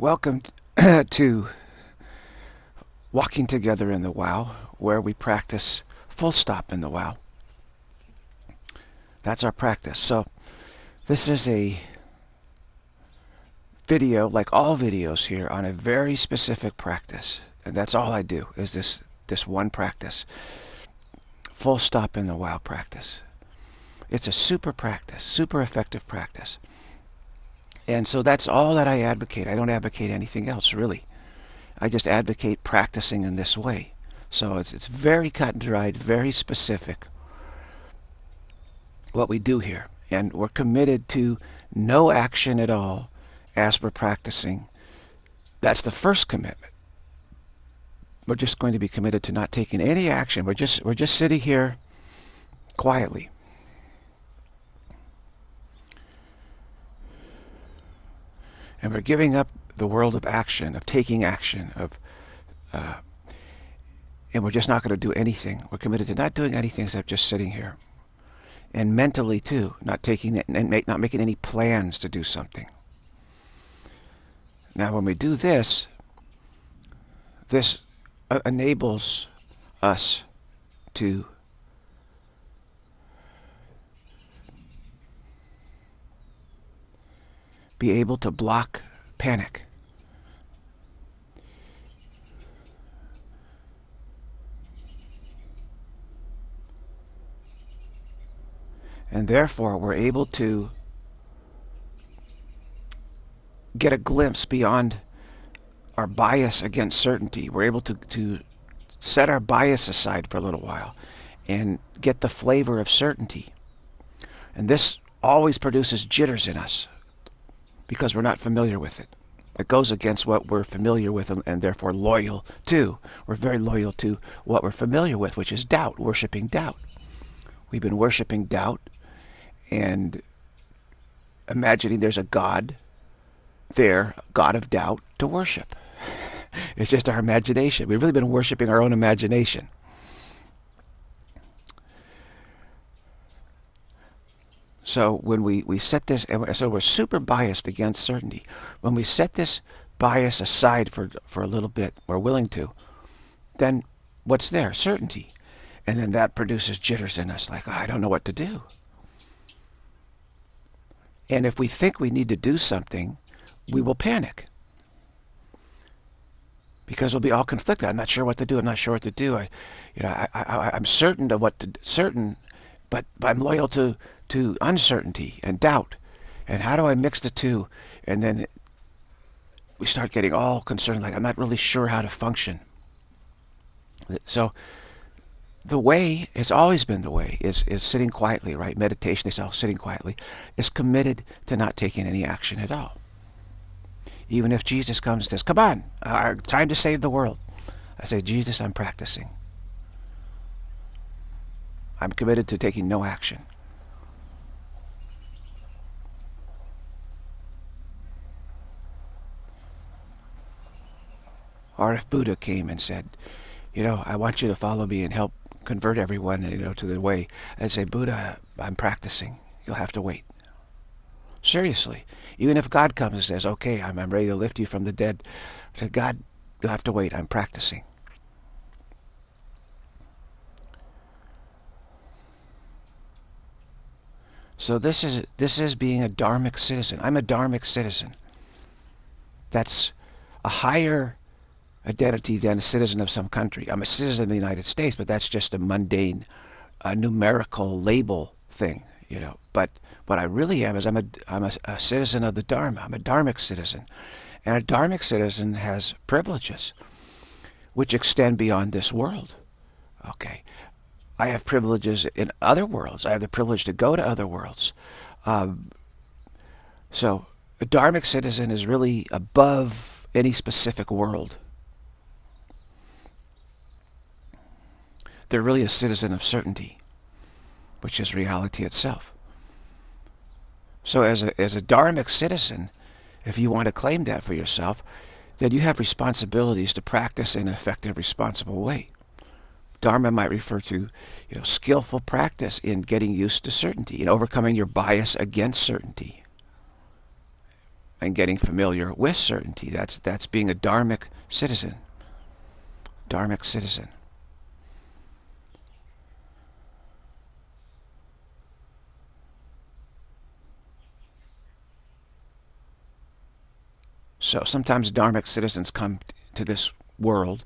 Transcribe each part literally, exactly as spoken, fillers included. Welcome to Walking Together in the Wow, where we practice full stop in the Wow. That's our practice. So this is a video, like all videos here, on a very specific practice. And that's all I do, is this, this one practice. Full stop in the Wow practice. It's a super practice, super effective practice. And so that's all that I advocate. I don't advocate anything else, really. I just advocate practicing in this way. So it's, it's very cut and dried, very specific, what we do here. And we're committed to no action at all as we're practicing. That's the first commitment. We're just going to be committed to not taking any action. We're just, we're just sitting here quietly. And we're giving up the world of action, of taking action, of, uh, and we're just not going to do anything. We're committed to not doing anything except just sitting here. And mentally too, not taking it and make, not making any plans to do something. Now when we do this, this enables us to be able to block panic. And therefore, we're able to get a glimpse beyond our bias against certainty. We're able to, to set our bias aside for a little while and get the flavor of certainty. And this always produces jitters in us, because we're not familiar with it. It goes against what we're familiar with and, and therefore loyal to. We're very loyal to what we're familiar with, which is doubt, worshiping doubt. We've been worshiping doubt and imagining there's a God there, a God of doubt, to worship. It's just our imagination. We've really been worshiping our own imagination. So when we, we set this, so we're super biased against certainty. When we set this bias aside for, for a little bit, we're willing to, then what's there? Certainty. And then that produces jitters in us, like, oh, I don't know what to do. And if we think we need to do something, we will panic. Because we'll be all conflicted. I'm not sure what to do. I'm not sure what to do. I, you know, I, I, I'm certain of what to, certain, but, but I'm loyal to, to uncertainty and doubt. And how do I mix the two? And then we start getting all concerned, like I'm not really sure how to function. So the way, it's always been the way, is, is sitting quietly, right? Meditation, they say, oh, sitting quietly, is committed to not taking any action at all. Even if Jesus comes and says, come on, uh, time to save the world. I say, Jesus, I'm practicing. I'm committed to taking no action. Or if Buddha came and said, you know, I want you to follow me and help convert everyone, you know, to the way, I'd say, Buddha, I'm practicing. You'll have to wait. Seriously. Even if God comes and says, okay, I'm, I'm ready to lift you from the dead, I say, God, you'll have to wait. I'm practicing. So this is, this is being a dharmic citizen. I'm a dharmic citizen. That's a higher identity than a citizen of some country. I'm a citizen of the United States, but that's just a mundane, a numerical label thing, you know. But what I really am is I'm a, I'm a, a citizen of the Dharma. I'm a dharmic citizen. And a dharmic citizen has privileges which extend beyond this world. Okay. I have privileges in other worlds. I have the privilege to go to other worlds. Um, so a dharmic citizen is really above any specific world. They're really a citizen of certainty, which is reality itself. So as a, as a dharmic citizen, if you want to claim that for yourself, then you have responsibilities to practice in an effective, responsible way. Dharma might refer to, you know, skillful practice in getting used to certainty, in overcoming your bias against certainty. and getting familiar with certainty. That's, that's being a dharmic citizen. Dharmic citizen. So sometimes dharmic citizens come to this world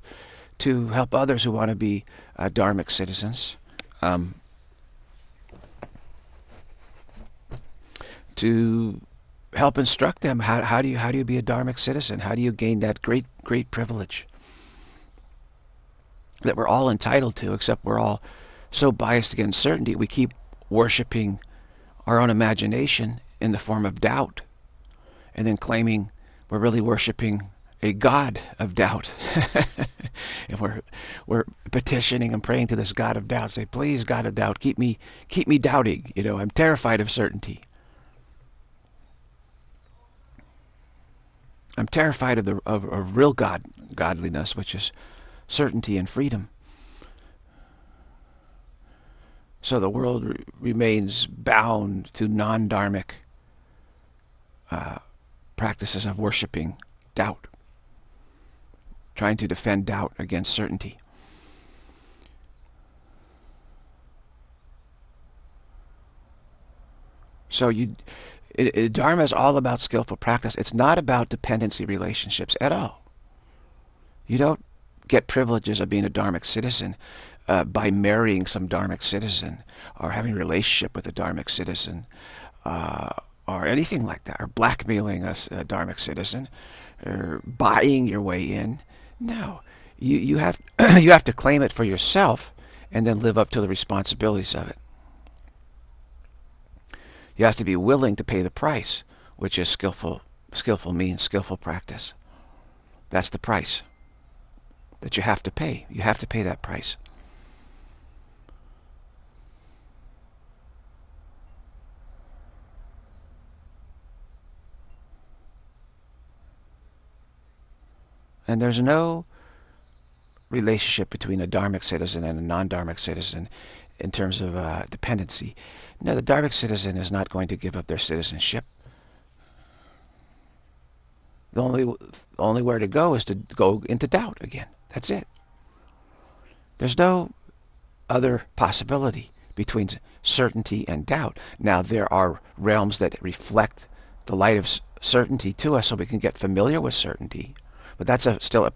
to help others who want to be uh, dharmic citizens, um, to help instruct them how, how do you how do you be a dharmic citizen? How do you gain that great great privilege that we're all entitled to? Except we're all so biased against certainty, we keep worshiping our own imagination in the form of doubt, and then claiming we're really worshiping a god of doubt. And we're we're petitioning and praying to this god of doubt. Say, please, god of doubt, keep me keep me doubting. You know, I'm terrified of certainty. I'm terrified of the of, of real god godliness, which is certainty and freedom. So the world re remains bound to non-dharmic uh, practices of worshiping doubt, trying to defend doubt against certainty. So you, it, it, Dharma is all about skillful practice. It's not about dependency relationships at all. You don't get privileges of being a dharmic citizen uh, by marrying some dharmic citizen or having a relationship with a dharmic citizen, Uh, or anything like that, or blackmailing a, a dharmic citizen, or buying your way in. No, you you have you have to claim it for yourself, and then live up to the responsibilities of it. You have to be willing to pay the price, which is skillful skillful means skillful practice. That's the price that you have to pay. You have to pay that price. And there's no relationship between a dharmic citizen and a non-dharmic citizen in terms of uh, dependency. No, the dharmic citizen is not going to give up their citizenship. The only, only way to go is to go into doubt again. That's it. There's no other possibility between certainty and doubt. Now, there are realms that reflect the light of certainty to us so we can get familiar with certainty. But that's a, still a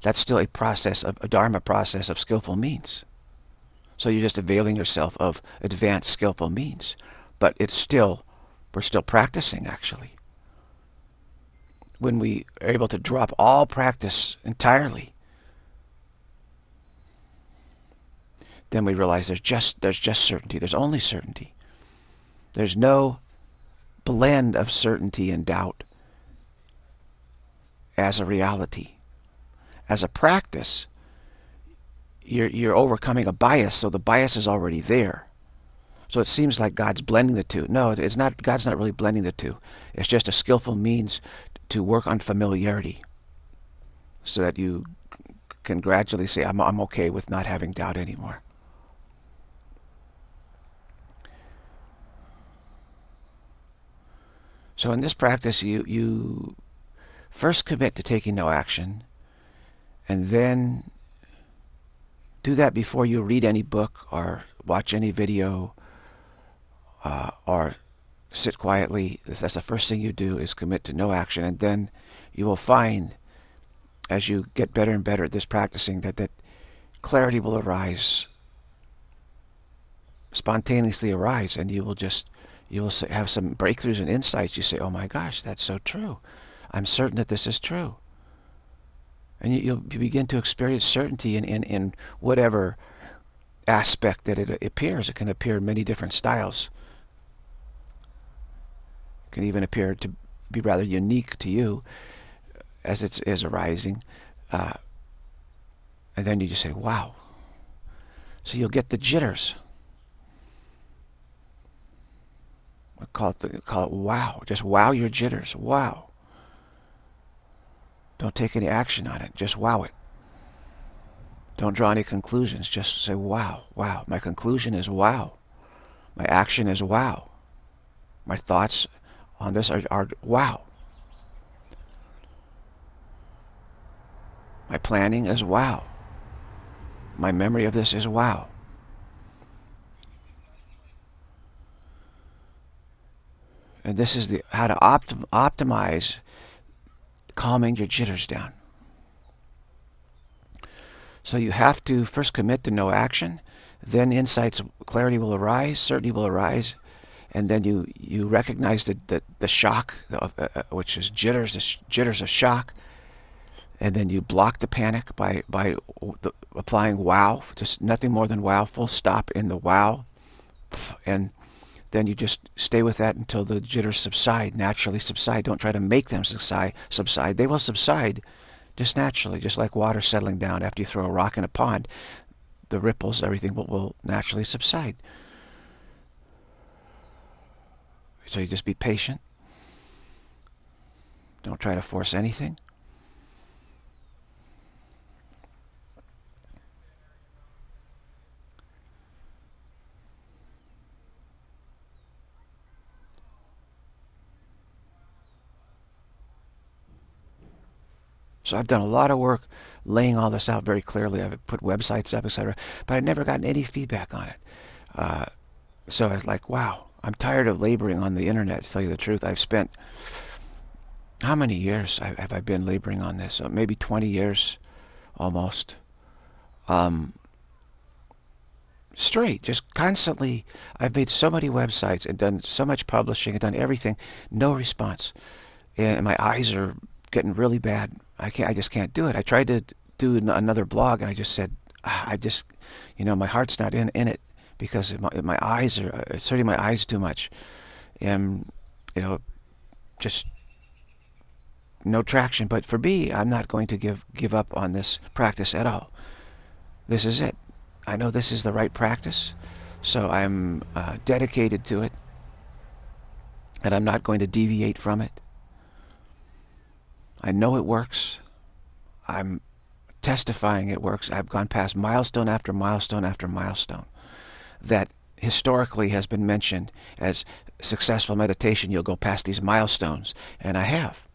that's still a process of a dharma process of skillful means. So you're just availing yourself of advanced skillful means, but it's still we're still practicing actually. When we are able to drop all practice entirely, then we realize there's just there's just certainty. There's only certainty. There's no blend of certainty and doubt as a reality. As a practice, you're, you're overcoming a bias, so the bias is already there. So it seems like God's blending the two. No, it's not. God's not really blending the two. It's just a skillful means to work on familiarity so that you can gradually say, I'm, I'm okay with not having doubt anymore. So in this practice, you you first commit to taking no action, and then do that before you read any book or watch any video uh, or sit quietly. That's the first thing you do, is commit to no action, and then you will find as you get better and better at this practicing that, that clarity will arise, spontaneously arise, and you will just you will have some breakthroughs and insights. You say, oh my gosh, that's so true. I'm certain that this is true. And you, you'll, you begin to experience certainty in, in, in whatever aspect that it appears. It can appear in many different styles. It can even appear to be rather unique to you as it is arising. Uh, and then you just say, wow. So you'll get the jitters. I call it, the, call it wow. Just wow your jitters. Wow. Don't take any action on it. Just wow it. Don't draw any conclusions. Just say, wow, wow. My conclusion is wow. My action is wow. My thoughts on this are, are wow. planning is wow. My memory of this is wow. And this is the how to optim optimize calming your jitters down. So you have to first commit to no action, then insights, clarity will arise, certainty will arise, and then you you recognize the the, the shock, of, uh, which is jitters, the jitters of shock, and then you block the panic by by the, applying wow, just nothing more than wow, full stop in the wow, and then you just stay with that until the jitters subside, naturally subside. Don't try to make them subside. Subside. They will subside just naturally, just like water settling down after you throw a rock in a pond. The ripples, everything will, will naturally subside. So you just be patient. Don't try to force anything. So I've done a lot of work laying all this out very clearly. I've put websites up, et cetera. But I've never gotten any feedback on it. Uh, so I was like, wow, I'm tired of laboring on the internet, to tell you the truth. I've spent, how many years have I been laboring on this? So maybe twenty years almost. Um, straight, just constantly. I've made so many websites and done so much publishing and done everything. No response. And my eyes are getting really bad. I can't. I just can't do it. I tried to do another blog, and I just said, I just, you know, my heart's not in in it because my, my eyes are it's hurting my eyes too much, and you know, just no traction. But for me, I'm not going to give give up on this practice at all. This is it. I know this is the right practice, so I'm uh, dedicated to it, and I'm not going to deviate from it. I know it works. I'm testifying it works. I've gone past milestone after milestone after milestone that historically has been mentioned as successful meditation. You'll go past these milestones, and I have.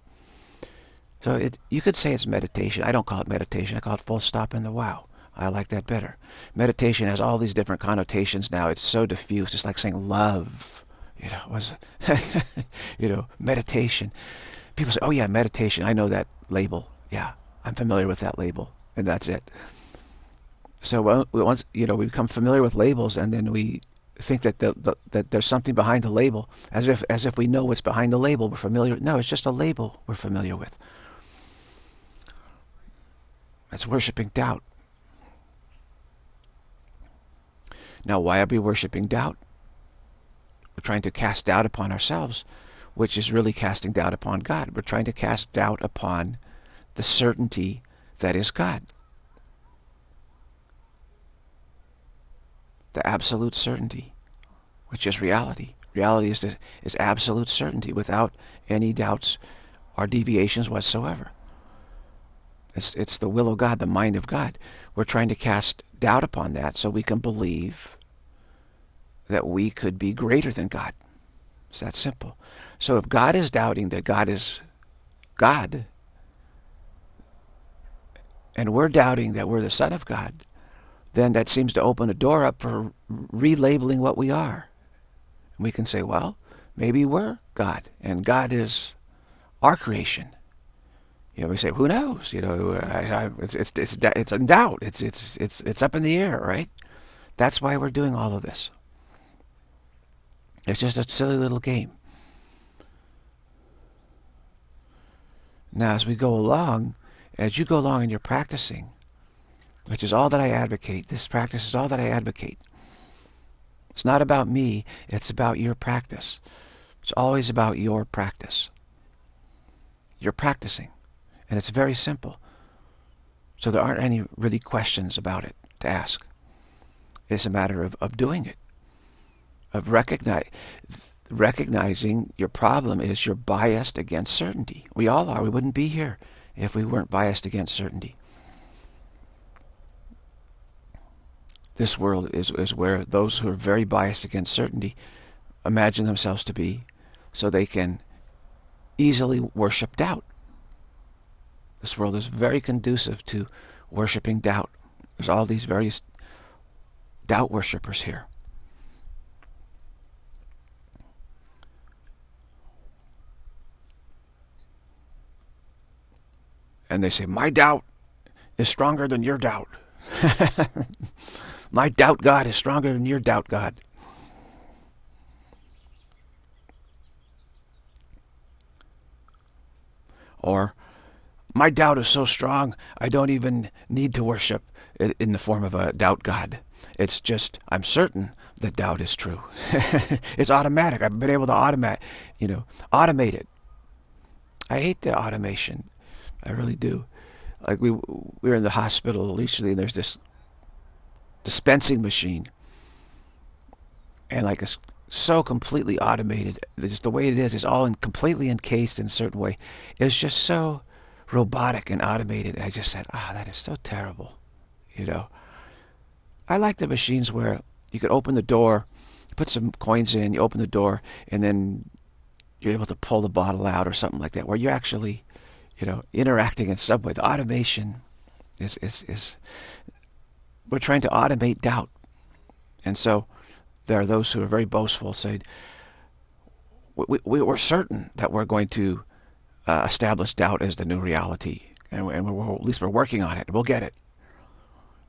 So it, you could say it's meditation. I don't call it meditation. I call it full stop in the wow. I like that better. Meditation has all these different connotations now. It's so diffuse. It's like saying love. You know, was you know, meditation. People say, oh yeah, meditation, I know that label. Yeah, I'm familiar with that label, and that's it. So once, you know, we become familiar with labels, and then we think that, the, the, that there's something behind the label, as if, as if we know what's behind the label. We're familiar. No, it's just a label we're familiar with. It's worshiping doubt. Now, why are we worshiping doubt? We're trying to cast doubt upon ourselves, which is really casting doubt upon God. We're trying to cast doubt upon the certainty that is God. The absolute certainty, which is reality. Reality is, the, is absolute certainty without any doubts or deviations whatsoever. It's, it's the will of God, the mind of God. We're trying to cast doubt upon that so we can believe that we could be greater than God. It's that simple. So if God is doubting that God is God, and we're doubting that we're the Son of God, then that seems to open a door up for relabeling what we are. And we can say, well, maybe we're God, and God is our creation. You know, we say, who knows? You know, I, I, it's it's it's it's in doubt. It's it's it's it's up in the air, right? That's why we're doing all of this. It's just a silly little game. Now, as we go along, as you go along and you're practicing, which is all that I advocate, this practice is all that I advocate. It's not about me, it's about your practice. It's always about your practice. You're practicing, and it's very simple. So there aren't any really questions about it to ask. It's a matter of, of doing it. Of recognize, recognizing your problem is you're biased against certainty. We all are. We wouldn't be here if we weren't biased against certainty. This world is, is where those who are very biased against certainty imagine themselves to be, so they can easily worship doubt. This world is very conducive to worshipping doubt. There's all these various doubt worshippers here. And they say, my doubt is stronger than your doubt. My doubt God is stronger than your doubt God. Or, my doubt is so strong, I don't even need to worship it in the form of a doubt God. It's just, I'm certain that doubt is true. It's automatic. I've been able to automate, you know, automate it. I hate the automation. I really do. Like we, we were in the hospital recently, and there's this dispensing machine, and like it's so completely automated. Just the way it is, it's all in, completely encased in a certain way. It's just so robotic and automated. And I just said, "Ah, oh, that is so terrible," you know. I like the machines where you could open the door, put some coins in, you open the door, and then you're able to pull the bottle out or something like that, where you actually, you know, interacting in some way. The automation is, is, is, we're trying to automate doubt. And so there are those who are very boastful, saying, we, we, we're certain that we're going to uh, establish doubt as the new reality. And, and we're, at least we're working on it. We'll get it.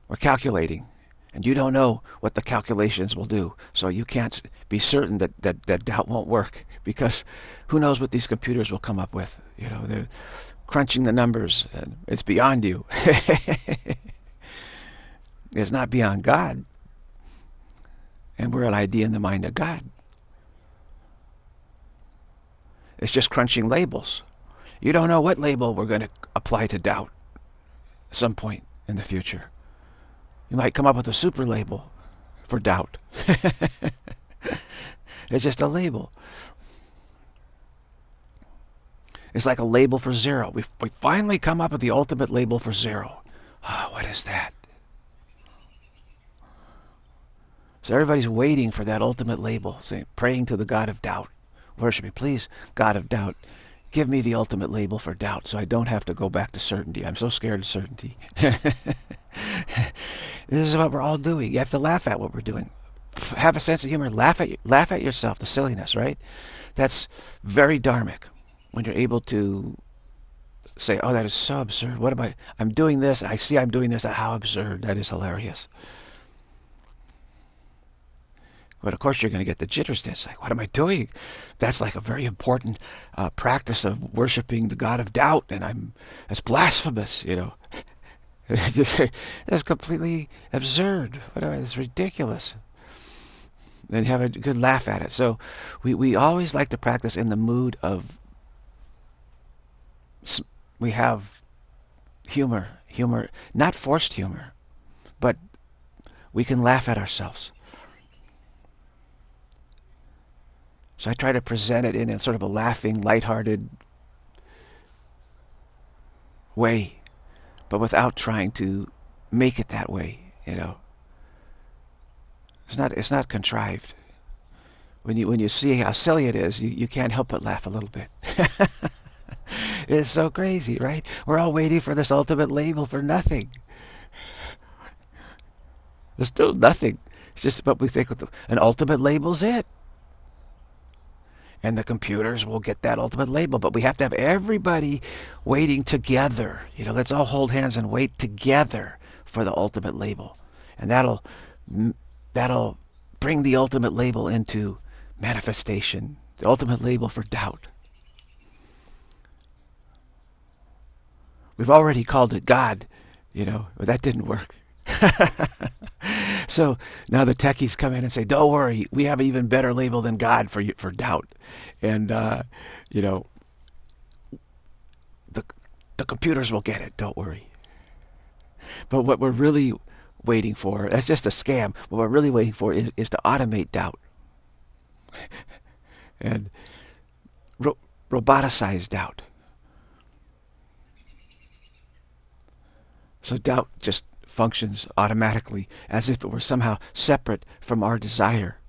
We're calculating. And you don't know what the calculations will do. So you can't be certain that, that, that doubt won't work, because who knows what these computers will come up with. You know, they're crunching the numbers, and it's beyond you. It's not beyond God. And we're an idea in the mind of God. It's just crunching labels. You don't know what label we're going to apply to doubt at some point in the future. You might come up with a super label for doubt. It's just a label. It's like a label for zero. We've, we finally come up with the ultimate label for zero. Oh, what is that? So everybody's waiting for that ultimate label, saying, praying to the God of doubt, worshiping, please, God of doubt, give me the ultimate label for doubt so I don't have to go back to certainty. I'm so scared of certainty. This is what we're all doing. You have to laugh at what we're doing. Have a sense of humor. Laugh at, laugh at yourself, the silliness, right? That's very dharmic. When you're able to say, oh, that is so absurd. What am I? I'm doing this. I see I'm doing this. How absurd. That is hilarious. But of course, you're going to get the jitters. It's like, what am I doing? That's like a very important uh, practice of worshiping the God of doubt, and I'm it's blasphemous, you know. It's completely absurd. What am I, it's ridiculous. And have a good laugh at it. So we, we always like to practice in the mood of, we have humor, humor, not forced humor, but we can laugh at ourselves. So I try to present it in a sort of a laughing, lighthearted way, but without trying to make it that way, you know. It's not, it's not contrived. When you, when you see how silly it is, you, you can't help but laugh a little bit. It's so crazy, right? We're all waiting for this ultimate label for nothing. There's still nothing. It's just what we think with the, an ultimate label's it. And the computers will get that ultimate label. But we have to have everybody waiting together. You know, let's all hold hands and wait together for the ultimate label. And that'll, that'll bring the ultimate label into manifestation. The ultimate label for doubt. We've already called it God, you know, but that didn't work. So now the techies come in and say, don't worry, we have an even better label than God for, for doubt. And, uh, you know, the, the computers will get it, don't worry. But what we're really waiting for, that's just a scam. What we're really waiting for is, is to automate doubt. And ro- roboticize doubt. So doubt just functions automatically as if it were somehow separate from our desire.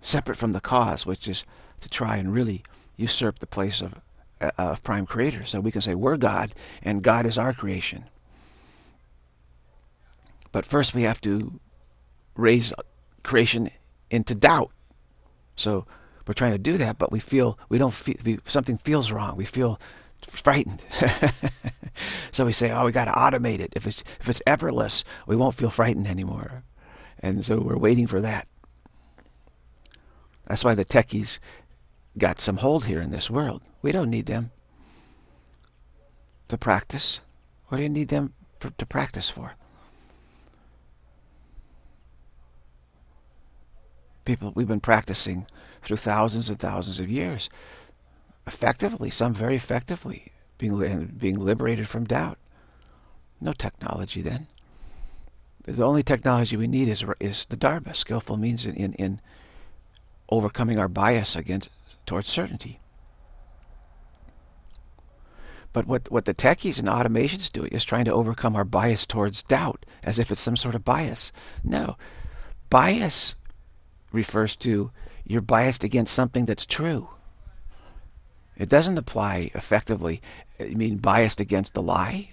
Separate from the cause, which is to try and really usurp the place of uh, of prime creator. So we can say we're God, and God is our creation. But first we have to raise creation into doubt. So we're trying to do that, but we feel, we don't feel, we, something feels wrong. We feel frightened. So we say, oh, we got to automate it. If it's, if it's effortless, we won't feel frightened anymore. And so we're waiting for that. That's why the techies got some hold here in this world. We don't need them to practice. What do you need them to practice for? People, we've been practicing through thousands and thousands of years, effectively, some very effectively, being, being liberated from doubt. No technology then. The only technology we need is, is the Dharma, skillful means in, in, in overcoming our bias against towards certainty. But what, what the techies and automations do is trying to overcome our bias towards doubt, as if it's some sort of bias. No, bias refers to you're biased against something that's true. It doesn't apply effectively. I mean, biased against a lie.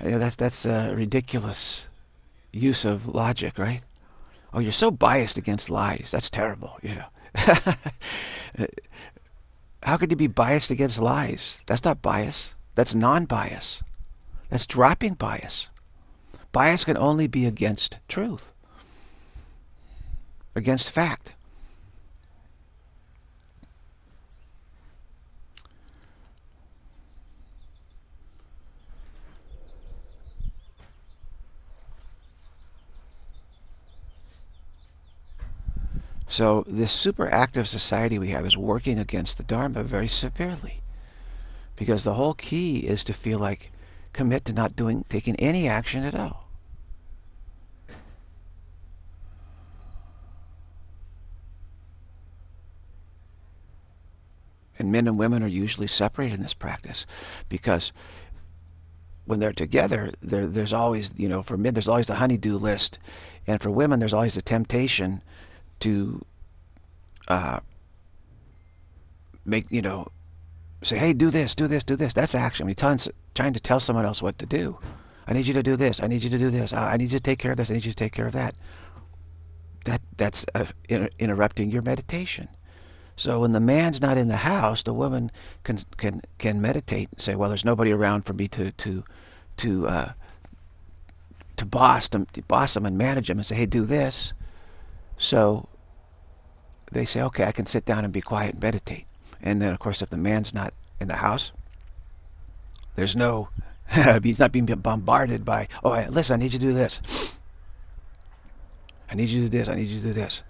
I mean, that's that's a ridiculous use of logic, right? Oh, you're so biased against lies. That's terrible, you know. How could you be biased against lies? That's not bias. That's non-bias. That's dropping bias. Bias can only be against truth, against fact. So this super active society we have is working against the Dharma very severely, because the whole key is to feel like, commit to not doing, taking any action at all. And men and women are usually separated in this practice, because when they're together, there, there's always, you know, for men, there's always the honey-do list. And for women, there's always the temptation to uh, make, you know, say, hey, do this, do this, do this. That's action. I mean, tons, trying to tell someone else what to do. I need you to do this. I need you to do this. I need you to take care of this. I need you to take care of that. That That's uh, inter interrupting your meditation. So when the man's not in the house, the woman can can can meditate and say, well, there's nobody around for me to to to uh, to boss them, to boss them and manage them, and say, hey, do this. So they say, okay, I can sit down and be quiet and meditate. And then, of course, if the man's not in the house, there's no he's not being bombarded by, oh, listen, I need you to do this. I need you to do this. I need you to do this.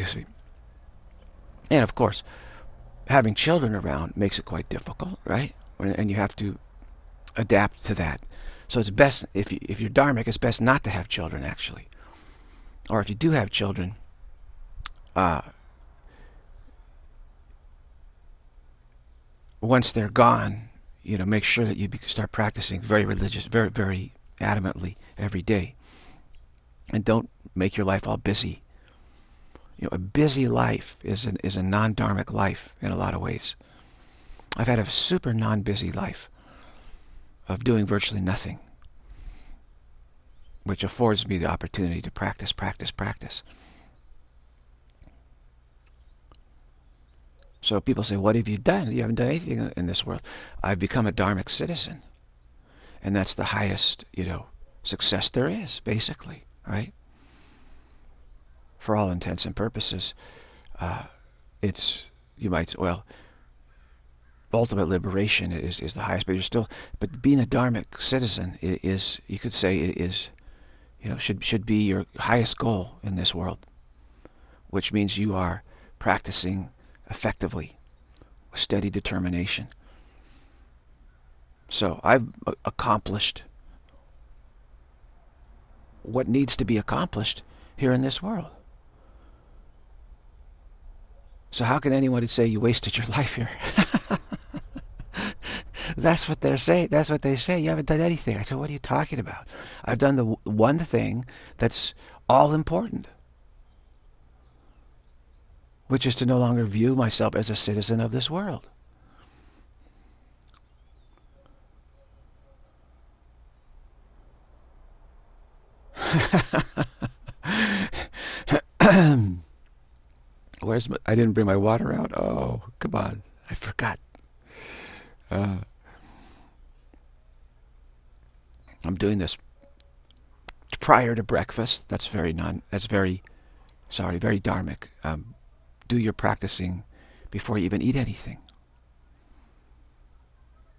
Excuse me. And of course, having children around makes it quite difficult, right? And you have to adapt to that. So it's best, if, you, if you're dharmic, it's best not to have children, actually. Or if you do have children, uh, once they're gone, you know, make sure that you start practicing very religious, very, very adamantly every day. And don't make your life all busy. You know, a busy life is an, is a non-dharmic life in a lot of ways. I've had a super non-busy life of doing virtually nothing, which affords me the opportunity to practice, practice, practice. So people say, what have you done? You haven't done anything in this world. I've become a dharmic citizen. And that's the highest, you know, success there is, basically, right? For all intents and purposes, uh, it's, you might, well, ultimate liberation is, is the highest, but you're still, but being a dharmic citizen is, you could say, it is, you know, should, should be your highest goal in this world, which means you are practicing effectively with steady determination. So I've accomplished what needs to be accomplished here in this world. So how can anyone say you wasted your life here? That's what they're saying. That's what they say. You haven't done anything. I said, what are you talking about? I've done the one thing that's all important, which is to no longer view myself as a citizen of this world. Where's my, I didn't bring my water out. Oh, come on. I forgot. Uh, I'm doing this prior to breakfast. That's very non, that's very, sorry, very dharmic. Um, do your practicing before you even eat anything.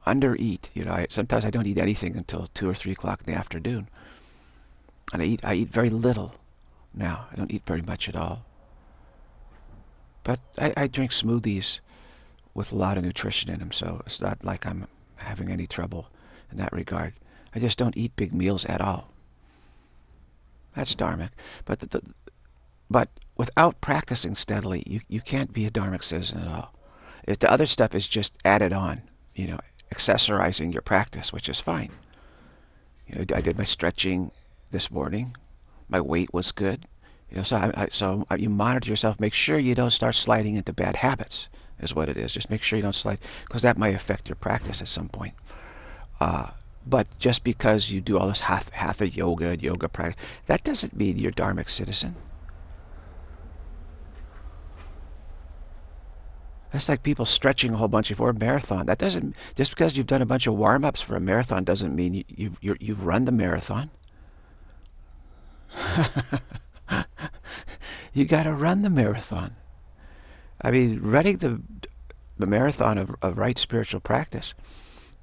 Under eat, you know, I, sometimes I don't eat anything until two or three o'clock in the afternoon. And I eat, I eat very little now. I don't eat very much at all. But I, I drink smoothies with a lot of nutrition in them, so it's not like I'm having any trouble in that regard. I just don't eat big meals at all. That's dharmic. But, the, the, but without practicing steadily, you, you can't be a dharmic citizen at all. If the other stuff is just added on, you know, accessorizing your practice, which is fine. You know, I did my stretching this morning. My weight was good. You know, so I, I, so I, you monitor yourself. Make sure you don't start sliding into bad habits is what it is. Just make sure you don't slide, because that might affect your practice at some point. Uh, but just because you do all this hatha, hatha yoga and yoga practice, that doesn't mean you're a dharmic citizen. That's like people stretching a whole bunch before a marathon. That doesn't, just because you've done a bunch of warm-ups for a marathon doesn't mean you, you've, you're, you've run the marathon. You got to run the marathon. I mean, running the, the marathon of, of right spiritual practice,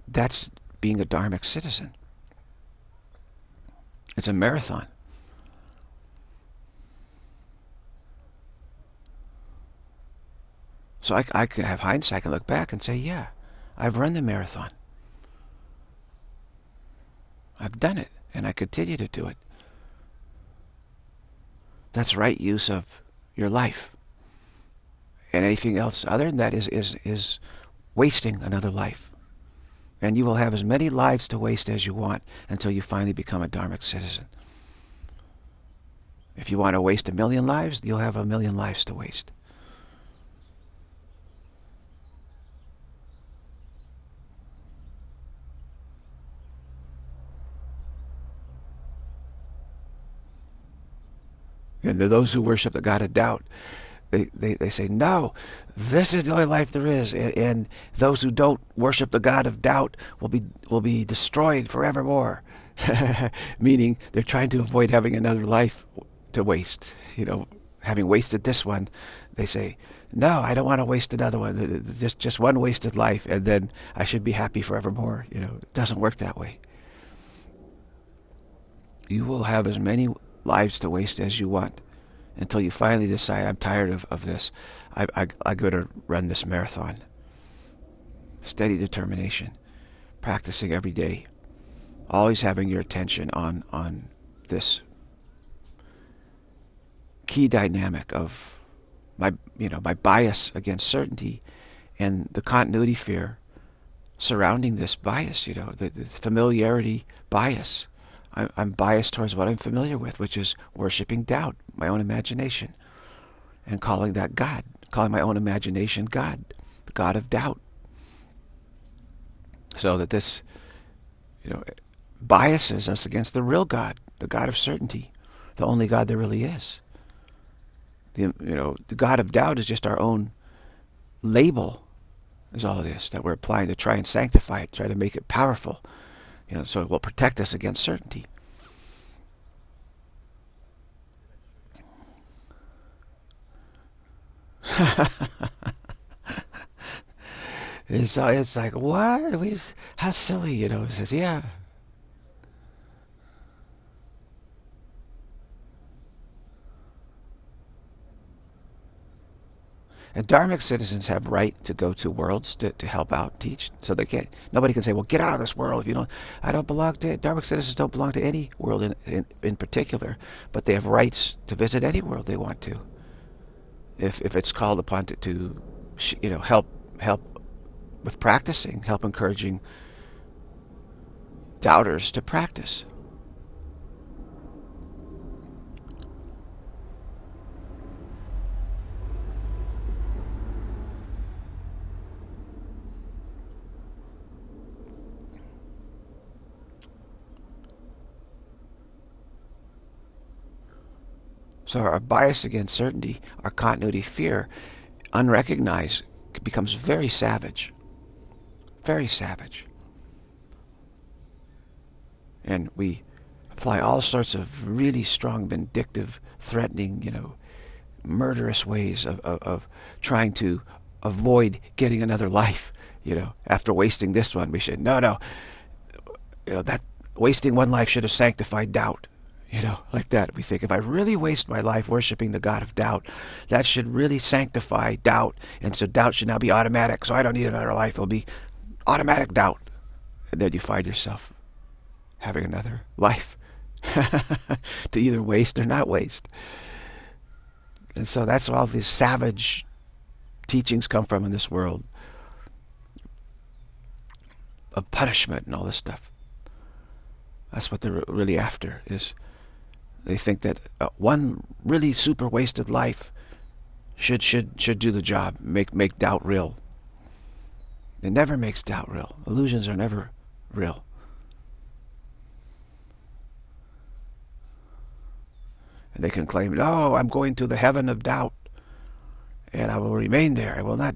that's being a dharmic citizen. It's a marathon. So I, I can have hindsight, I can look back and say, yeah, I've run the marathon. I've done it, and I continue to do it. That's right use of your life. And anything else other than that is, is, is wasting another life. And you will have as many lives to waste as you want until you finally become a dharmic citizen. If you want to waste a million lives, you'll have a million lives to waste. And those who worship the God of doubt, they, they, they say, no, this is the only life there is. And, and those who don't worship the God of doubt will be, will be destroyed forevermore. Meaning they're trying to avoid having another life to waste. You know, having wasted this one, they say, no, I don't want to waste another one. Just, just one wasted life, and then I should be happy forevermore. You know, it doesn't work that way. You will have as many lives to waste as you want until you finally decide, I'm tired of, of this. I, I, I go to run this marathon. Steady determination, practicing every day, always having your attention on, on this key dynamic of my, you know, my bias against certainty and the continuity fear surrounding this bias, you know, the, the familiarity bias. I'm biased towards what I'm familiar with, which is worshiping doubt, my own imagination, and calling that God, calling my own imagination God, the God of doubt. So that this, you know, biases us against the real God, the God of certainty, the only God there really is. The, you know, the God of doubt is just our own label, is all it is, that we're applying to try and sanctify it, try to make it powerful. You know, so it will protect us against certainty. It's, it's like, what? We, how silly, you know. It says, yeah. And dharmic citizens have right to go to worlds to, to help out, teach. So they can't, nobody can say, well, get out of this world if you don't, I don't belong to it. Dharmic citizens don't belong to any world in, in, in particular, but they have rights to visit any world they want to. If, if it's called upon to, to, you know, help, help with practicing, help encouraging doubters to practice. So our bias against certainty, our continuity fear, unrecognized, becomes very savage, very savage. And we apply all sorts of really strong, vindictive, threatening, you know, murderous ways of, of, of trying to avoid getting another life, you know, after wasting this one. We should, no, no, you know, that wasting one life should have sanctified doubt. You know, like that. We think, if I really waste my life worshiping the God of doubt, that should really sanctify doubt. And so doubt should now be automatic. So I don't need another life. It'll be automatic doubt. And then you find yourself having another life to either waste or not waste. And so that's where all these savage teachings come from in this world of punishment and all this stuff. That's what they're really after, is they think that uh, one really super wasted life should should should do the job, make make doubt real. It never makes doubt real. Illusions are never real. And they can claim, "Oh, I'm going to the heaven of doubt, and I will remain there. I will not,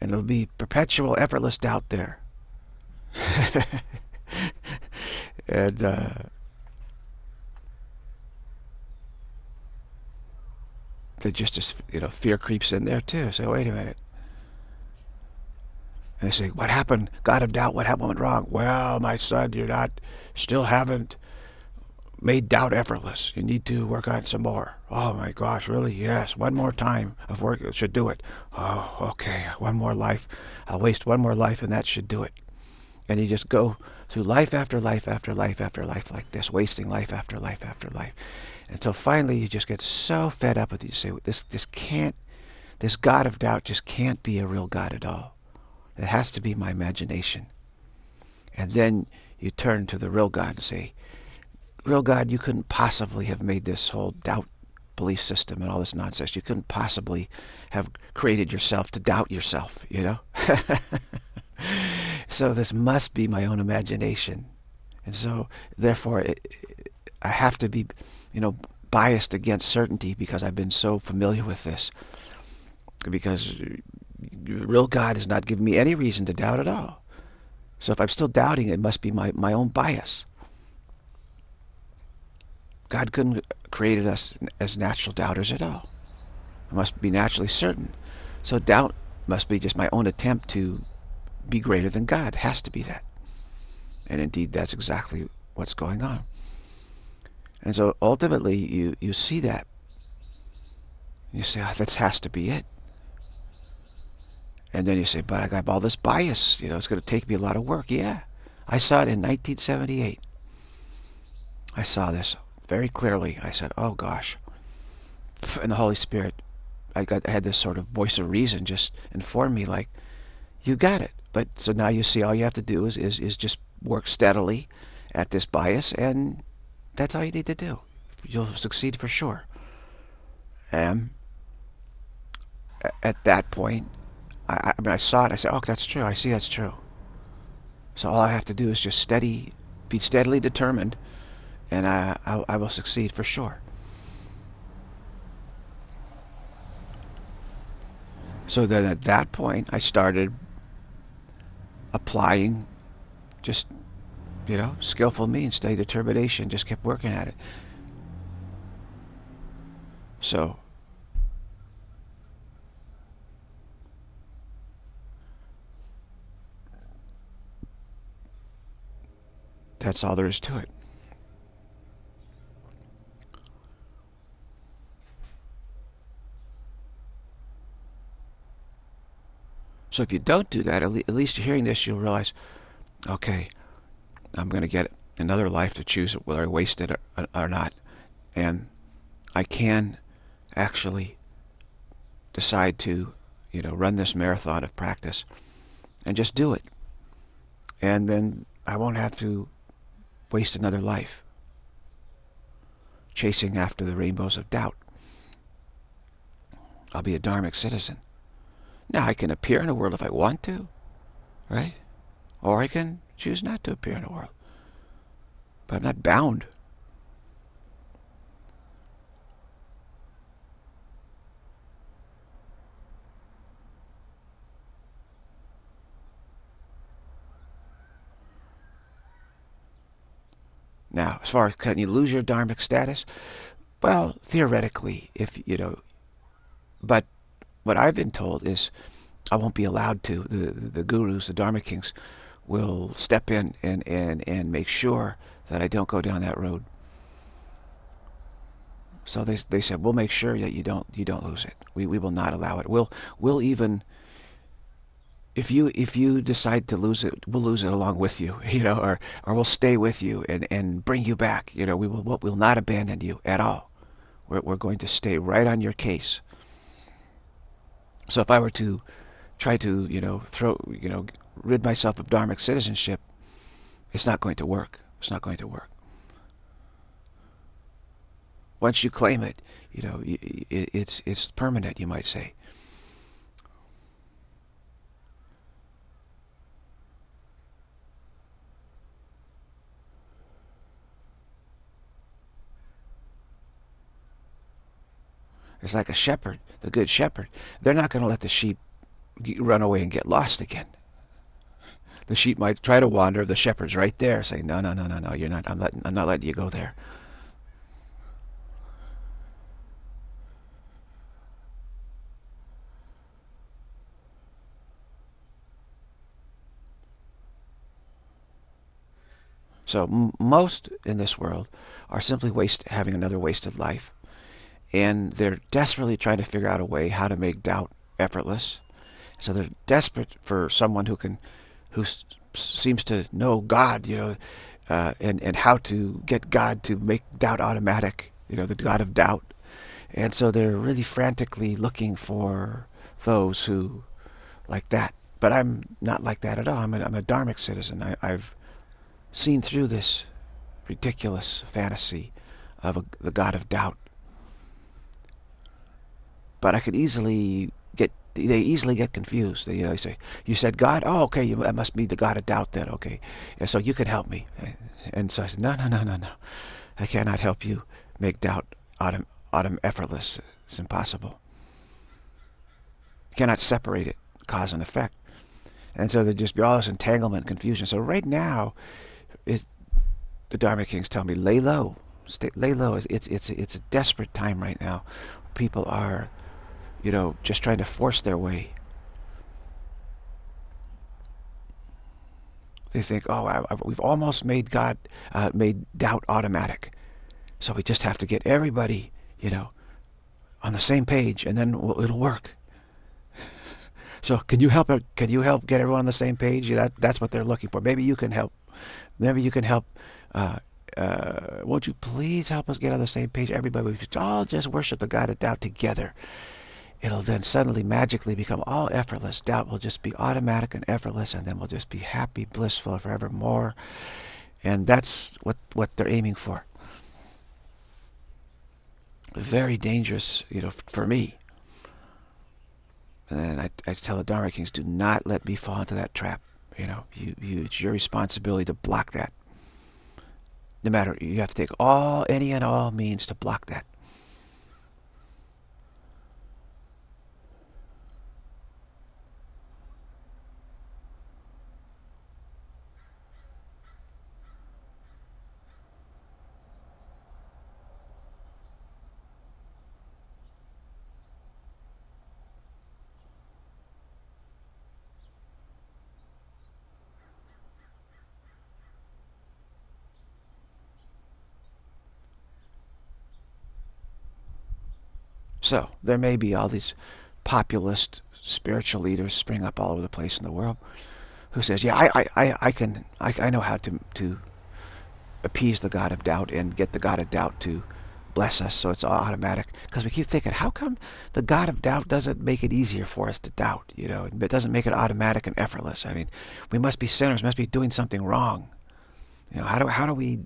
and there'll be perpetual, effortless doubt there." and. Uh, They just, as, you know, fear creeps in there too. So wait a minute. And they say, "What happened? God of doubt, what happened? Went wrong?" Well, my son, you're not, still haven't made doubt effortless. You need to work on some more. Oh my gosh, really? Yes, one more time of work should do it. Oh, okay, one more life. I'll waste one more life, and that should do it. And you just go through life after life after life after life like this, wasting life after life after life. Until finally you just get so fed up with it. You say, this, this can't, this God of doubt just can't be a real God at all. It has to be my imagination. And then you turn to the real God and say, real God, you couldn't possibly have made this whole doubt belief system and all this nonsense. You couldn't possibly have created yourself to doubt yourself, you know? So this must be my own imagination, and so therefore it, it, I have to be, you know, biased against certainty because I've been so familiar with this. Because real God has not given me any reason to doubt at all. So if I'm still doubting, it must be my my own bias. God couldn't have created us as natural doubters at all. I must be naturally certain. So doubt must be just my own attempt to be greater than God. It has to be that. And indeed, that's exactly what's going on. And so ultimately, you, you see that. You say, oh, this has to be it. And then you say, but I got all this bias. You know, it's going to take me a lot of work. Yeah. I saw it in nineteen seventy-eight. I saw this very clearly. I said, oh, gosh. And the Holy Spirit, I, got, I had this sort of voice of reason just inform me, like, you got it. But so now you see all you have to do is, is, is just work steadily at this bias, and that's all you need to do. You'll succeed for sure. And at that point, I, I mean, I saw it. I said, oh, that's true. I see that's true. So all I have to do is just steady, be steadily determined, and I, I, I will succeed for sure. So then at that point, I started applying just, you know, skillful means, steady determination, just kept working at it. So, that's all there is to it. So if you don't do that, at least hearing this, you'll realize, okay, I'm going to get another life to choose whether I waste it or, or not. And I can actually decide to, you know, run this marathon of practice and just do it. And then I won't have to waste another life, chasing after the rainbows of doubt. I'll be a dharmic citizen. Now I can appear in the world if I want to, right? Or I can choose not to appear in the world. But I'm not bound. Now, as far as can you lose your dharmic status? Well, theoretically, if, you know, but what I've been told is I won't be allowed to. The, the, the gurus, the Dharma kings, will step in and, and, and make sure that I don't go down that road. So they, they said, we'll make sure that you don't, you don't lose it. We, we will not allow it. We'll, we'll even, if you, if you decide to lose it, we'll lose it along with you, you know, or, or we'll stay with you and, and bring you back. You know, we will, we'll not abandon you at all. We're, we're going to stay right on your case. So if I were to try to, you know, throw, you know, rid myself of dharmic citizenship, it's not going to work. It's not going to work. Once you claim it, you know, it's it's permanent, you might say. It's like a shepherd, the good shepherd. They're not going to let the sheep run away and get lost again. The sheep might try to wander. The shepherd's right there, saying, "No, no, no, no, no. You're not. I'm letting. I'm not letting you go there." So m most in this world are simply waste having another wasted life. And they're desperately trying to figure out a way how to make doubt effortless. So they're desperate for someone who can, who seems to know God, you know, uh, and and how to get God to make doubt automatic, you know, the God of doubt. And so they're really frantically looking for those who, like that. But I'm not like that at all. I'm a, I'm a dharmic citizen. I, I've seen through this ridiculous fantasy of a, the God of doubt. But I could easily get, they easily get confused. They, you know, they say, you said God? Oh, okay, you, that must be the God of doubt then, okay. And so you can help me. And so I said, no, no, no, no, no. I cannot help you make doubt autumn, autumn effortless. It's impossible. You cannot separate it, cause and effect. And so there'd just be all this entanglement and confusion. So right now, it, the Dharma Kings tell me, lay low. Stay, lay low. It's, it's, it's, it's a desperate time right now. People are... you know, just trying to force their way. They think, oh, I, I, we've almost made God, uh, made doubt automatic. So we just have to get everybody, you know, on the same page, and then we'll, it'll work. So can you help? Can you help get everyone on the same page? That, that's what they're looking for. Maybe you can help. Maybe you can help. Uh, uh, won't you please help us get on the same page? Everybody, we should all just worship the God of doubt together. It'll then suddenly magically become all effortless. Doubt will just be automatic and effortless, and then we'll just be happy, blissful forevermore. And that's what, what they're aiming for. Very dangerous, you know, for me. And I, I tell the Dharma Kings, do not let me fall into that trap. You know, you, you, it's your responsibility to block that. No matter, you have to take all, any and all means to block that. So, there may be all these populist spiritual leaders spring up all over the place in the world who says, yeah, I, I, I can, I, I know how to, to appease the God of doubt and get the God of doubt to bless us so it's all automatic. Because we keep thinking, how come the God of doubt doesn't make it easier for us to doubt? You know, it doesn't make it automatic and effortless. I mean, we must be sinners, must be doing something wrong. You know, how do how do we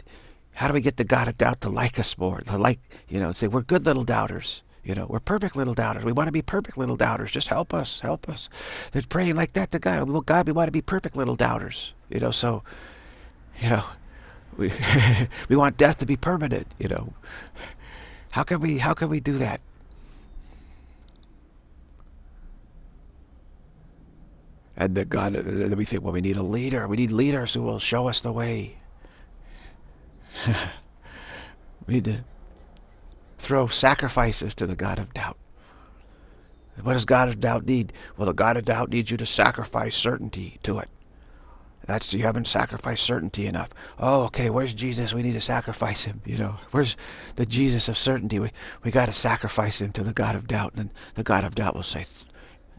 how do we get the God of doubt to like us more? To like, you know, say we're good little doubters. You know, we're perfect little doubters. We want to be perfect little doubters. Just help us, help us. They're praying like that to God. Well, God, we want to be perfect little doubters. You know, so, you know, we we want death to be permanent. You know, how can we how can we do that? And the God, then we think, well, we need a leader. We need leaders who will show us the way. We need to throw sacrifices to the God of doubt. What does God of doubt need? Well, the God of doubt needs you to sacrifice certainty to it. That's, you haven't sacrificed certainty enough. Oh, okay, where's Jesus? We need to sacrifice him, you know. Where's the Jesus of certainty? We, we got to sacrifice him to the God of doubt. And the God of doubt will say,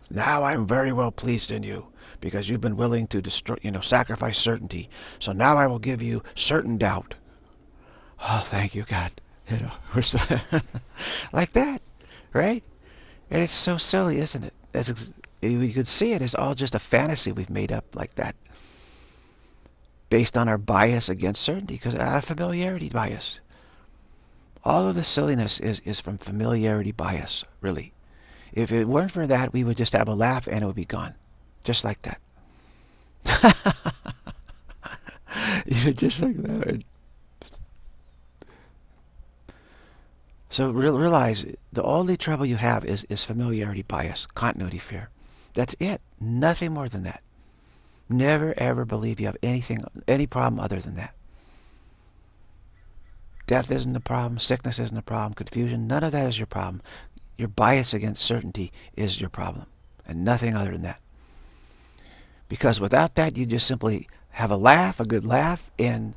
now I'm very well pleased in you, because you've been willing to destroy, you know, sacrifice certainty. So now I will give you certain doubt. Oh, thank you, God. You know, we're so like that, right? And it's so silly, isn't it? As we could see it, it's all just a fantasy we've made up like that, based on our bias against certainty, because out of familiarity bias. All of the silliness is is from familiarity bias, really. If it weren't for that, we would just have a laugh and it would be gone. Just like that. Just like that. So realize the only trouble you have is, is familiarity bias, continuity fear. That's it. Nothing more than that. Never ever believe you have anything, any problem other than that. Death isn't a problem. Sickness isn't a problem. Confusion, none of that is your problem. Your bias against certainty is your problem, and nothing other than that. Because without that, you just simply have a laugh, a good laugh, and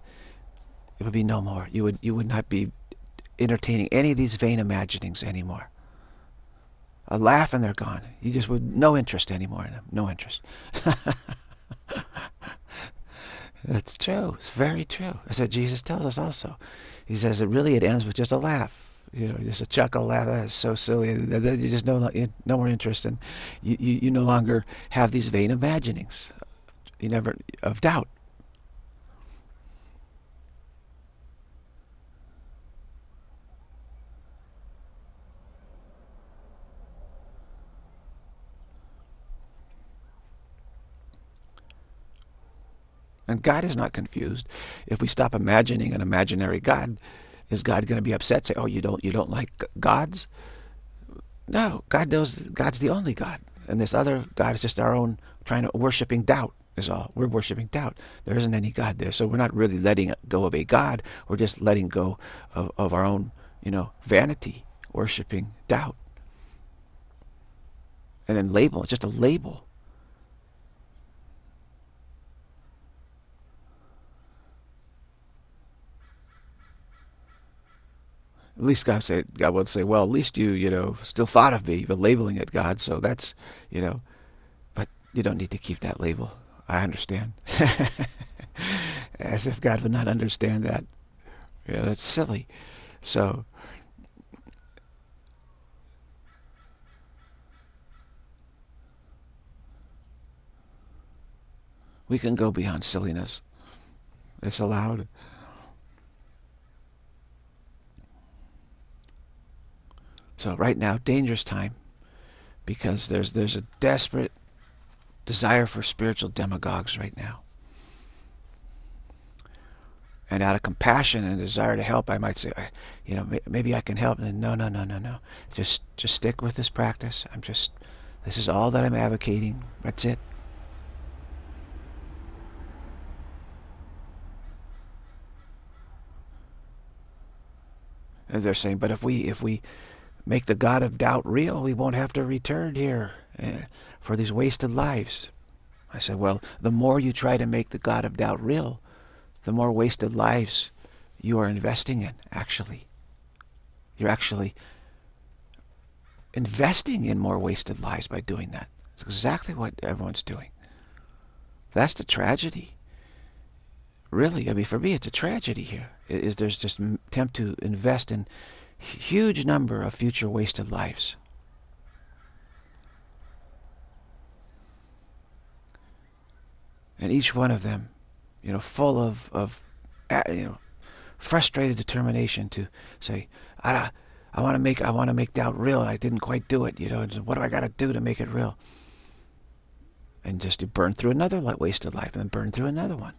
it would be no more. You would, you would not be entertaining any of these vain imaginings anymore. A laugh and they're gone. You just would, no interest anymore in them, no interest. That's true, it's very true. That's what Jesus tells us also. He says that really it ends with just a laugh. You know, just a chuckle, laugh, that's so silly. You just no, no more interest, and you, you, you no longer have these vain imaginings. You never, of doubt. And God is not confused. If we stop imagining an imaginary God, is God going to be upset? Say, oh, you don't, you don't like gods? No, God knows God's the only God, and this other God is just our own trying to worshiping doubt is all. We're worshiping doubt. There isn't any God there, so we're not really letting go of a God. We're just letting go of, of our own, you know, vanity, worshiping doubt, and then label, just a label. At least God say, God would say, well, at least you, you know, still thought of me, but labeling it God, so that's, you know, but you don't need to keep that label. I understand. As if God would not understand that. Yeah, that's silly. So, we can go beyond silliness. It's allowed. So right now, dangerous time, because there's there's a desperate desire for spiritual demagogues right now. And out of compassion and desire to help, I might say, you know, maybe I can help. And no, no, no, no, no. Just just stick with this practice. I'm just, this is all that I'm advocating. That's it. And they're saying, but if we if we make the God of doubt real, we won't have to return here for these wasted lives. I said, well, the more you try to make the God of doubt real, the more wasted lives you are investing in, actually. You're actually investing in more wasted lives by doing that. It's exactly what everyone's doing. That's the tragedy. Really, I mean, for me, it's a tragedy here. Is there's just an attempt to invest in huge number of future wasted lives. And each one of them, you know, full of, of you know, frustrated determination to say, I, I want to make I want to make doubt real. I didn't quite do it. You know, what do I got to do to make it real? And just to burn through another wasted life, and then burn through another one.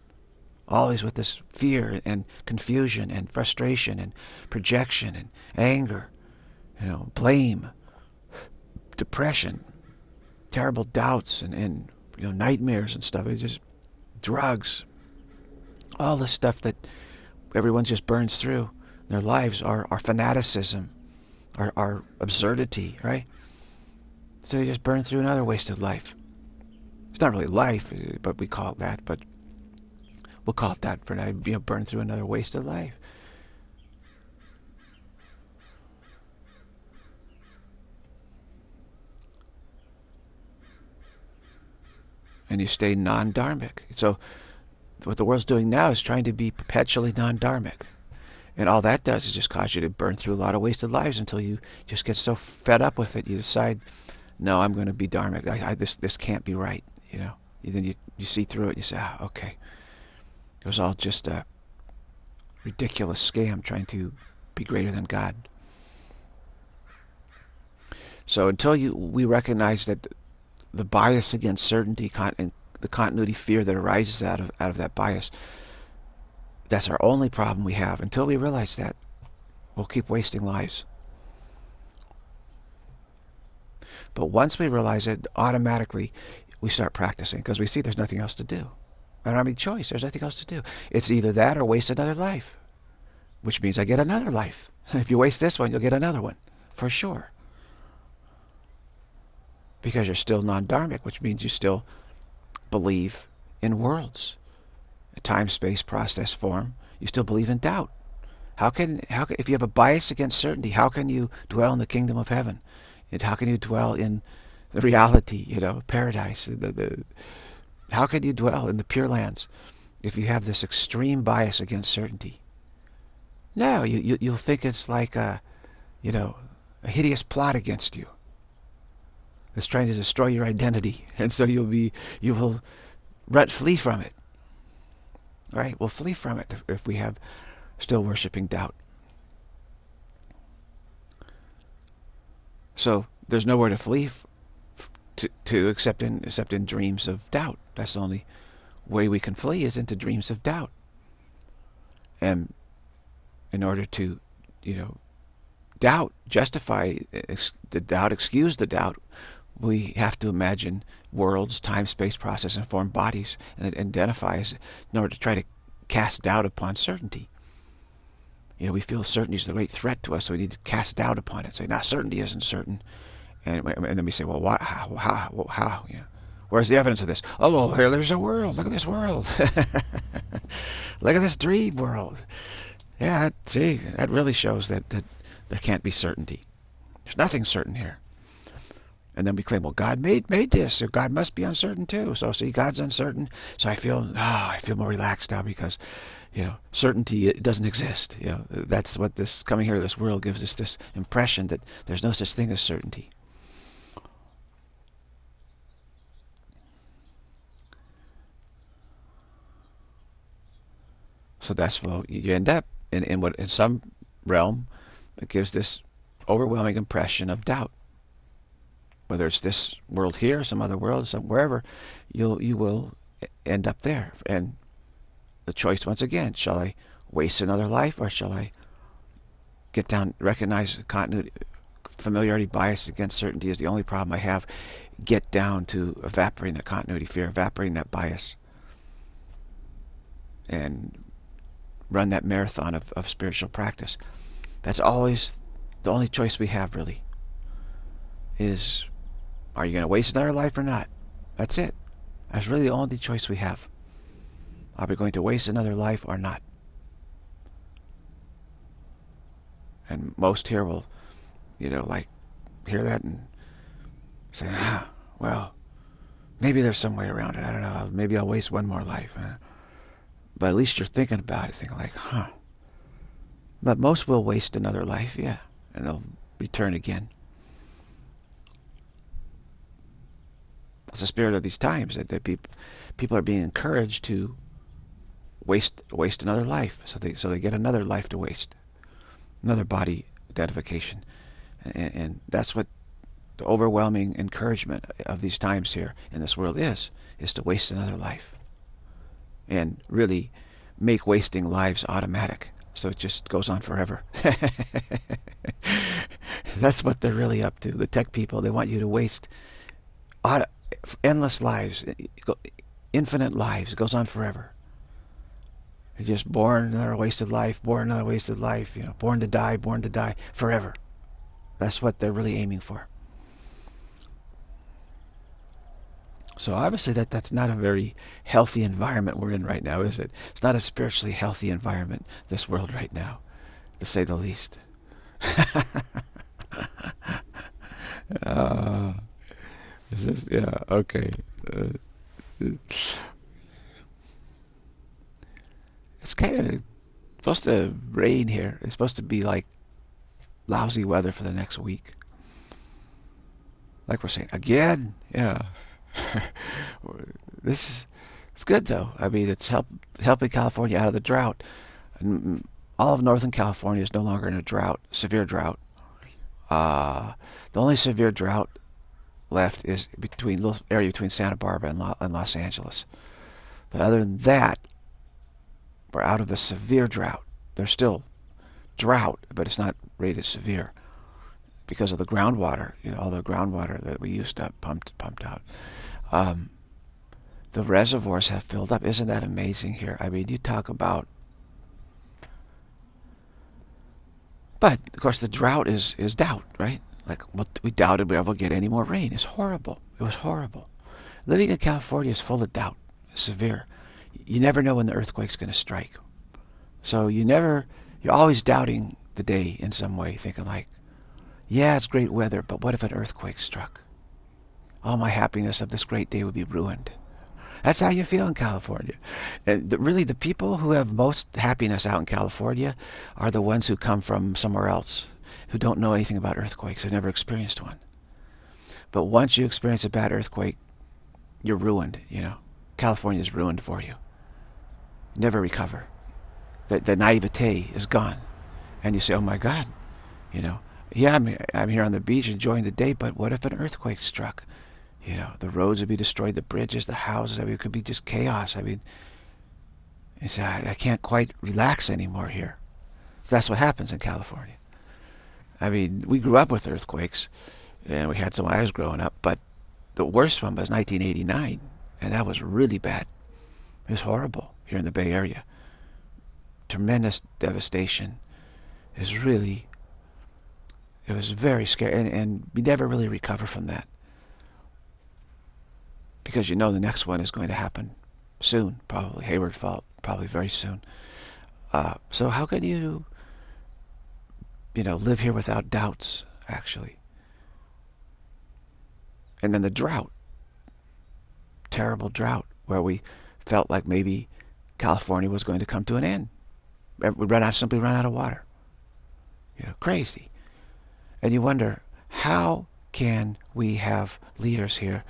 Always with this fear and confusion and frustration and projection and anger, you know, blame, depression, terrible doubts and, and you know, nightmares and stuff. It's just drugs, all the stuff that everyone just burns through their lives, our, our fanaticism, our, our absurdity, right? So you just burn through another wasted life. It's not really life, but we call it that, but we'll call it that for now, you know, burn through another wasted life. And you stay non-dharmic. So what the world's doing now is trying to be perpetually non-dharmic. And all that does is just cause you to burn through a lot of wasted lives until you just get so fed up with it, you decide, no, I'm going to be dharmic. I, I, this, this can't be right, you know. And then you, you see through it and you say, ah, okay. It was all just a ridiculous scam trying to be greater than God. So until you we recognize that the bias against certainty and the continuity fear that arises out of out of that bias, that's our only problem we have. Until we realize that, we'll keep wasting lives. But once we realize it, automatically we start practicing because we see there's nothing else to do. I don't have any choice. There's nothing else to do. It's either that or waste another life, which means I get another life. If you waste this one, you'll get another one for sure. Because you're still non-dharmic, which means you still believe in worlds, time, space, process, form. You still believe in doubt. How can, how can, if you have a bias against certainty, how can you dwell in the kingdom of heaven? And how can you dwell in the reality, you know, paradise? The, the, how can you dwell in the pure lands if you have this extreme bias against certainty? No, you, you, you'll think it's like a, you know, a hideous plot against you. It's trying to destroy your identity, and so you'll be, you will run, flee from it. All right, we'll flee from it if, if we have still worshiping doubt. So there's nowhere to flee f to, to except in except in dreams of doubt. That's the only way we can flee is into dreams of doubt. And in order to, you know, doubt, justify the doubt, excuse the doubt, we have to imagine worlds, time, space, process, and form, bodies, and identify as in order to try to cast doubt upon certainty. You know, we feel certainty is the great threat to us, so we need to cast doubt upon it. Say, "Nah, certainty isn't certain," and, and then we say, "Well, why? How? How? How? You know, where's the evidence of this? Oh, well, here, there's a world. Look at this world. Look at this dream world. Yeah, see, that really shows that that there can't be certainty. There's nothing certain here." And then we claim, well, God made made this, so God must be uncertain too. So see, God's uncertain, so I feel, ah, oh, I feel more relaxed now because, you know, certainty it doesn't exist. You know, that's what this coming here to this world gives us, this impression that there's no such thing as certainty. So that's what you end up in in what in some realm that gives this overwhelming impression of doubt. Whether it's this world here, some other world, some wherever, you'll you will end up there. And the choice once again: shall I waste another life, or shall I get down, recognize continuity, familiarity, bias against certainty is the only problem I have. Get down to evaporating the continuity fear, evaporating that bias, and run that marathon of of spiritual practice. That's always the only choice we have, really. Is are you going to waste another life or not? That's it. That's really the only choice we have. Are we going to waste another life or not? And most here will, you know, like, hear that and say, ah, well, maybe there's some way around it. I don't know. Maybe I'll waste one more life. But at least you're thinking about it, thinking like, huh. But most will waste another life, yeah. And they'll return again. It's the spirit of these times that, that people, people are being encouraged to waste waste another life. So they so they get another life to waste, another body identification, and, and that's what the overwhelming encouragement of these times here in this world is, is to waste another life, and really make wasting lives automatic, so it just goes on forever. That's what they're really up to, the tech people. They want you to waste auto, endless lives, infinite lives. It goes on forever. You're just born another wasted life, born another wasted life, you know, born to die, born to die, forever. That's what they're really aiming for. So obviously that, that's not a very healthy environment we're in right now, is it? It's not a spiritually healthy environment, this world right now, to say the least. uh, is this, yeah, okay. Uh, it's kind of supposed to rain here. It's supposed to be like lousy weather for the next week. Like we're saying, again? Yeah. This is, it's good though. I mean, it's help, helping California out of the drought. And all of Northern California is no longer in a drought, severe drought. Uh, the only severe drought left is between little area between Santa Barbara and, Lo, and Los Angeles. But other than that, we're out of the severe drought. There's still drought, but it's not rated severe because of the groundwater. You know, all the groundwater that we used up, pumped, pumped out. Um, the reservoirs have filled up. Isn't that amazing here? I mean, you talk about... But, of course, the drought is, is doubt, right? Like, what, we doubted we ever get any more rain. It's horrible. It was horrible. Living in California is full of doubt. It's severe. You never know when the earthquake's going to strike. So you never... You're always doubting the day in some way, thinking like, yeah, it's great weather, but what if an earthquake struck? All my happiness of this great day would be ruined. That's how you feel in California. And the, really, the people who have most happiness out in California are the ones who come from somewhere else, who don't know anything about earthquakes, who never experienced one. But once you experience a bad earthquake, you're ruined, you know. California's ruined for you. Never recover. The, the naivete is gone. And you say, oh my God, you know, yeah, I'm, I'm here on the beach enjoying the day, but what if an earthquake struck? You know, the roads would be destroyed, the bridges, the houses. I mean, it could be just chaos. I mean, it's, I, I can't quite relax anymore here. So that's what happens in California. I mean, we grew up with earthquakes, and we had some when I was growing up, but the worst one was nineteen eighty-nine, and that was really bad. It was horrible here in the Bay Area. Tremendous devastation. It was really, it was very scary, and, and we never really recover from that. Because you know the next one is going to happen soon, probably. Hayward Fault, probably very soon. Uh, so how can you, you know, live here without doubts, actually? And then the drought, terrible drought, where we felt like maybe California was going to come to an end. We ran out, simply ran out of water. You know, crazy. And you wonder, how can we have leaders here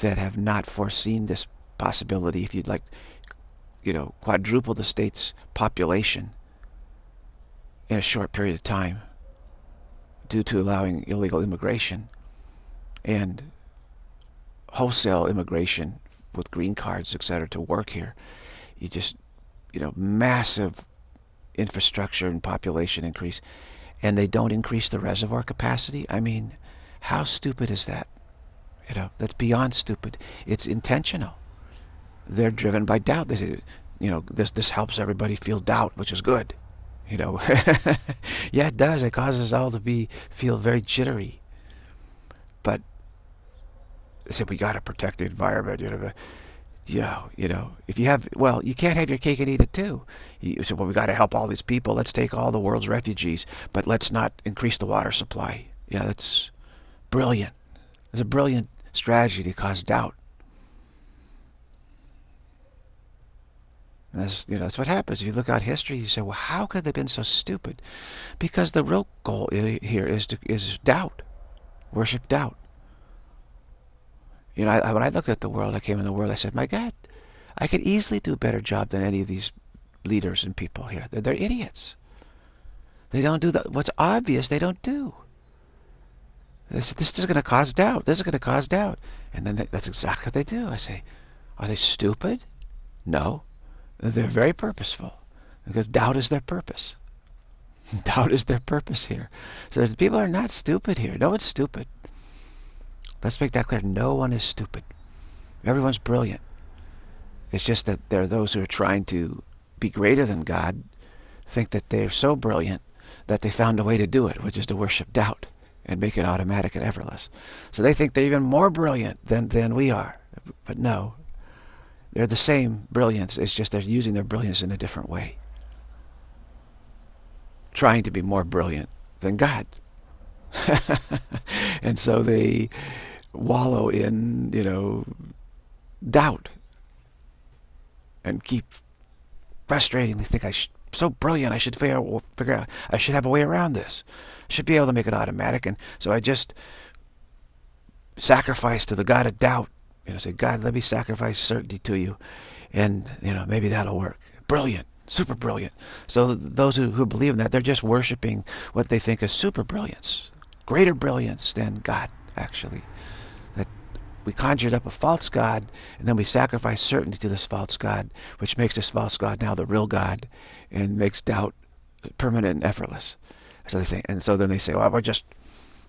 that have not foreseen this possibility? If you'd like, you know, quadruple the state's population in a short period of time due to allowing illegal immigration and wholesale immigration with green cards, et cetera, to work here. You just, you know, massive infrastructure and population increase, and they don't increase the reservoir capacity. I mean, how stupid is that? You know, that's beyond stupid. It's intentional. They're driven by doubt. They say, you know, this this helps everybody feel doubt, which is good. You know, yeah, it does. It causes us all to be feel very jittery. But they say we got to protect the environment. You know, you know, you know, if you have, well, you can't have your cake and eat it too. You say, well, we got to help all these people. Let's take all the world's refugees, but let's not increase the water supply. Yeah, that's brilliant. It's a brilliant strategy to cause doubt. And that's, you know, that's what happens. If you look at history, you say, well, how could they have been so stupid? Because the real goal here is to, is doubt. Worship doubt. You know, I, when I looked at the world, I came in the world, I said, my God, I could easily do a better job than any of these leaders and people here. They're, they're idiots. They don't do the, what's obvious, they don't do. This, this is going to cause doubt. This is going to cause doubt. And then they, that's exactly what they do. I say, are they stupid? No. They're very purposeful. Because doubt is their purpose. Doubt is their purpose here. So people are not stupid here. No one's stupid. Let's make that clear. No one is stupid. Everyone's brilliant. It's just that there are those who are trying to be greater than God, think that they're so brilliant that they found a way to do it, which is to worship doubt and make it automatic and effortless. So they think they're even more brilliant than, than we are. But no, they're the same brilliance. It's just they're using their brilliance in a different way. Trying to be more brilliant than God. And so they wallow in, you know, doubt. And keep frustratingly think I'm so brilliant, I should figure out, figure out, I should have a way around this. I should be able to make it automatic. And so I just sacrifice to the God of doubt. You know, say, God, let me sacrifice certainty to you. And, you know, maybe that'll work. Brilliant. Super brilliant. So those who, who believe in that, they're just worshiping what they think is super brilliance. Greater brilliance than God, actually. That we conjured up a false God, and then we sacrifice certainty to this false God, which makes this false God now the real God, and makes doubt permanent and effortless. So they think, and so then they say, well, we're just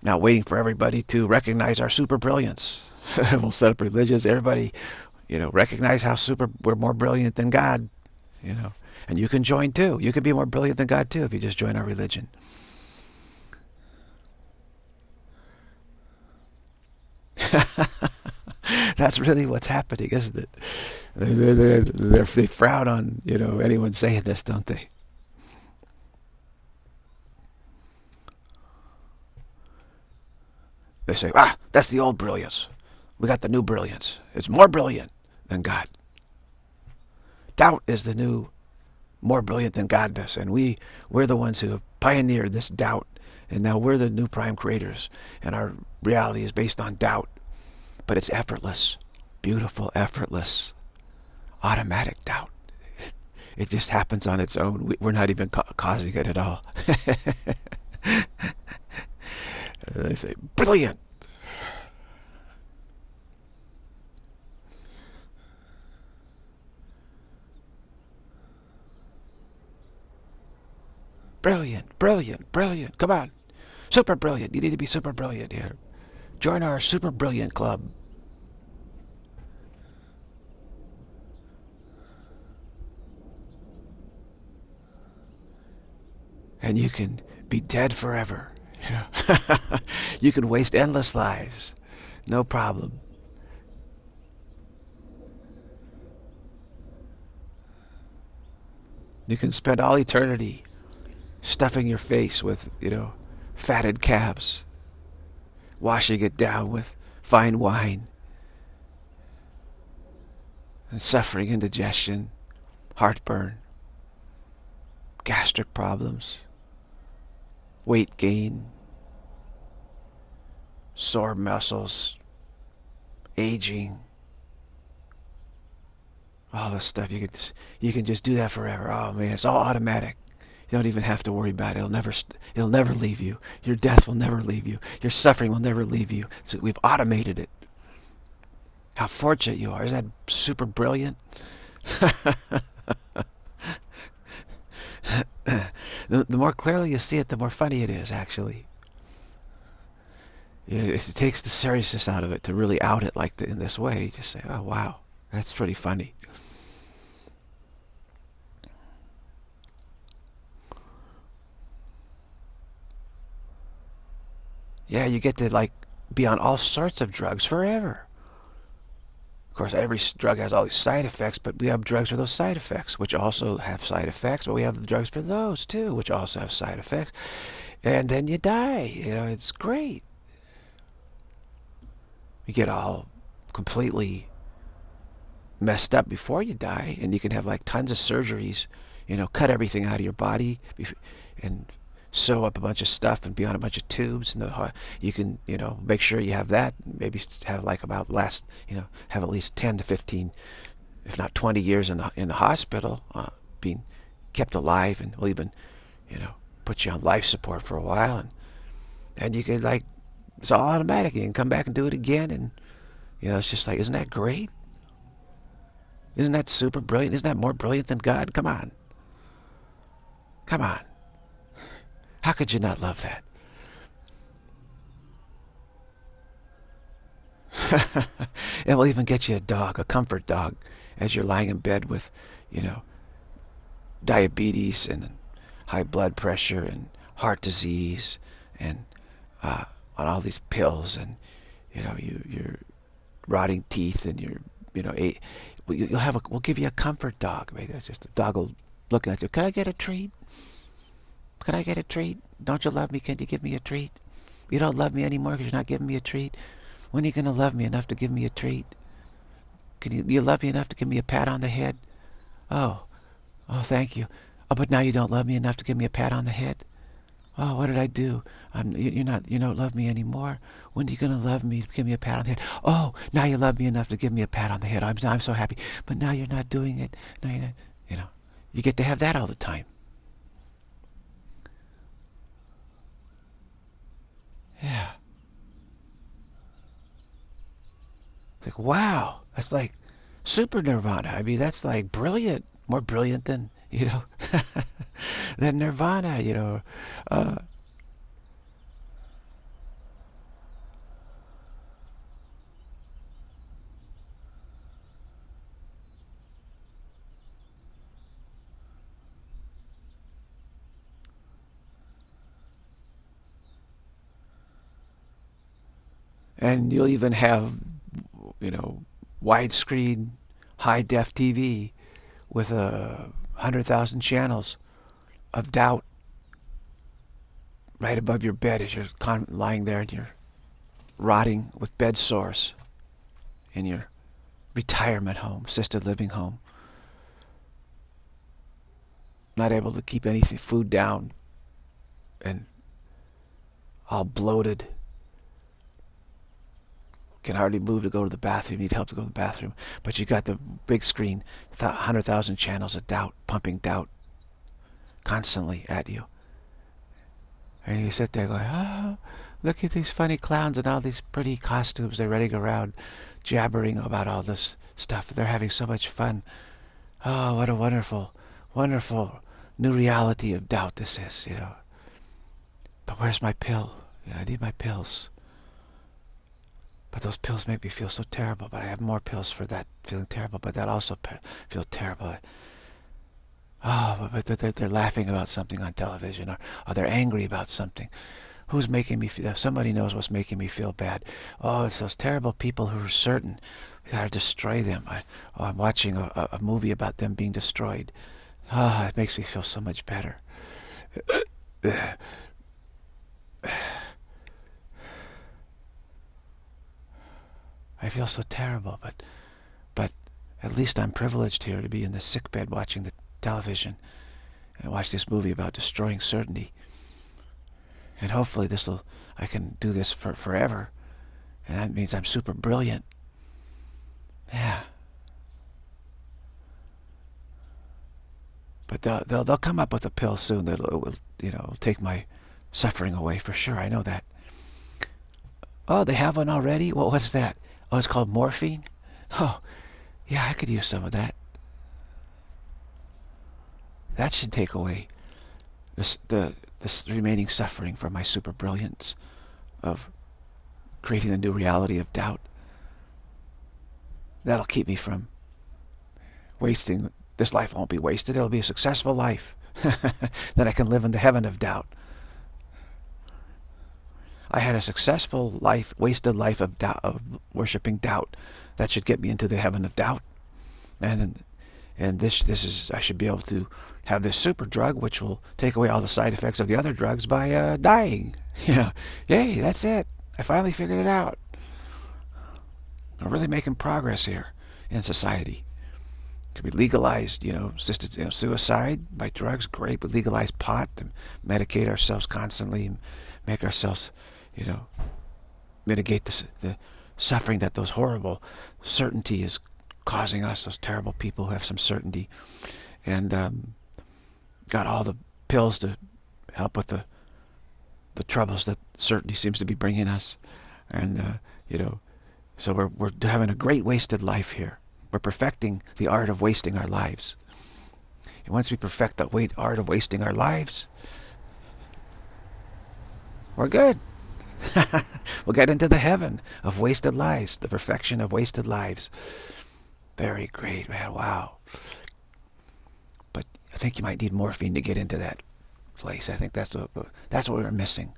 now waiting for everybody to recognize our super brilliance. We'll set up religions, everybody, you know, recognize how super, we're more brilliant than God, you know. And you can join too. You can be more brilliant than God too if you just join our religion. That's really what's happening, isn't it? They're, they're, they're, they frown on, you know, anyone saying this, don't they? They say, ah, that's the old brilliance. We got the new brilliance. It's more brilliant than God. Doubt is the new more brilliant than Godness, and we we're the ones who have pioneered this doubt, and now we're the new prime creators, and our reality is based on doubt, but it's effortless, beautiful, effortless, automatic doubt. It just happens on its own. We're not even ca causing it at all. They say brilliant. Brilliant, brilliant, brilliant. Come on. Super brilliant. You need to be super brilliant here. Join our super brilliant club. And you can be dead forever. You know? You can waste endless lives. No problem. You can spend all eternity stuffing your face with, you know, fatted calves, washing it down with fine wine, and suffering indigestion, heartburn, gastric problems, weight gain, sore muscles, aging, all this stuff. You can just, you can just do that forever. Oh man, it's all automatic. You don't even have to worry about it. It'll never, it'll never leave you. Your death will never leave you. Your suffering will never leave you. So we've automated it. How fortunate you are. Is that super brilliant? the, the more clearly you see it, the more funny it is, actually. It, it takes the seriousness out of it to really out it like the, in this way. You just say, oh, wow, that's pretty funny. Yeah, you get to, like, be on all sorts of drugs forever. Of course, every drug has all these side effects, but we have drugs for those side effects, which also have side effects, but we have the drugs for those, too, which also have side effects. And then you die. You know, it's great. You get all completely messed up before you die, and you can have, like, tons of surgeries, you know, cut everything out of your body, and sew up a bunch of stuff and be on a bunch of tubes, and the, you can, you know, make sure you have that. Maybe have like about last, you know, have at least ten to fifteen, if not twenty years in the in the hospital, uh, being kept alive, and we'll even, you know, put you on life support for a while, and and you can, like, it's all automatic. You can come back and do it again, and, you know, it's just like, isn't that great? Isn't that super brilliant? Isn't that more brilliant than God? Come on. Come on. How could you not love that? It will even get you a dog, a comfort dog, as you're lying in bed with, you know, diabetes and high blood pressure and heart disease and uh, on all these pills, and, you know, you, you're rotting teeth, and you're, you know, a, you'll have a, we'll give you a comfort dog. Maybe that's just a dog will look at you. Can I get a treat? Can I get a treat? Don't you love me? Can you give me a treat? You don't love me anymore because you're not giving me a treat. When are you going to love me enough to give me a treat? Can you, you love me enough to give me a pat on the head? Oh, oh, thank you. Oh, but now you don't love me enough to give me a pat on the head? Oh, what did I do? I'm, you're not, you don't love me anymore. When are you going to love me to give me a pat on the head? Oh, now you love me enough to give me a pat on the head. I'm, I'm so happy. But now you're not doing it. Now you're not, you know, you get to have that all the time. Yeah. It's like, wow, that's like super nirvana. I mean, that's like brilliant, more brilliant than, you know, than nirvana, you know. Uh, and you'll even have, you know, widescreen, high-def T V with a hundred thousand channels of doubt right above your bed as you're lying there and you're rotting with bed sores in your retirement home, assisted living home, not able to keep any food down and all bloated. Can hardly move to go to the bathroom. You need help to go to the bathroom. But you got the big screen, one hundred thousand channels of doubt, pumping doubt constantly at you. And you sit there going, oh, look at these funny clowns and all these pretty costumes. They're running around jabbering about all this stuff. They're having so much fun. Oh, what a wonderful, wonderful new reality of doubt this is, you know. But where's my pill? You know, I need my pills. But those pills make me feel so terrible. But I have more pills for that feeling terrible. But that also feel terrible. Oh, but they're, they're laughing about something on television, or, or they're angry about something. Who's making me feel? Somebody knows what's making me feel bad. Oh, it's those terrible people who are certain. We gotta destroy them. I, oh, I'm watching a, a movie about them being destroyed. Ah, oh, it makes me feel so much better. I feel so terrible, but but at least I'm privileged here to be in the sickbed watching the television and watch this movie about destroying certainty. And hopefully this will, I can do this for forever. And that means I'm super brilliant. Yeah. But they'll they'll, they'll come up with a pill soon that will, you know, take my suffering away for sure. I know that. Oh, they have one already? Well, what's that? Oh, it's called morphine? Oh, yeah, I could use some of that. That should take away this, the this remaining suffering from my super brilliance of creating the new reality of doubt. That'll keep me from wasting. This life won't be wasted. It'll be a successful life. Then I can live in the heaven of doubt. I had a successful life, wasted life of doubt, of worshiping doubt. That should get me into the heaven of doubt. And and this this is, I should be able to have this super drug, which will take away all the side effects of the other drugs by uh, dying. Yeah, yay, that's it. I finally figured it out. We're really making progress here in society. It could be legalized, you know, assisted you know, suicide by drugs, great. But legalize pot and medicate ourselves constantly, and make ourselves, you know, mitigate the, the suffering that those horrible certainty is causing us, those terrible people who have some certainty. And um, got all the pills to help with the the troubles that certainty seems to be bringing us, and uh, you know, so we're we're having a great wasted life here. We're perfecting the art of wasting our lives, and once we perfect the wait art of wasting our lives, we're good. We'll get into the heaven of wasted lives, the perfection of wasted lives. Very great, man. Wow. But I think you might need morphine to get into that place. I think that's what that's what we were missing.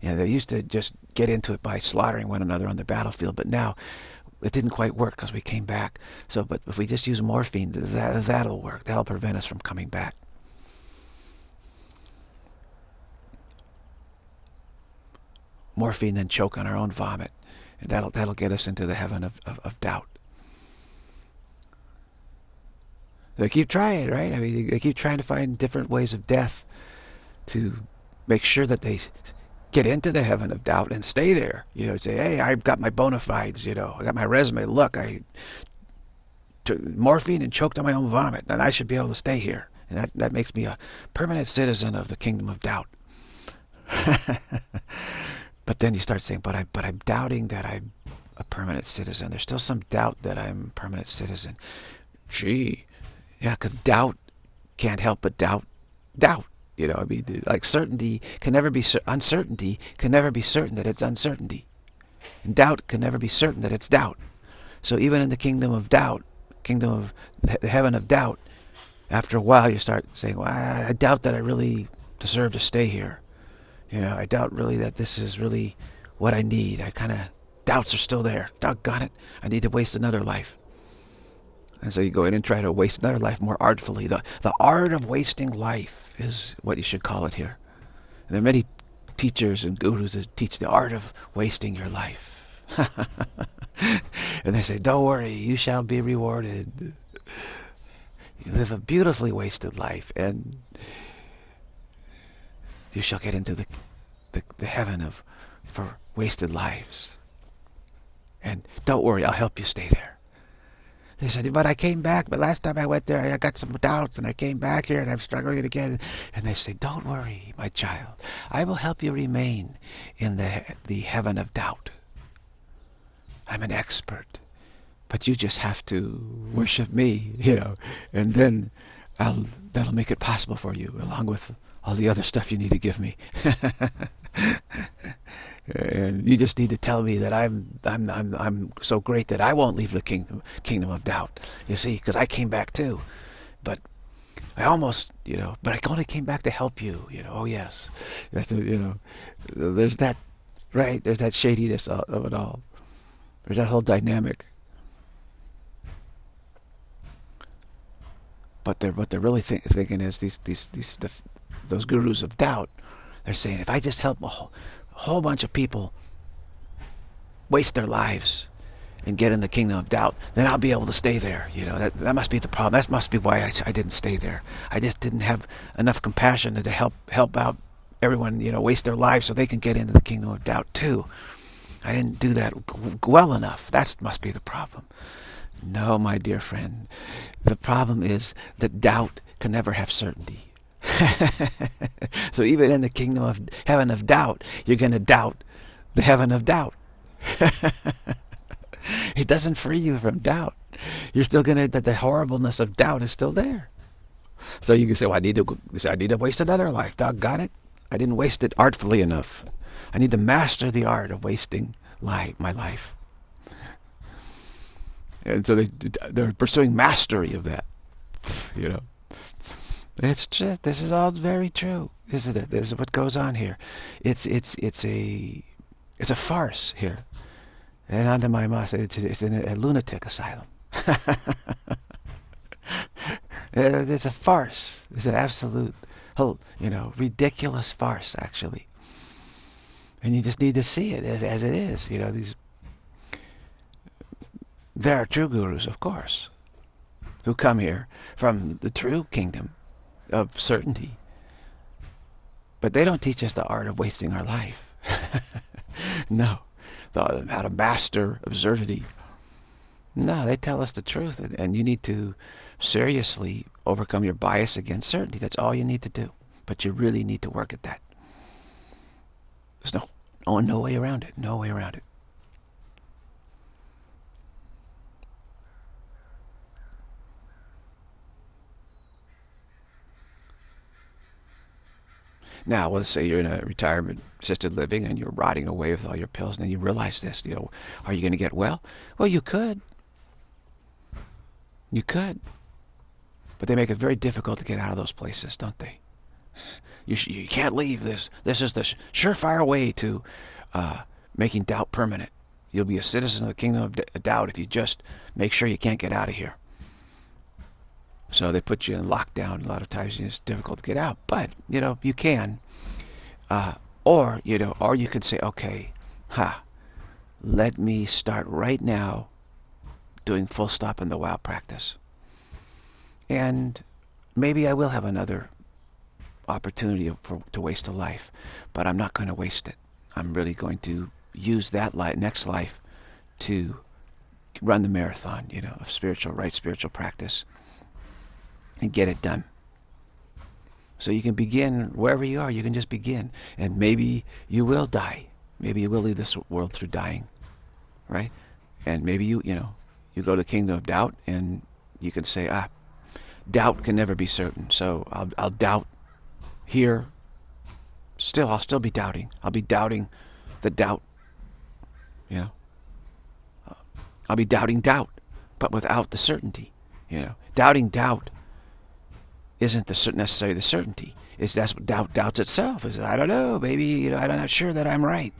You know, they used to just get into it by slaughtering one another on the battlefield, but now it didn't quite work because we came back. So, but if we just use morphine, that that'll work. That'll prevent us from coming back. Morphine and choke on our own vomit, and that'll that'll get us into the heaven of, of, of doubt. They keep trying, right? I mean, they keep trying to find different ways of death to make sure that they get into the heaven of doubt and stay there. You know, say, hey, I've got my bona fides, you know, I got my resume. Look, I took morphine and choked on my own vomit, and I should be able to stay here. And that, that makes me a permanent citizen of the kingdom of doubt. But then you start saying, but, I, but I'm doubting that I'm a permanent citizen. There's still some doubt that I'm a permanent citizen. Gee. Yeah, because doubt can't help but doubt, doubt. You know, I mean, like certainty can never be, uncertainty can never be certain that it's uncertainty. And doubt can never be certain that it's doubt. So even in the kingdom of doubt, kingdom of the heaven of doubt, after a while you start saying, well, I doubt that I really deserve to stay here. You know, I doubt really that this is really what I need. I kind of, doubts are still there. Doggone it, I need to waste another life. And so you go in and try to waste another life more artfully. The, the art of wasting life is what you should call it here. And there are many teachers and gurus that teach the art of wasting your life. And they say, don't worry, you shall be rewarded. You live a beautifully wasted life, and you shall get into the, the, the heaven of for wasted lives. And don't worry, I'll help you stay there. They said, but I came back, but last time I went there, I got some doubts, and I came back here, and I'm struggling again. And they say, don't worry, my child. I will help you remain in the, the heaven of doubt. I'm an expert, but you just have to worship me, you know, and then I'll, that'll make it possible for you, along with all the other stuff you need to give me. And you just need to tell me that I'm I'm I'm I'm so great that I won't leave the kingdom kingdom of doubt. You see, because I came back too, but I almost you know, but I only came back to help you. You know, oh yes, that's a, you know, there's that right, there's that shadiness of it all. There's that whole dynamic. But they're what they're really th thinking is these these these the, those gurus of doubt. They're saying if I just help a whole A whole bunch of people waste their lives and get in the kingdom of doubt, then I'll be able to stay there. You know, that, that must be the problem. That must be why I, I didn't stay there. I just didn't have enough compassion to help help out everyone, you know, waste their lives so they can get into the kingdom of doubt too. I didn't do that well enough. That must be the problem. No, my dear friend. The problem is that doubt can never have certainty. So even in the kingdom of heaven of doubt, you're going to doubt the heaven of doubt. It doesn't free you from doubt. You're still going to, that the horribleness of doubt is still there. So you can say, well, I need to, I need to waste another life. Doggone it. I didn't waste it artfully enough. I need to master the art of wasting life, my life. And so they, they're pursuing mastery of that, you know. It's true. This is all very true, isn't it? This is what goes on here. It's it's it's a it's a farce here. And Anandamayi Ma said it's it's in a lunatic asylum. It's a farce. It's an absolute, you know, ridiculous farce actually. And you just need to see it as as it is. You know, these there are true gurus, of course, who come here from the true kingdom of certainty, but they don't teach us the art of wasting our life. No, the, how to master absurdity. No, they tell us the truth, and, and you need to seriously overcome your bias against certainty. That's all you need to do. But you really need to work at that. There's no, oh, no way around it. No way around it. Now, let's say you're in a retirement assisted living and you're rotting away with all your pills, and then you realize this, you know, are you going to get well? Well, you could. You could. But they make it very difficult to get out of those places, don't they? You, sh you can't leave this. This is the sh surefire way to uh, making doubt permanent. You'll be a citizen of the kingdom of d doubt if you just make sure you can't get out of here. So they put you in lockdown a lot of times, and it's difficult to get out. But you know you can, uh, or you know, or you could say, okay, ha, huh, let me start right now, doing full stop in the wow practice, and maybe I will have another opportunity for to waste a life, but I'm not going to waste it. I'm really going to use that life, next life, to run the marathon, you know, of spiritual right spiritual practice. And get it done. So you can begin wherever you are. You can just begin, and maybe you will die. Maybe you will leave this world through dying, right? And maybe you, you know, you go to the kingdom of doubt, and you can say, ah, doubt can never be certain. So I'll, I'll doubt here. Still, I'll still be doubting. I'll be doubting the doubt. You know, I'll be doubting doubt, but without the certainty. You know, doubting doubt. Isn't the necessarily the certainty? It's that's what doubt doubts itself. Is I don't know, maybe you know, I'm not sure that I'm right.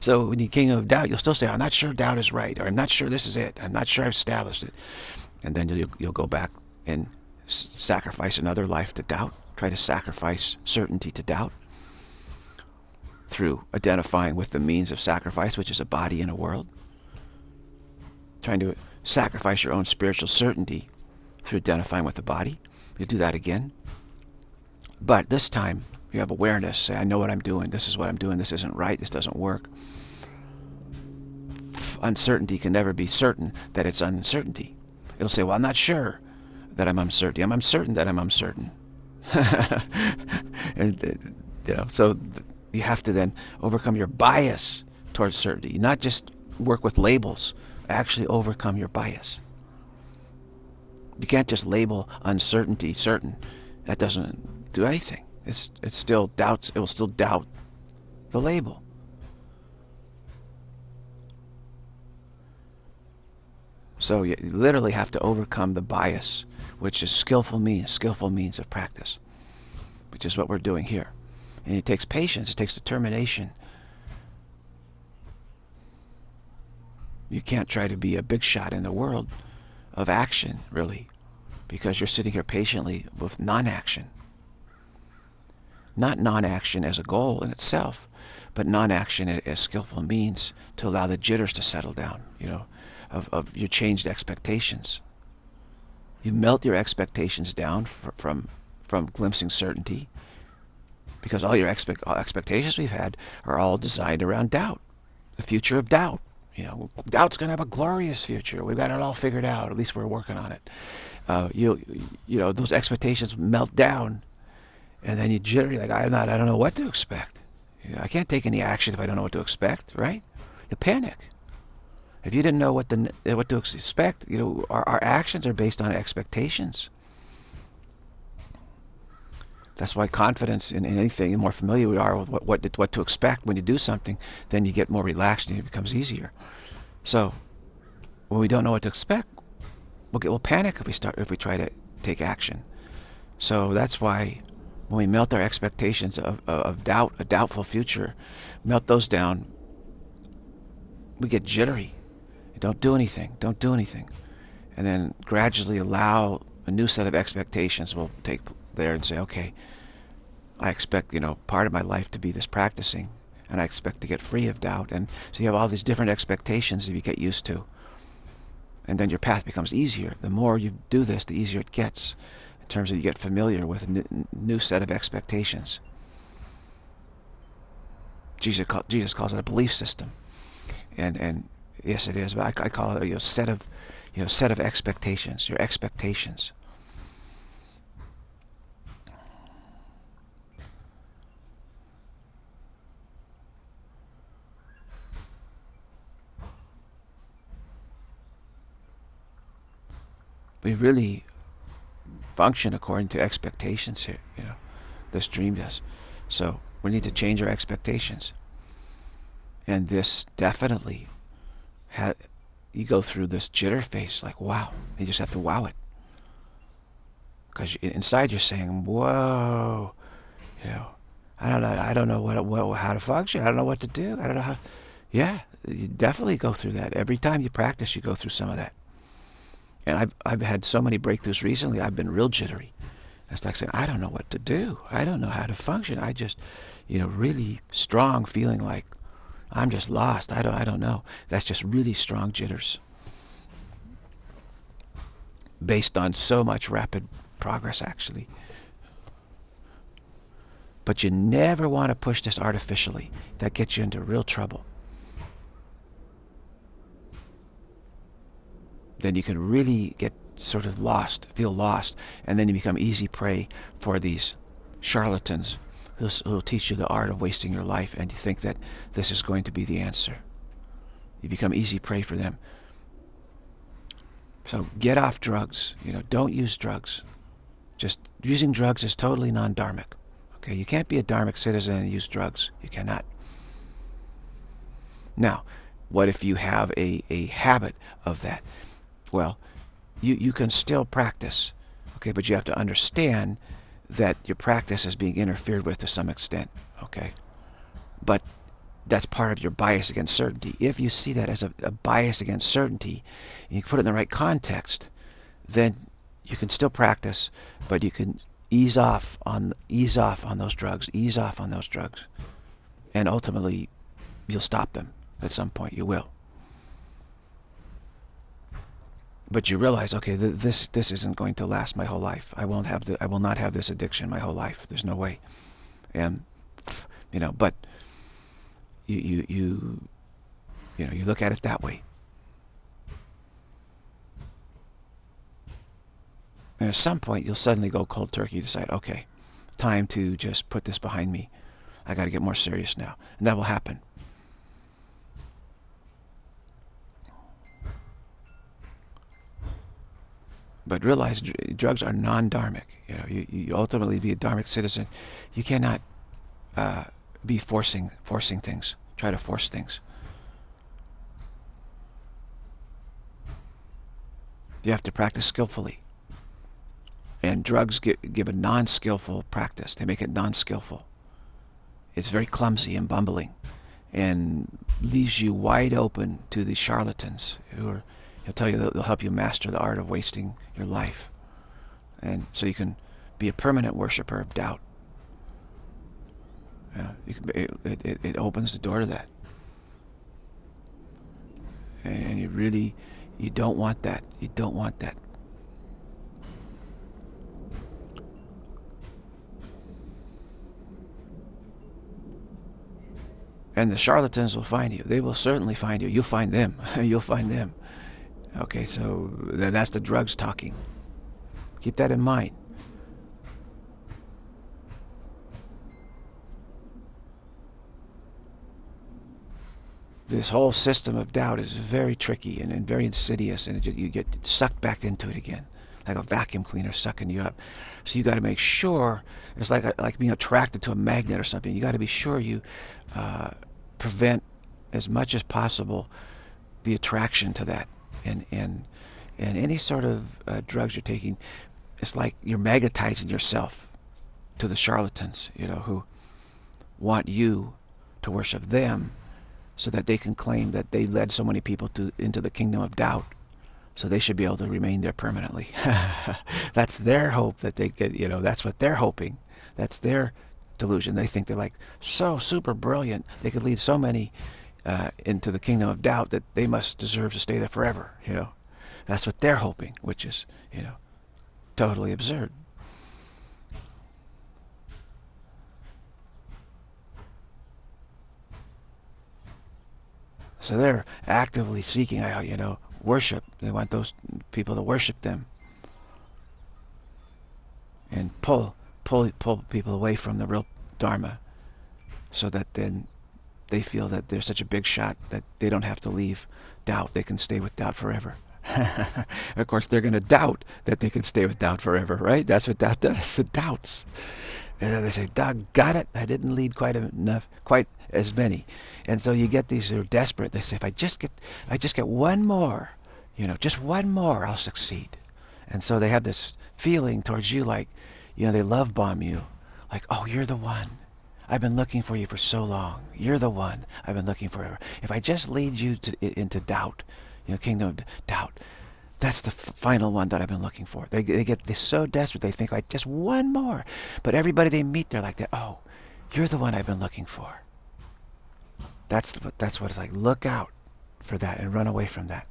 So in the kingdom of doubt, you'll still say, I'm not sure doubt is right, or I'm not sure this is it. I'm not sure I've established it. And then you'll you'll go back and s sacrifice another life to doubt. Try to sacrifice certainty to doubt through identifying with the means of sacrifice, which is a body and a world. Trying to sacrifice your own spiritual certainty through identifying with the body. You do that again, but this time you have awareness. Say, I know what I'm doing. This is what I'm doing. This isn't right. This doesn't work. Uncertainty can never be certain that it's uncertainty. It'll say, well, I'm not sure that I'm uncertain. I'm uncertain that I'm uncertain. And, you know, so you have to then overcome your bias towards certainty. You not just work with labels. Actually overcome your bias. You can't just label uncertainty certain. That doesn't do anything. It's it still doubts. It will still doubt the label. So you literally have to overcome the bias, which is skillful means, skillful means of practice, which is what we're doing here. And it takes patience. It takes determination. You can't try to be a big shot in the world of action, really, because you're sitting here patiently with non-action. Not non-action as a goal in itself, but non-action as skillful means to allow the jitters to settle down, you know, of, of your changed expectations. You melt your expectations down for, from, from glimpsing certainty, because all your expect, all expectations we've had are all designed around doubt, the future of doubt. You know, doubt's going to have a glorious future. We've got it all figured out. At least we're working on it. Uh, you, you know, those expectations melt down, and then you jitter. You're like, I'm not. I don't know what to expect. You know, I can't take any action if I don't know what to expect. Right? You panic. If you didn't know what the what to expect, you know, our, our actions are based on expectations. That's why confidence in, in anything, the more familiar we are with what, what, what to expect when you do something, then you get more relaxed and it becomes easier. So when we don't know what to expect, we'll, get, we'll panic if we, start, if we try to take action. So that's why when we melt our expectations of, of doubt, a doubtful future, melt those down, we get jittery. Don't do anything. Don't do anything. And then gradually allow a new set of expectations will take place. There and say, okay, I expect, you know, part of my life to be this practicing, and I expect to get free of doubt. And so you have all these different expectations that you get used to, and then your path becomes easier. The more you do this, the easier it gets in terms of you get familiar with a new set of expectations. Jesus, call, Jesus calls it a belief system, and and yes, it is. But I, I call it a you know, set of, you know, set of expectations. Your expectations. we really function according to expectations here, you know, this dream does. So we need to change our expectations. And this definitely, had, you go through this jitter phase, like wow, you just have to wow it. Because inside you're saying, whoa, you know, I don't know, I don't know what, what, how to function, I don't know what to do, I don't know how, yeah, you definitely go through that. Every time you practice, you go through some of that. And I've, I've had so many breakthroughs recently, I've been real jittery. It's like saying, I don't know what to do. I don't know how to function. I just, you know, really strong feeling like I'm just lost. I don't, I don't know. That's just really strong jitters based on so much rapid progress, actually. But you never want to push this artificially. That gets you into real trouble. Then you can really get sort of lost, feel lost, and then you become easy prey for these charlatans who will teach you the art of wasting your life, and you think that this is going to be the answer. You become easy prey for them. So get off drugs, you know, don't use drugs. Just using drugs is totally non-dharmic. Okay, you can't be a dharmic citizen and use drugs. You cannot. Now, what if you have a, a habit of that? Well, you, you can still practice, okay, but you have to understand that your practice is being interfered with to some extent, okay? But that's part of your bias against certainty. If you see that as a, a bias against certainty, and you put it in the right context, then you can still practice, but you can ease off on, ease off on those drugs, ease off on those drugs, and ultimately you'll stop them at some point, you will. But you realize, okay, th this this isn't going to last my whole life. I won't have the, I will not have this addiction my whole life. There's no way, and you know. But you you you you know you look at it that way. And at some point, you'll suddenly go cold turkey. Decide, okay, time to just put this behind me. I got to get more serious now, and that will happen. But realize drugs are non-dharmic. You know, you, you ultimately be a dharmic citizen. You cannot uh, be forcing, forcing things. Try to force things. You have to practice skillfully. And drugs give, give a non-skillful practice. They make it non-skillful. It's very clumsy and bumbling, and leaves you wide open to the charlatans who are. He'll tell you that they'll help you master the art of wasting your life. And so you can be a permanent worshiper of doubt. Yeah, you can be, it, it, it opens the door to that. And you really, you don't want that. You don't want that. And the charlatans will find you. They will certainly find you. You'll find them. You'll find them. Okay, so that's the drugs talking. Keep that in mind. This whole system of doubt is very tricky and, and very insidious, and it, you get sucked back into it again, like a vacuum cleaner sucking you up. So you got to make sure, it's like a, like being attracted to a magnet or something. You got to be sure you uh, prevent as much as possible the attraction to that. And, and, and any sort of uh, drugs you're taking, it's like you're magnetizing yourself to the charlatans, you know, who want you to worship them so that they can claim that they led so many people to, into the kingdom of doubt. So they should be able to remain there permanently. That's their hope that they get, you know, that's what they're hoping. That's their delusion. They think they're like so super brilliant. They could lead so many Uh, into the kingdom of doubt that they must deserve to stay there forever, you know. That's what they're hoping, which is, you know, totally absurd. So they're actively seeking, you know, worship. They want those people to worship them and pull, pull, pull people away from the real Dharma so that then they feel that they're such a big shot that they don't have to leave doubt. They can stay with doubt forever. Of course, they're going to doubt that they can stay with doubt forever, right? That's what doubt does. It doubts. And they say, "Doggone it, I didn't lead quite enough, quite as many." And so you get these who are desperate. They say, "If I just get, if I just get one more, you know, just one more, I'll succeed." And so they have this feeling towards you, like, you know, they love bomb you, like, "Oh, you're the one. I've been looking for you for so long. You're the one I've been looking for. If I just lead you to, into doubt, you know, kingdom of doubt, that's the final one that I've been looking for." They, they get they're so desperate, they think, like, just one more. But everybody they meet, they're like that. "Oh, you're the one I've been looking for." That's the, that's what it's like. Look out for that and run away from that.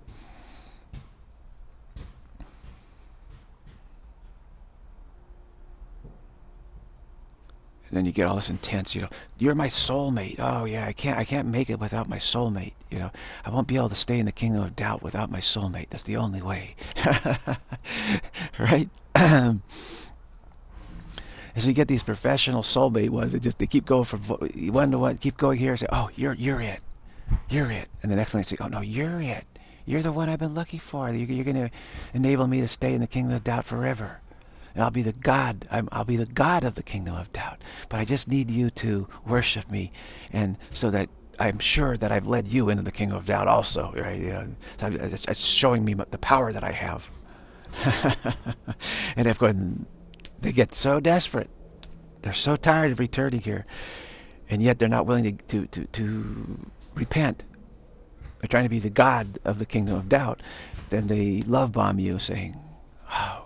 And then you get all this intense, you know, "You're my soulmate. Oh yeah, I can't, I can't make it without my soulmate. You know, I won't be able to stay in the kingdom of doubt without my soulmate. That's the only way." Right? And so you get these professional soulmate ones. They just they keep going from one to one, keep going here. And say, "Oh, you're you're it, you're it." And the next one they say, "Oh no, you're it. You're the one I've been looking for. You're, you're going to enable me to stay in the kingdom of doubt forever. And I'll be the God. I'm, I'll be the God of the kingdom of doubt. But I just need you to worship me, and so that I'm sure that I've led you into the kingdom of doubt also, right? You know, it's showing me the power that I have." And if going, they get so desperate, they're so tired of returning here, and yet they're not willing to to to, to repent. They're trying to be the God of the kingdom of doubt. Then they love bomb you, saying, "Oh,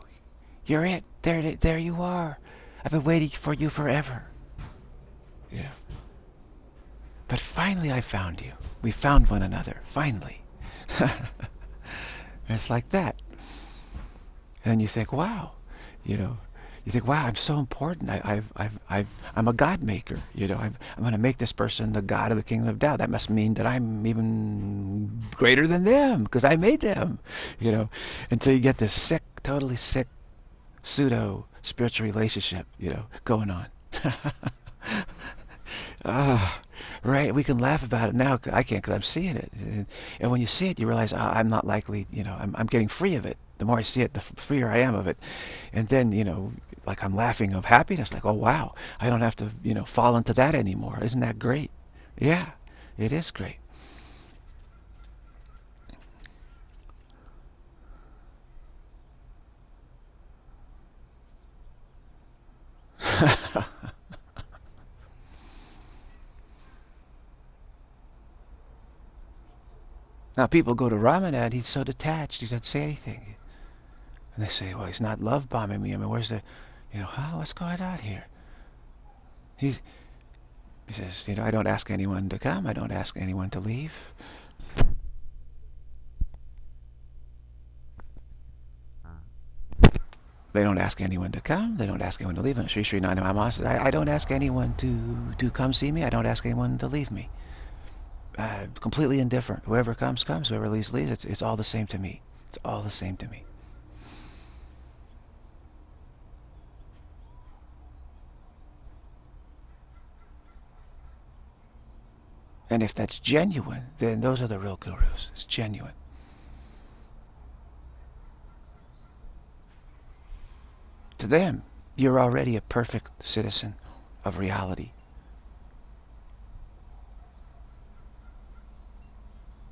you're it. There, there you are. I've been waiting for you forever. You know. But finally I found you. We found one another. Finally." It's like that. And you think, wow, you know, you think, wow, I'm so important. I, I've, I've, I've, I'm a God maker. You know, I've, I'm going to make this person the God of the kingdom of doubt. That must mean that I'm even greater than them because I made them. You know, until you get this sick, totally sick, pseudo spiritual relationship, you know, going on. Oh, right? We can laugh about it now. I can't because I'm seeing it. And when you see it, you realize, oh, I'm not likely, you know, I'm, I'm getting free of it. The more I see it, the freer I am of it. And then, you know, like I'm laughing of happiness, like, oh, wow, I don't have to, you know, fall into that anymore. Isn't that great? Yeah, it is great. Now people go to Ramana and he's so detached, he doesn't say anything. And they say, well, he's not love bombing me. I mean, where's the, you know, how, what's going on here? He's, he says, you know, I don't ask anyone to come. I don't ask anyone to leave. They don't ask anyone to come. They don't ask anyone to leave. And Sri Sri Anandamayi Ma says, I, I don't ask anyone to, to come see me. I don't ask anyone to leave me. Uh, completely indifferent. Whoever comes, comes. Whoever leaves, leaves. It's, it's all the same to me. It's all the same to me. And if that's genuine, then those are the real gurus. It's genuine. To them, you're already a perfect citizen of reality.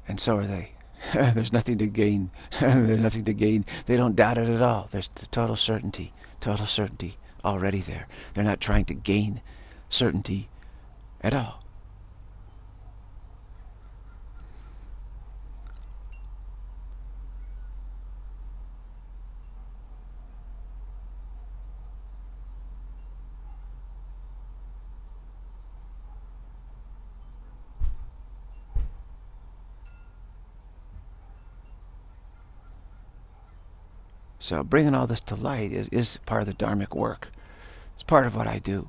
And so are they. There's nothing to gain. There's nothing to gain. They don't doubt it at all. There's total certainty. Total certainty already there. They're not trying to gain certainty at all. So bringing all this to light is, is part of the dharmic work. It's part of what I do.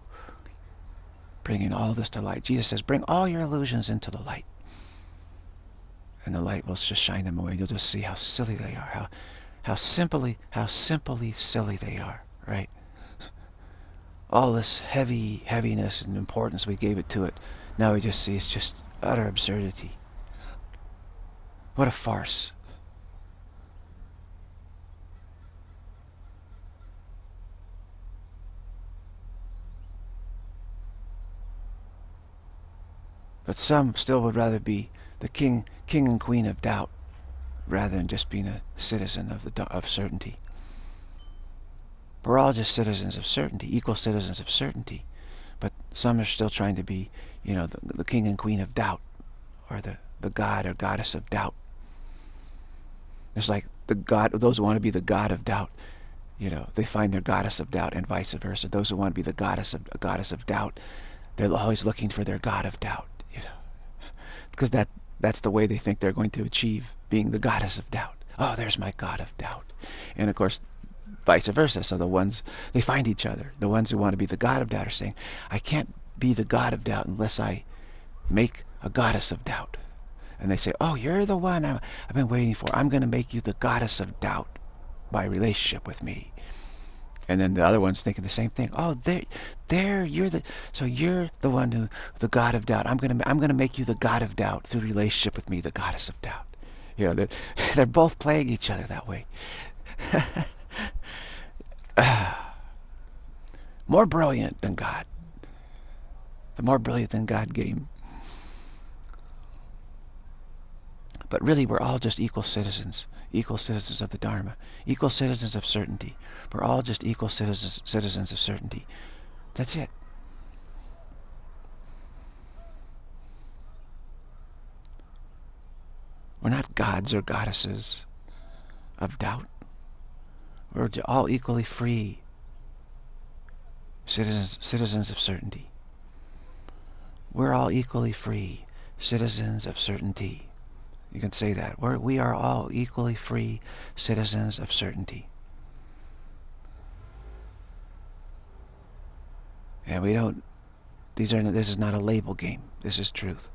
Bringing all this to light. Jesus says, bring all your illusions into the light. And the light will just shine them away. You'll just see how silly they are. How, how simply, how simply silly they are, right? All this heavy, heaviness and importance we gave it to it. Now we just see it's just utter absurdity. What a farce. But some still would rather be the king, king and queen of doubt rather than just being a citizen of, the, of certainty. We're all just citizens of certainty, equal citizens of certainty. But some are still trying to be, you know, the, the king and queen of doubt, or the, the god or goddess of doubt. It's like the god, those who want to be the god of doubt, you know, they find their goddess of doubt, and vice versa. Those who want to be the goddess of goddess of doubt, they're always looking for their god of doubt, you know, because that that's the way they think they're going to achieve being the goddess of doubt. Oh, there's my god of doubt, and of course, vice versa. So the ones, they find each other. The ones who want to be the god of doubt are saying, I can't be the god of doubt unless I make a goddess of doubt. And they say, oh, you're the one I'm, I've been waiting for. I'm going to make you the goddess of doubt by relationship with me. And then the other one's thinking the same thing. Oh, there, there, you're the, so you're the one who, the god of doubt. I'm going to, I'm going to make you the god of doubt through relationship with me, the goddess of doubt. You know, they're, they're both playing each other that way. More brilliant than God. The more brilliant than God game. But really, we're all just equal citizens, equal citizens of the Dharma, equal citizens of certainty. We're all just equal citizens, citizens of certainty. That's it. We're not gods or goddesses of doubt. We're all equally free citizens, citizens of certainty. We're all equally free citizens of certainty. You can say that. We're, we are all equally free citizens of certainty. And we don't, these are, this is not a label game. This is truth.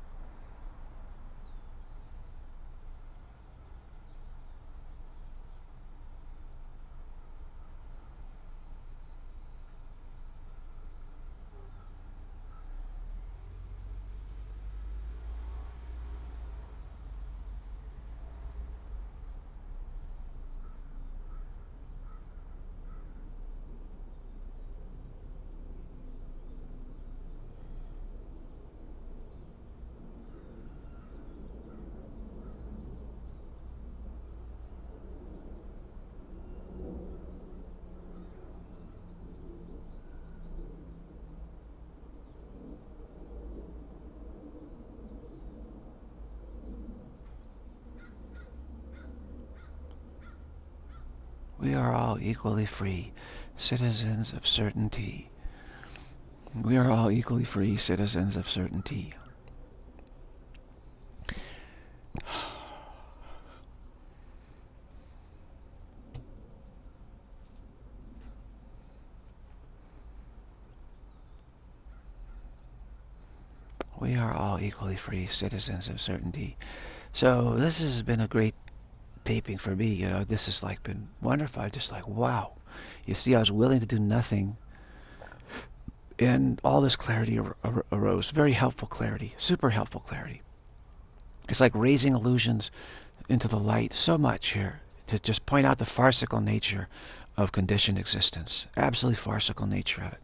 We are all equally free citizens of certainty. We are all equally free citizens of certainty. We are all equally free citizens of certainty. So this has been a great taping for me, you know, this has like been wonderful. I'm just like, wow. You see, I was willing to do nothing, and all this clarity ar ar arose. Very helpful clarity, super helpful clarity. It's like raising illusions into the light so much here to just point out the farcical nature of conditioned existence, absolutely farcical nature of it.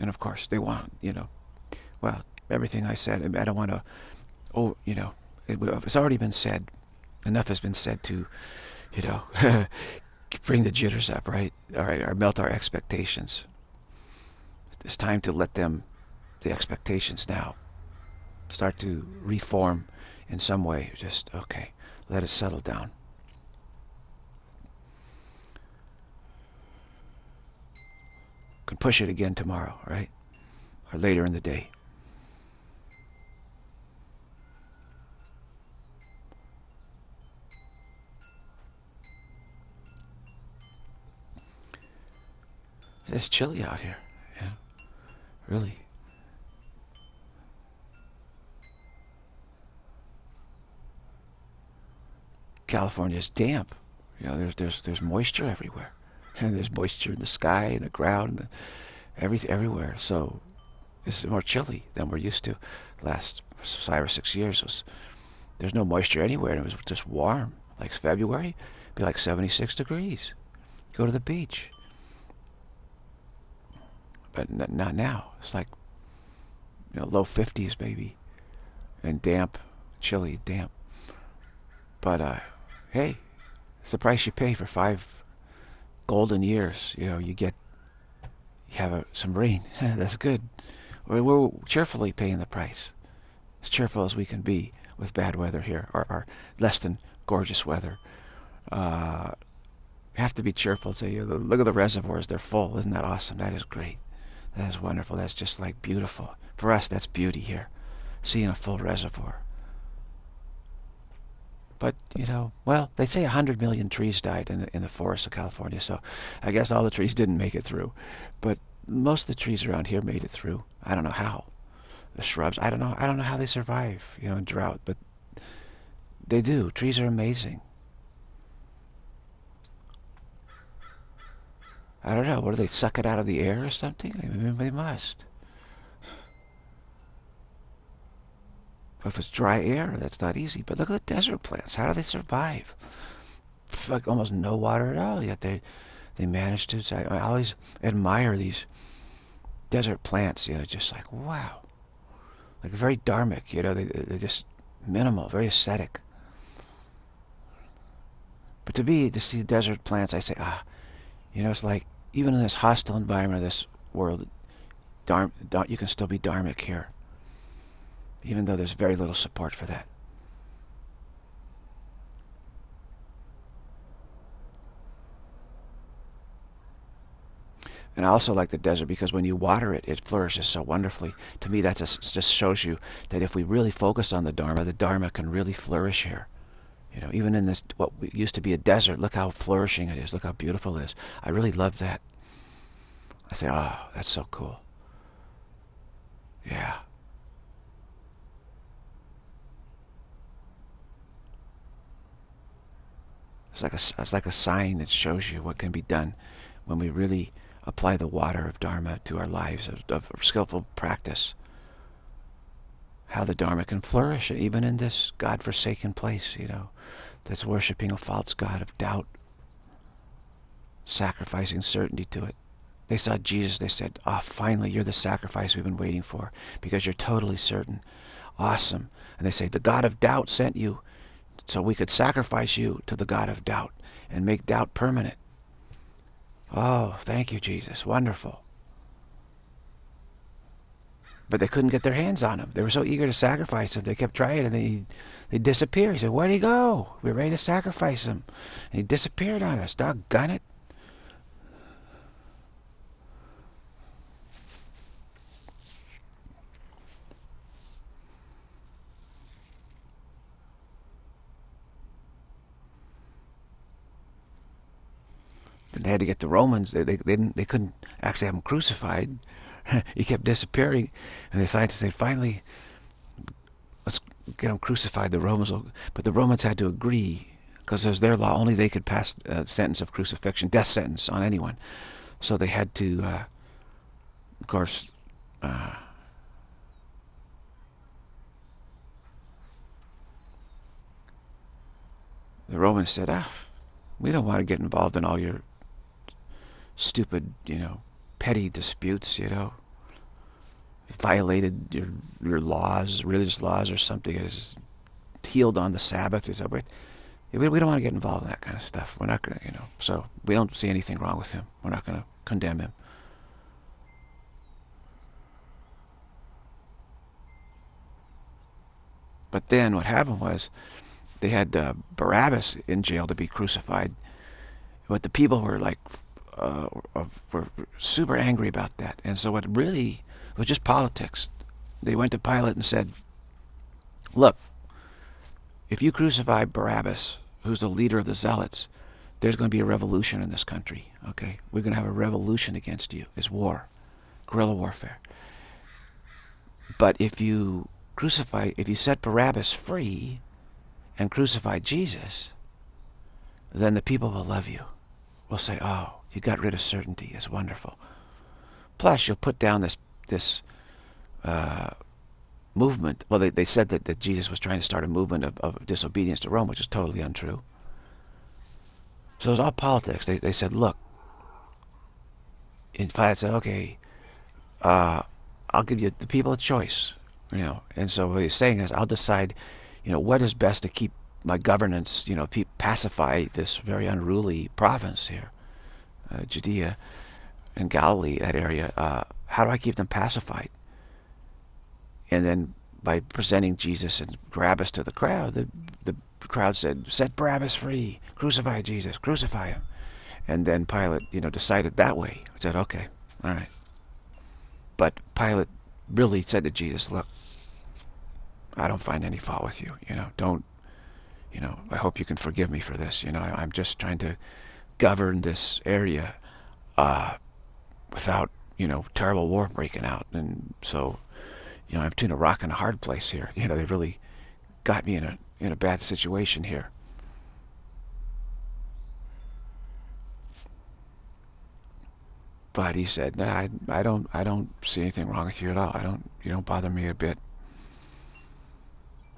And of course, they want, you know, well, everything I said, I don't want to, oh, you know, it, it's already been said. Enough has been said to, you know, bring the jitters up, right? All right, or melt our expectations. It's time to let them, the expectations now, start to reform in some way. Just, okay, let it settle down. Can push it again tomorrow, right? Or later in the day. It's chilly out here, yeah, really. California is damp. You know, there's there's there's moisture everywhere, and there's moisture in the sky, in the ground, and the, everything everywhere. So it's more chilly than we're used to. The last five or six years was there's no moisture anywhere, and it was just warm. Like February, it'd be like seventy-six degrees. Go to the beach. But n not now. It's like, you know, low fifties maybe, and damp, chilly, damp. But uh, hey, it's the price you pay for five golden years. You know, you get, you have a, some rain. That's good. We're, we're cheerfully paying the price, as cheerful as we can be with bad weather here, or, or less than gorgeous weather. Uh, have to be cheerful. Say, you know, look at the reservoirs; they're full. Isn't that awesome? That is great. That is wonderful. That's just like beautiful. For us, that's beauty here, seeing a full reservoir. But, you know, well, they say one hundred million trees died in the, in the forests of California, so I guess all the trees didn't make it through. But most of the trees around here made it through. I don't know how. The shrubs, I don't know. I don't know how they survive, you know, in drought, but they do. Trees are amazing. I don't know. What, do they suck it out of the air or something? I mean, they must. If it's dry air, that's not easy. But look at the desert plants. How do they survive? It's like almost no water at all, yet they they manage to. I, I always admire these desert plants. You know, just like, wow, like very dharmic. You know, they they're just minimal, very ascetic. But to be to see desert plants, I say, ah, you know, it's like even in this hostile environment of this world, dharm, you can still be dharmic here. Even though there's very little support for that. And I also like the desert because when you water it, it flourishes so wonderfully. To me, that just, just shows you that if we really focus on the Dharma, the Dharma can really flourish here. You know, even in this, what used to be a desert, look how flourishing it is. Look how beautiful it is. I really love that. I say, oh, that's so cool. Yeah. It's like, a, it's like a sign that shows you what can be done when we really apply the water of Dharma to our lives, of, of skillful practice. How the Dharma can flourish even in this God-forsaken place, you know, that's worshipping a false god of doubt, sacrificing certainty to it. They saw Jesus, they said, ah, oh, finally, you're the sacrifice we've been waiting for because you're totally certain. Awesome. And they say, the God of doubt sent you. So we could sacrifice you to the God of doubt and make doubt permanent. Oh, thank you, Jesus. Wonderful. But they couldn't get their hands on him. They were so eager to sacrifice him. They kept trying, and then he, he disappeared. He said, where'd he go? We were ready to sacrifice him. And he disappeared on us. Doggone it. They had to get the Romans. They, they, they, didn't, they couldn't actually have him crucified. He kept disappearing. And they thought, they finally, let's get him crucified. The Romans will, but the Romans had to agree, because it was their law. Only they could pass a sentence of crucifixion, death sentence on anyone. So they had to, uh, of course, uh, the Romans said, ah, we don't want to get involved in all your stupid, you know, petty disputes, you know. You violated your your laws, religious laws or something. It was healed on the Sabbath or something. We, we don't want to get involved in that kind of stuff. We're not going to, you know. So we don't see anything wrong with him. We're not going to condemn him. But then what happened was they had uh, Barabbas in jail to be crucified. But the people were like... Uh, were super angry about that, and so what really was just politics. They went to Pilate and said, look, if you crucify Barabbas, who's the leader of the Zealots, there's going to be a revolution in this country, okay? We're going to have a revolution against you. It's war, guerrilla warfare. But if you crucify, if you set Barabbas free and crucify Jesus, then the people will love you. Will say, oh, you got rid of certainty. It's wonderful. Plus, you'll put down this this uh, movement. Well, they, they said that, that Jesus was trying to start a movement of, of disobedience to Rome, which is totally untrue. So it was all politics. They, they said, look, and Pilate said, okay, uh, I'll give you the people a choice. You know, and so what he's saying is, I'll decide, you know, what is best to keep my governance, you know, pacify this very unruly province here, uh, Judea and Galilee, that area. Uh, how do I keep them pacified? And then by presenting Jesus and Barabbas to the crowd, the, the crowd said, set Barabbas free, crucify Jesus, crucify him. And then Pilate, you know, decided that way. He said, okay, all right. But Pilate really said to Jesus, look, I don't find any fault with you, you know, don't, you know, I hope you can forgive me for this, you know, I, I'm just trying to govern this area uh, without, you know, terrible war breaking out, and so, you know, I'm between a rock and a hard place here, you know, they really got me in a, in a bad situation here. But he said, nah, I, I don't, I don't see anything wrong with you at all. I don't, you don't bother me a bit.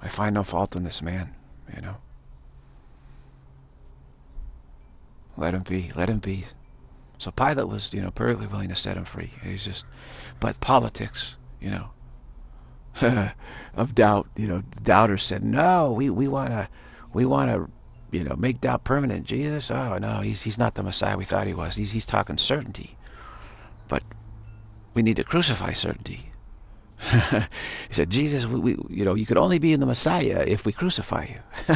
I find no fault in this man, you know. Let him be, let him be. So Pilate was, you know, perfectly willing to set him free. He's just, but politics, you know, of doubt, you know, the doubters said, no, we, we want to, we want to, you know, make doubt permanent. Jesus, oh no, he's, he's not the Messiah we thought he was. He's, he's talking certainty. But we need to crucify certainty. He said, Jesus, we, we, you know, you could only be in the Messiah if we crucify you.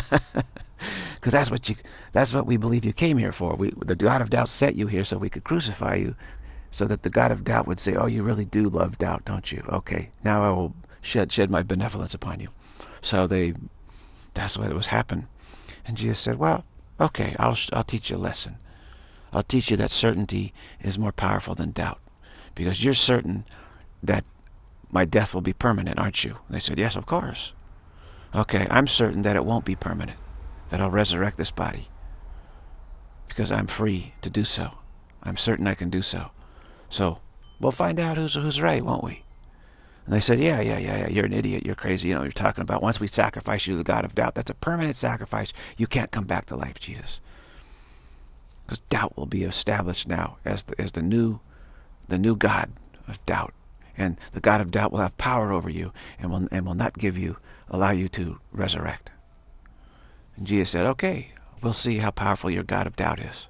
Because that's what you, that's what we believe you came here for. We, the God of doubt sent you here so we could crucify you, so that the God of doubt would say, oh, you really do love doubt, don't you? Okay, now I will shed, shed my benevolence upon you. So they, that's what was happening. And Jesus said, well, okay, I'll, I'll teach you a lesson. I'll teach you that certainty is more powerful than doubt, because you're certain that my death will be permanent, aren't you? And they said, yes, of course. Okay, I'm certain that it won't be permanent, that I'll resurrect this body, because I'm free to do so. I'm certain I can do so. So we'll find out who's, who's right, won't we? And they said, yeah, yeah, yeah, yeah, you're an idiot, you're crazy, you know what you're talking about. Once we sacrifice you to the God of doubt, that's a permanent sacrifice. You can't come back to life, Jesus. Because doubt will be established now as the, as the new, the new God of doubt, and the God of doubt will have power over you, and will and will not give you, allow you to resurrect. And Jesus said, "Okay, we'll see how powerful your God of doubt is."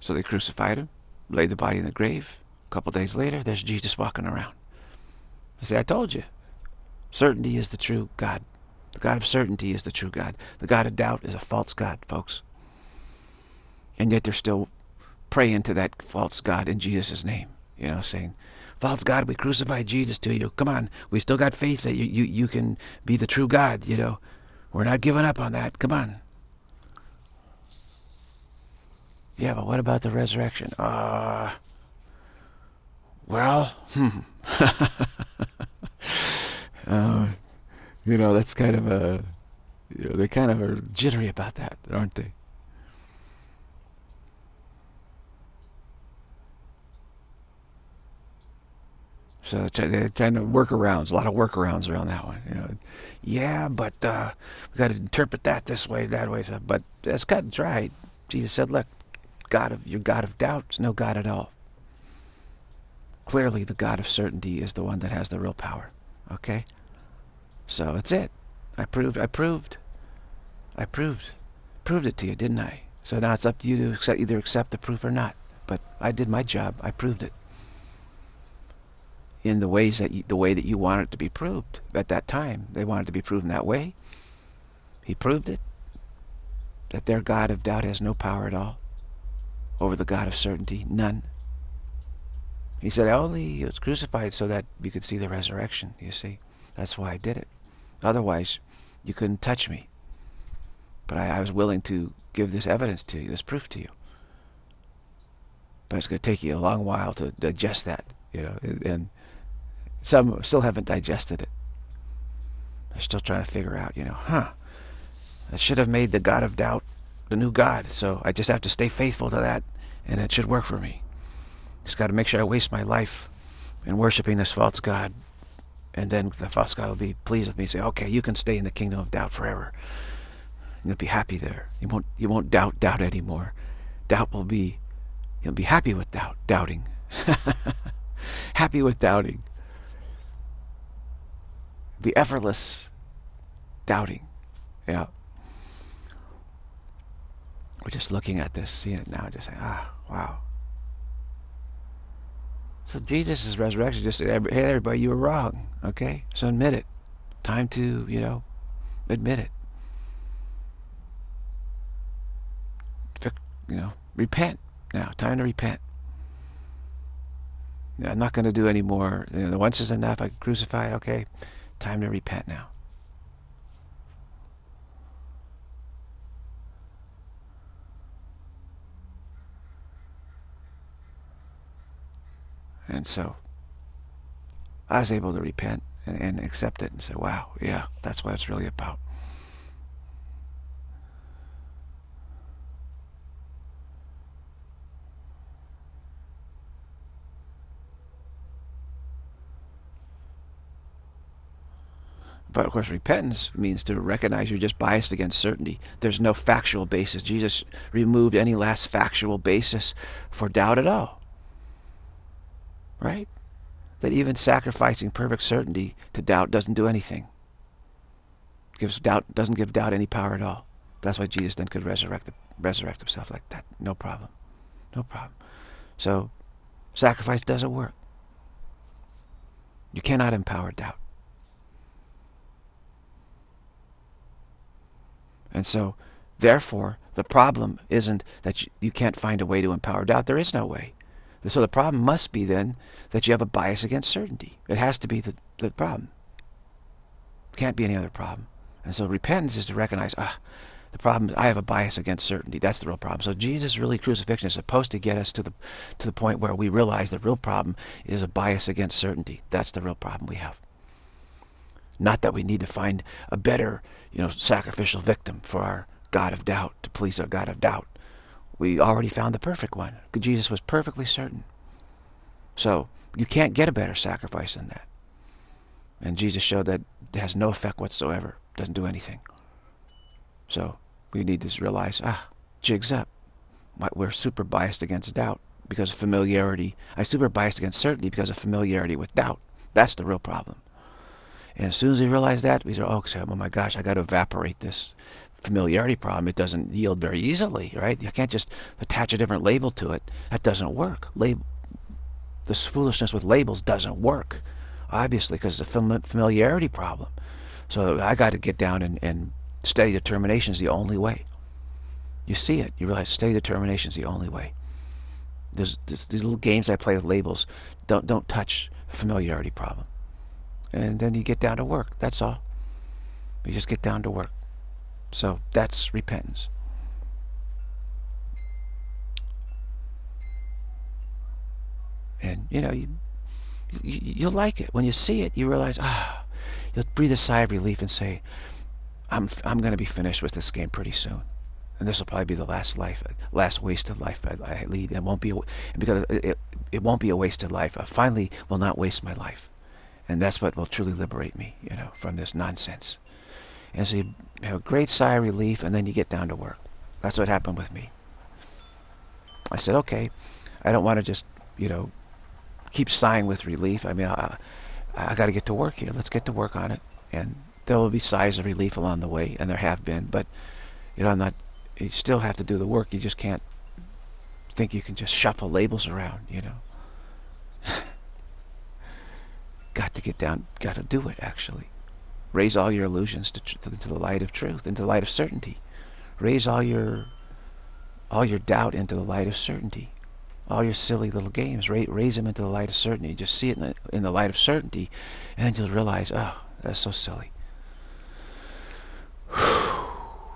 So they crucified him, laid the body in the grave. A couple days later, there's Jesus walking around. I say, "I told you, certainty is the true God. The God of certainty is the true God. The God of doubt is a false God, folks." And yet they're still praying to that false God in Jesus' name, you know, saying, false God, we crucified Jesus to you. Come on, we still got faith that you, you, you can be the true God, you know. We're not giving up on that. Come on. Yeah, but what about the resurrection? Uh, well, hmm. uh, you know, that's kind of a, you know, they kind of are jittery about that, aren't they? So they're trying to workarounds, a lot of workarounds around that one. You know, yeah, but uh, we got to interpret that this way, that way. So, but that's cut and dried. Jesus said, "Look, God of your God of doubt is no God at all. Clearly, the God of certainty is the one that has the real power." Okay, so that's it. I proved. I proved. I proved. Proved it to you, didn't I? So now it's up to you to accept, either accept the proof or not. But I did my job. I proved it. In the ways that you, the way that you want it to be proved at that time, they wanted to be proven that way. He proved it, that their God of doubt has no power at all over the God of certainty, none. He said, "Only it was crucified so that you could see the resurrection." You see, that's why I did it. Otherwise, you couldn't touch me. But I, I was willing to give this evidence to you, this proof to you. But it's going to take you a long while to digest that, you know, and. and some still haven't digested it. They're still trying to figure out, you know, huh, I should have made the God of doubt the new God, so I just have to stay faithful to that, and it should work for me. Just got to make sure I waste my life in worshiping this false God, and then the false God will be pleased with me and say, okay, you can stay in the kingdom of doubt forever. You'll be happy there. You won't, you won't doubt doubt anymore. Doubt will be, you'll be happy with doubt, doubting. Happy with doubting. Be effortless doubting. Yeah. We're just looking at this, seeing it now, just saying, ah, wow. So Jesus' resurrection just said, hey, everybody, you were wrong, okay? So admit it. Time to, you know, admit it. You know, repent now. Time to repent. Yeah, I'm not going to do any more. You know, the once is enough. I crucified. Okay, time to repent now. And so, I was able to repent and, and accept it and say, "Wow, yeah, that's what it's really about." But of course, repentance means to recognize you're just biased against certainty. There's no factual basis. Jesus removed any last factual basis for doubt at all. Right? That even sacrificing perfect certainty to doubt doesn't do anything. Gives doubt, doesn't give doubt any power at all. That's why Jesus then could resurrect, resurrect himself like that. No problem. No problem. So, sacrifice doesn't work. You cannot empower doubt. And so, therefore, the problem isn't that you, you can't find a way to empower doubt. There is no way. So the problem must be, then, that you have a bias against certainty. It has to be the, the problem. It can't be any other problem. And so repentance is to recognize, ah, the problem, I have a bias against certainty. That's the real problem. So Jesus' really crucifixion is supposed to get us to the, to the point where we realize the real problem is a bias against certainty. That's the real problem we have. Not that we need to find a better, you know, sacrificial victim for our God of doubt, to please our God of doubt. We already found the perfect one. Jesus was perfectly certain. So, you can't get a better sacrifice than that. And Jesus showed that it has no effect whatsoever. Doesn't do anything. So, we need to realize, ah, jig's up. We're super biased against doubt because of familiarity. I'm super biased against certainty because of familiarity with doubt. That's the real problem. And as soon as we realize that, we say, oh, oh my gosh, I got to evaporate this familiarity problem. It doesn't yield very easily, right? You can't just attach a different label to it. That doesn't work. Lab this foolishness with labels doesn't work, obviously, because it's a familiarity problem. So I got to get down and, and steady determination is the only way. You see it. You realize steady determination is the only way. There's, there's these little games I play with labels. Don't, don't touch the familiarity problem. And then you get down to work. That's all. You just get down to work. So that's repentance. And you know, you, you you'll like it when you see it. You realize, ah, oh, you'll breathe a sigh of relief and say, "I'm I'm going to be finished with this game pretty soon, and this will probably be the last life, last wasted life I, I lead. And won't be a, because it it won't be a wasted life. I finally will not waste my life." And that's what will truly liberate me, you know, from this nonsense. And so you have a great sigh of relief, and then you get down to work. That's what happened with me. I said, okay, I don't want to just, you know, keep sighing with relief. I mean, I, I got to get to work here. Let's get to work on it. And there will be sighs of relief along the way, and there have been. But, you know, I'm not, you still have to do the work. You just can't think you can just shuffle labels around, you know. Got to get down, got to do it, actually. Raise all your illusions to, tr to the light of truth, into the light of certainty. Raise all your all your doubt into the light of certainty. All your silly little games, ra raise them into the light of certainty. Just see it in the, in the light of certainty, and you'll realize, oh, that's so silly.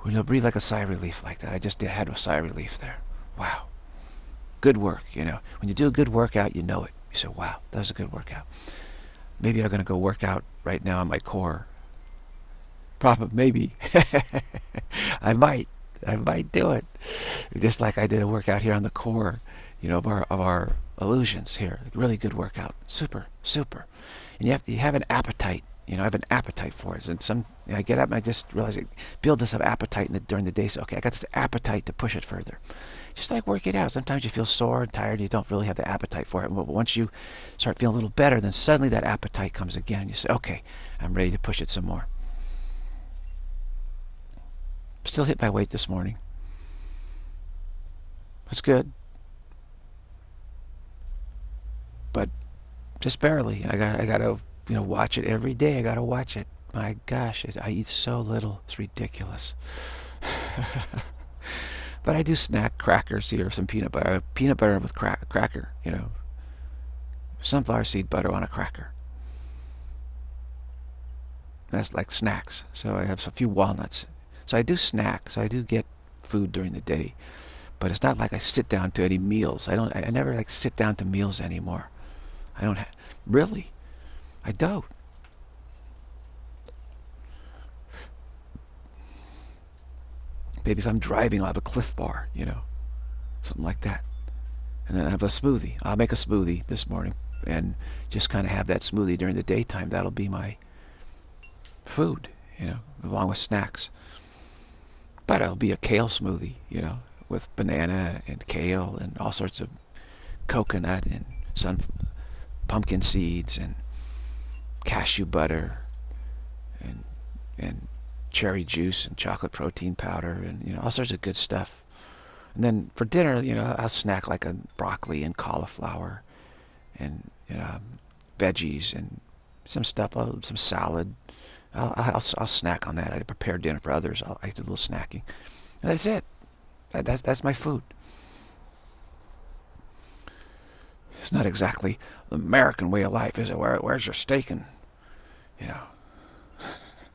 And you'll breathe like a sigh of relief like that. I just had a sigh of relief there. Wow. Good work, you know. When you do a good workout, you know it. You say, wow, that was a good workout. Maybe I'm going to go work out right now on my core. Probably, maybe. I might, I might do it. Just like I did a workout here on the core, you know, of our, of our illusions here. Really good workout. Super, super. And you have, you have an appetite. You know, I have an appetite for it. And some, you know, I get up and I just realize I build this up appetite in the, during the day. So, okay, I got this appetite to push it further. Just like working out. Sometimes you feel sore and tired. And you don't really have the appetite for it. But once you start feeling a little better, then suddenly that appetite comes again. And you say, okay, I'm ready to push it some more. Still hit my weight this morning. That's good. But just barely. I got, I got to... You know, watch it every day. I gotta watch it. My gosh, I eat so little. It's ridiculous. But I do snack crackers here, some peanut butter, peanut butter with crack, cracker. You know, sunflower seed butter on a cracker. That's like snacks. So I have a few walnuts. So I do snack. So I do get food during the day, but it's not like I sit down to any meals. I don't. I never like sit down to meals anymore. I don't ha- really. I don't. Maybe if I'm driving, I'll have a Cliff Bar, you know, something like that. And then I have a smoothie. I'll make a smoothie this morning and just kind of have that smoothie during the daytime. That'll be my food, you know, along with snacks. But it'll be a kale smoothie, you know, with banana and kale and all sorts of coconut and sun, pumpkin seeds and cashew butter and and cherry juice and chocolate protein powder and, you know, all sorts of good stuff. And then for dinner, you know, I'll snack like a broccoli and cauliflower and, you know, veggies and some stuff, some salad. I'll, I'll, I'll snack on that. I prepare dinner for others. I'll, I do a little snacking. And that's it. That, that's, that's my food. It's not exactly the American way of life, is it? Where, where's your steak and, you know,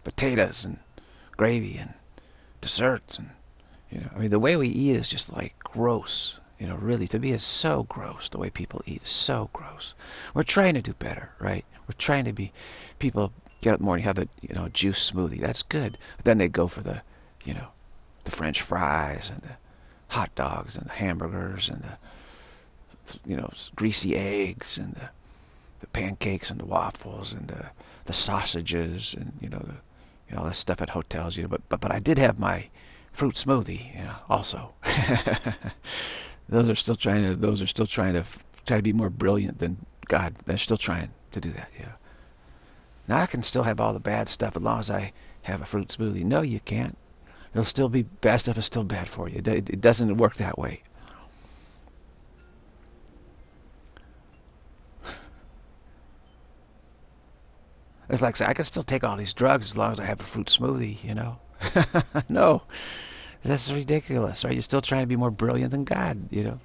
potatoes and gravy and desserts and, you know. I mean, the way we eat is just like gross, you know, really. To me, it's so gross. The way people eat is so gross. We're trying to do better, right? We're trying to be, people get up in the morning, have a, you know, juice smoothie. That's good. But then they go for the, you know, the French fries and the hot dogs and the hamburgers and the, you know, greasy eggs and the, the pancakes and the waffles and the, the sausages and, you know, the, you know, all that stuff at hotels, you know. But but, but I did have my fruit smoothie, you know, also. Those are still trying to those are still trying to try to be more brilliant than God. They're still trying to do that, you know. Now I can still have all the bad stuff as long as I have a fruit smoothie. No, you can't. It'll still be bad stuff is still bad for you. It, it, it doesn't work that way. It's like, say, I can still take all these drugs as long as I have a fruit smoothie, you know. No, that's ridiculous, right? You're still trying to be more brilliant than God, you know.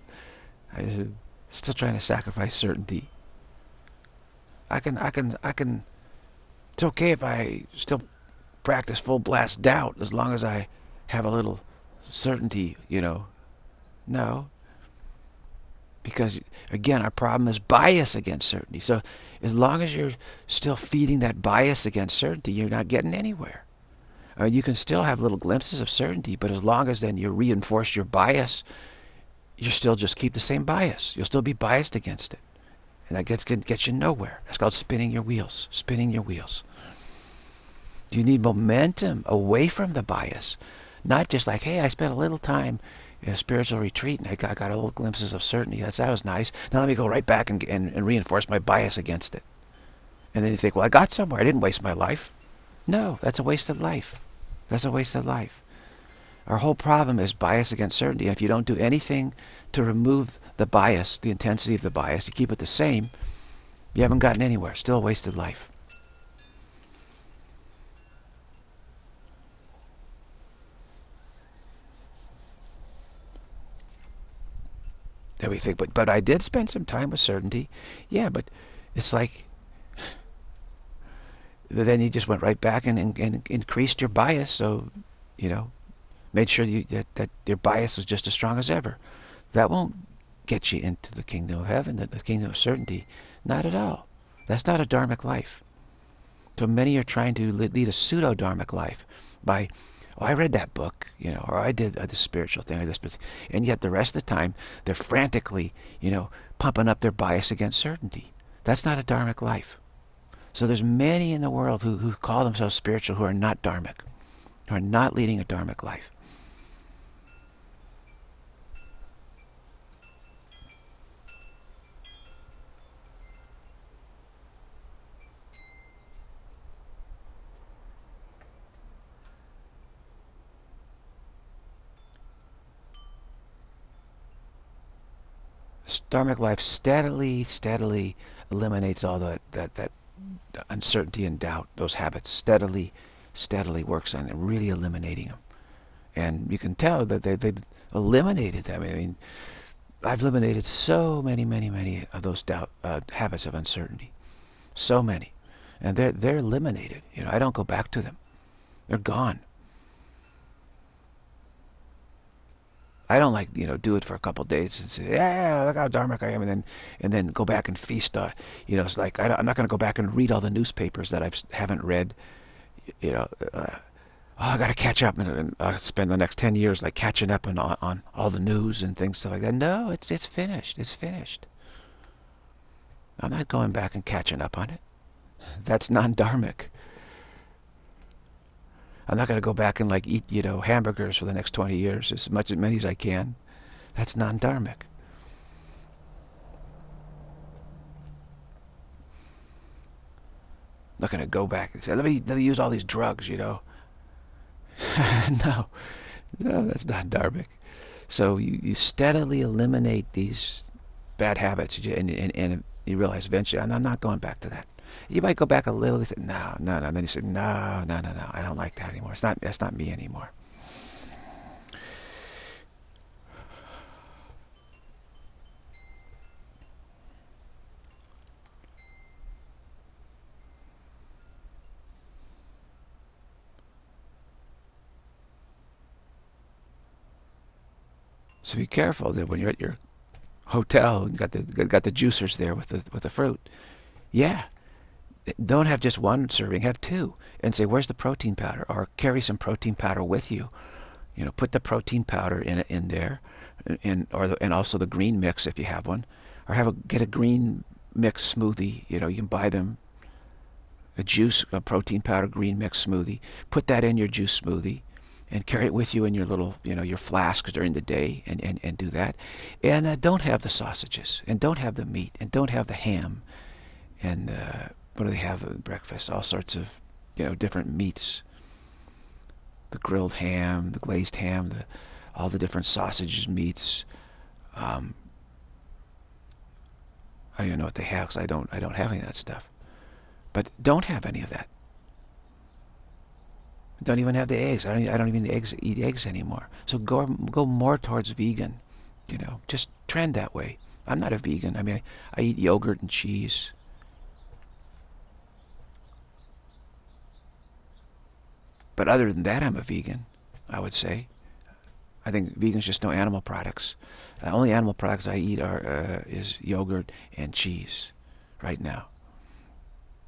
I'm still trying to sacrifice certainty. I can, I can, I can, it's okay if I still practice full blast doubt as long as I have a little certainty, you know. No. Because, again, our problem is bias against certainty. So as long as you're still feeding that bias against certainty, you're not getting anywhere. I mean, you can still have little glimpses of certainty, but as long as then you reinforce your bias, you still just keep the same bias. You'll still be biased against it. And that gets, gets you nowhere. That's called spinning your wheels, spinning your wheels. You need momentum away from the bias, not just like, hey, I spent a little time in a spiritual retreat, and I got, I got little glimpses of certainty. That's, that was nice. Now let me go right back and, and, and reinforce my bias against it. And then you think, well, I got somewhere. I didn't waste my life. No, that's a waste of life. That's a waste of life. Our whole problem is bias against certainty. And if you don't do anything to remove the bias, the intensity of the bias, you keep it the same, you haven't gotten anywhere. Still a wasted life. That we think, but but I did spend some time with certainty. Yeah, but it's like, then you just went right back and, and, and increased your bias. So, you know, made sure you, that, that your bias was just as strong as ever. That won't get you into the kingdom of heaven, the, the kingdom of certainty. Not at all. That's not a dharmic life. So many are trying to lead a pseudo-dharmic life by oh, I read that book, you know, or I did uh, this spiritual thing or this, but, and yet the rest of the time they're frantically, you know, pumping up their bias against certainty. That's not a dharmic life. So there's many in the world who, who call themselves spiritual who are not dharmic, who are not leading a dharmic life. Dharmic life steadily, steadily eliminates all that, that, that uncertainty and doubt, those habits. Steadily, steadily works on it, really eliminating them. And you can tell that they, they eliminated them. I mean, I've eliminated so many, many, many of those doubt uh, habits of uncertainty. So many. And they're, they're eliminated. You know, I don't go back to them. They're gone. I don't like, you know, do it for a couple of days and say, yeah, look how dharmic I am, and then and then go back and feast on, you know, it's like, I don't, I'm not going to go back and read all the newspapers that I haven't read, you know, uh, oh, I got to catch up, and, and I'll spend the next ten years like catching up on, on all the news and things stuff like that. No, it's, it's finished, it's finished. I'm not going back and catching up on it. That's non-dharmic. I'm not going to go back and like eat, you know, hamburgers for the next twenty years, as much as many as I can. That's non-dharmic. I'm not going to go back and say, let me, let me use all these drugs, you know. No, no, that's not dharmic. So you, you steadily eliminate these bad habits, and, and, and you realize eventually, I'm not going back to that. You might go back a little, say, no, no, no. And then you say, no, no, no, no. I don't like that anymore. It's not, that's not me anymore. So be careful that when you're at your hotel and got the got the juicers there with the with the fruit, yeah. Don't have just one serving, have two. And say, where's the protein powder? Or carry some protein powder with you. You know, put the protein powder in in there, and or the, and also the green mix if you have one, or have a get a green mix smoothie. You know, you can buy them a juice, a protein powder green mix smoothie. Put that in your juice smoothie, and carry it with you in your little, you know, your flask during the day, and and and do that. And uh, don't have the sausages, and don't have the meat, and don't have the ham, and. Uh, What do they have at breakfast? All sorts of, you know, different meats. The grilled ham, the glazed ham, the, all the different sausages, meats. Um, I don't even know what they have because I don't, I don't have any of that stuff. But don't have any of that. Don't even have the eggs. I don't, I don't even eat eggs, eat eggs anymore. So go, go more towards vegan. You know, just trend that way. I'm not a vegan. I mean, I, I eat yogurt and cheese. But other than that, I'm a vegan, I would say. I think vegans just know animal products. The only animal products I eat are uh, is yogurt and cheese right now.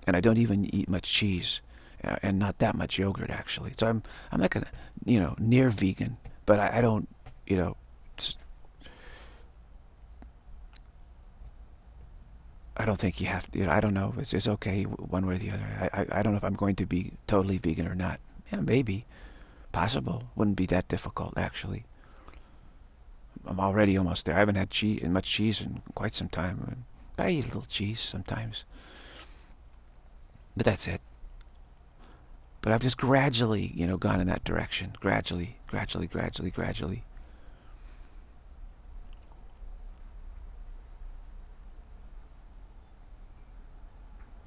And I don't even eat much cheese, uh, and not that much yogurt, actually. So I'm, I'm like a, you know, near vegan, but I, I don't, you know, I don't think you have to, you know, I don't know. It's, it's okay one way or the other. I, I, I don't know if I'm going to be totally vegan or not. Yeah, maybe. Possible. Wouldn't be that difficult, actually. I'm already almost there. I haven't had cheese, much cheese in quite some time. But I eat a little cheese sometimes. But that's it. But I've just gradually, you know, gone in that direction. Gradually, gradually, gradually, gradually.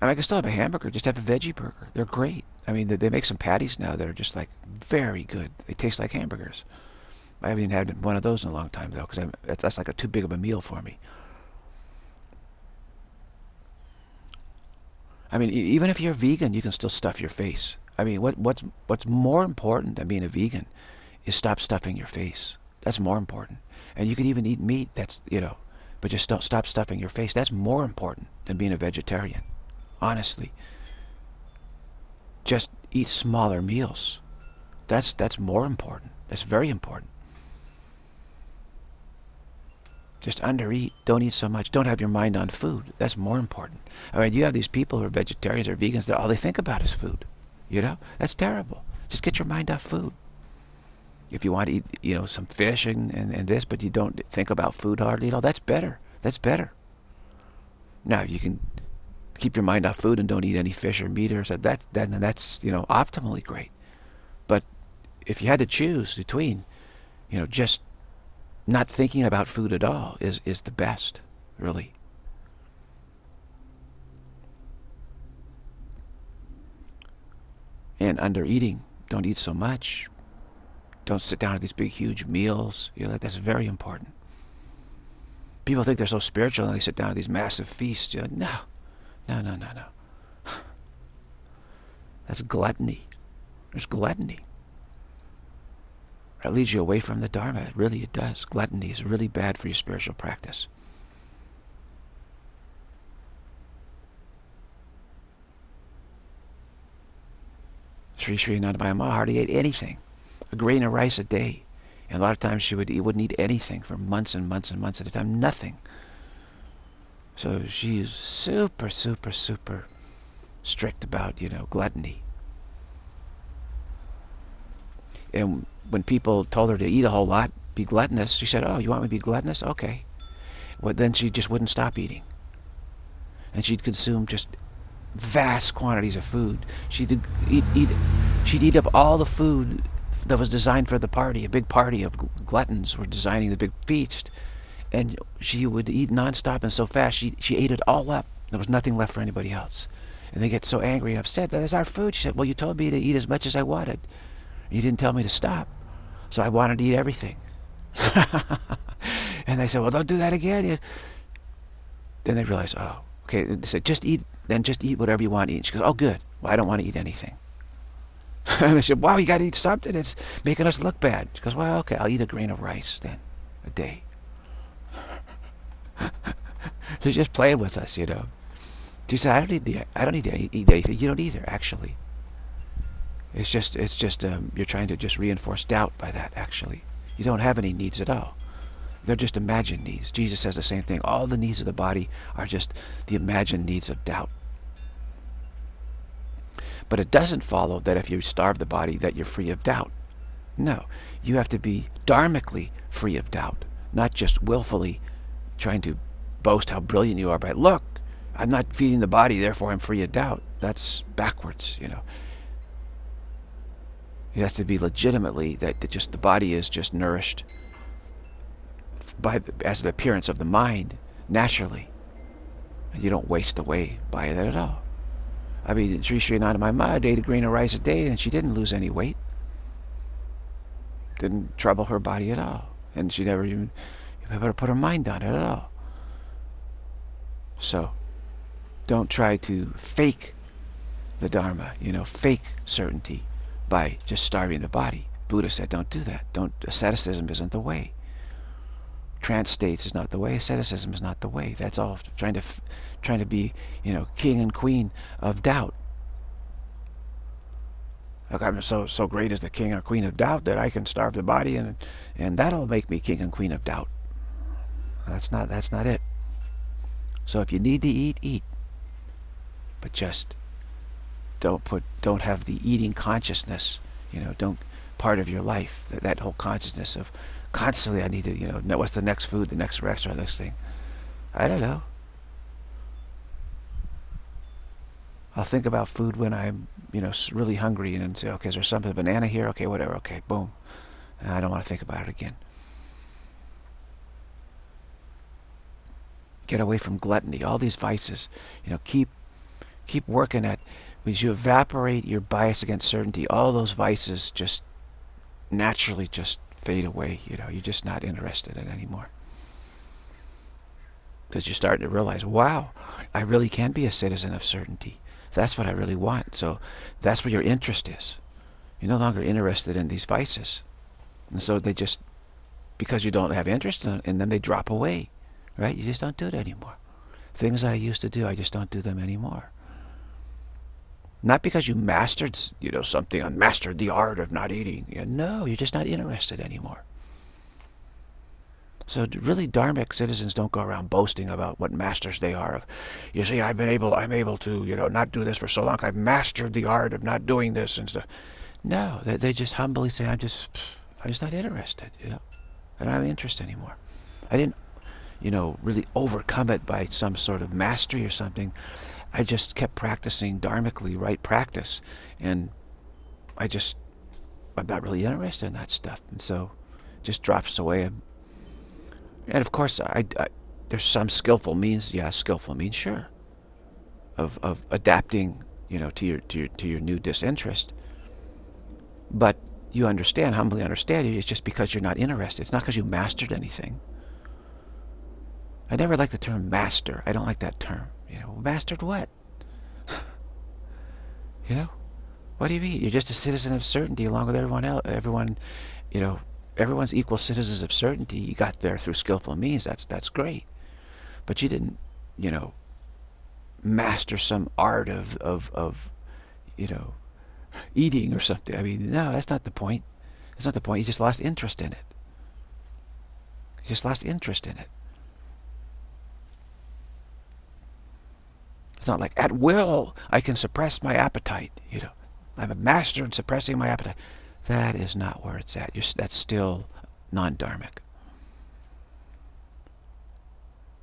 I mean, I can still have a hamburger, just have a veggie burger. They're great. I mean, they make some patties now that are just like very good. They taste like hamburgers. I haven't even had one of those in a long time, though, because that's like a too big of a meal for me. I mean, even if you're vegan, you can still stuff your face. I mean, what, what's, what's more important than being a vegan is stop stuffing your face. That's more important. And you can even eat meat, that's, you know, but just don't stop stuffing your face. That's more important than being a vegetarian. Honestly, just eat smaller meals. That's, that's more important. That's very important. Just under-eat. Don't eat so much. Don't have your mind on food. That's more important. I mean, you have these people who are vegetarians or vegans that all they think about is food. You know? That's terrible. Just get your mind off food. If you want to eat, you know, some fish and, and, and this, but you don't think about food hardly at all, that's better. That's better. Now, if you can keep your mind off food and don't eat any fish or meat or so, that, then that's, you know, optimally great. But if you had to choose between, you know, just not thinking about food at all is, is the best, really. And under eating, don't eat so much. Don't sit down at these big, huge meals. You know, that's very important. People think they're so spiritual and they sit down at these massive feasts. You know, no, no, no, no, no. That's gluttony. There's gluttony. That leads you away from the Dharma. It really, it does. Gluttony is really bad for your spiritual practice. Sri Sri Anandamayi Ma hardly ate anything. A grain of rice a day. And a lot of times she would, wouldn't eat anything for months and months and months at a time. Nothing. So she's super, super, super strict about, you know, gluttony. And when people told her to eat a whole lot, be gluttonous, she said, oh, you want me to be gluttonous? Okay. Well, then she just wouldn't stop eating. And she'd consume just vast quantities of food. She'd eat, eat, she'd eat up all the food that was designed for the party. A big party of gluttons were designing the big feast, and she would eat nonstop and so fast she, she ate it all up. There was nothing left for anybody else. And they get so angry and upset. That is our food. She said, well, you told me to eat as much as I wanted. You didn't tell me to stop. So I wanted to eat everything. And they said, well, don't do that again. Then they realized, oh, okay. They said, just eat, then just eat whatever you want to eat. She goes, oh, good. Well, I don't want to eat anything. And they said, wow, you got to eat something. It's making us look bad. She goes, well, okay, I'll eat a grain of rice then, a day. They're just playing with us, you know. She said, I don't need the, I don't need to eat anything. You don't either, actually. It's just, it's just um, you're trying to just reinforce doubt by that, actually. You don't have any needs at all. They're just imagined needs. Jesus says the same thing. All the needs of the body are just the imagined needs of doubt. But it doesn't follow that if you starve the body that you're free of doubt. No. You have to be dharmically free of doubt, not just willfully trying to boast how brilliant you are by, look, I'm not feeding the body, therefore I'm free of doubt. That's backwards, you know. It has to be legitimately that, that just the body is just nourished by as an appearance of the mind naturally, and you don't waste away by that at all. I mean, Sri Sri Anandamayi Ma ate a grain of rice a day, and she didn't lose any weight. Didn't trouble her body at all, and she never even ever put her mind on it at all. So, don't try to fake the Dharma. You know, fake certainty by just starving the body. Buddha said, don't do that. Don't, asceticism isn't the way. Trance states is not the way. Asceticism is not the way. That's all trying to, trying to be, you know, king and queen of doubt. Look, I'm so so great as the king or queen of doubt that I can starve the body and and that'll make me king and queen of doubt. That's not that's not it. So if you need to eat, eat. But just. Don't put, don't have the eating consciousness, you know, don't, part of your life, that, that whole consciousness of constantly I need to, you know, know, what's the next food, the next restaurant, the next thing. I don't know. I'll think about food when I'm, you know, really hungry and then say, okay, is there something, a banana here? Okay, whatever, okay, boom. And I don't want to think about it again. Get away from gluttony, all these vices, you know, keep, keep working at, as you evaporate your bias against certainty, all those vices just naturally just fade away. You know, you're just not interested in it anymore. Because you're starting to realize, wow, I really can be a citizen of certainty. That's what I really want. So that's where your interest is. You're no longer interested in these vices. And so they just, because you don't have interest in them, they drop away. Right? You just don't do it anymore. Things that I used to do, I just don't do them anymore. Not because you mastered, you know, something, or mastered the art of not eating. You know, no, you're just not interested anymore. So really, dharmic citizens don't go around boasting about what masters they are of. You see, I've been able, I'm able to, you know, not do this for so long. I've mastered the art of not doing this and stuff. No, they, they just humbly say, I'm just, I'm just not interested. You know, I don't have interest anymore. I didn't, you know, really overcome it by some sort of mastery or something. I just kept practicing dharmically, right practice, and I just, I'm not really interested in that stuff, and so it just drops away. And, and of course, I, I, there's some skillful means, yeah, skillful means, sure, of, of adapting, you know, to your, to your, to your new disinterest. But you understand, humbly understand, it's just because you're not interested. It's not because you mastered anything. I never like the term master. I don't like that term. You know, mastered what? You know, what do you mean? You're just a citizen of certainty, along with everyone else. Everyone, you know, everyone's equal citizens of certainty. You got there through skillful means. That's that's great, but you didn't, you know, master some art of of of, you know, eating or something. I mean, no, that's not the point. That's not the point. You just lost interest in it. You just lost interest in it. It's not like, at will, I can suppress my appetite. You know, I'm a master in suppressing my appetite. That is not where it's at. You're, that's still non-dharmic.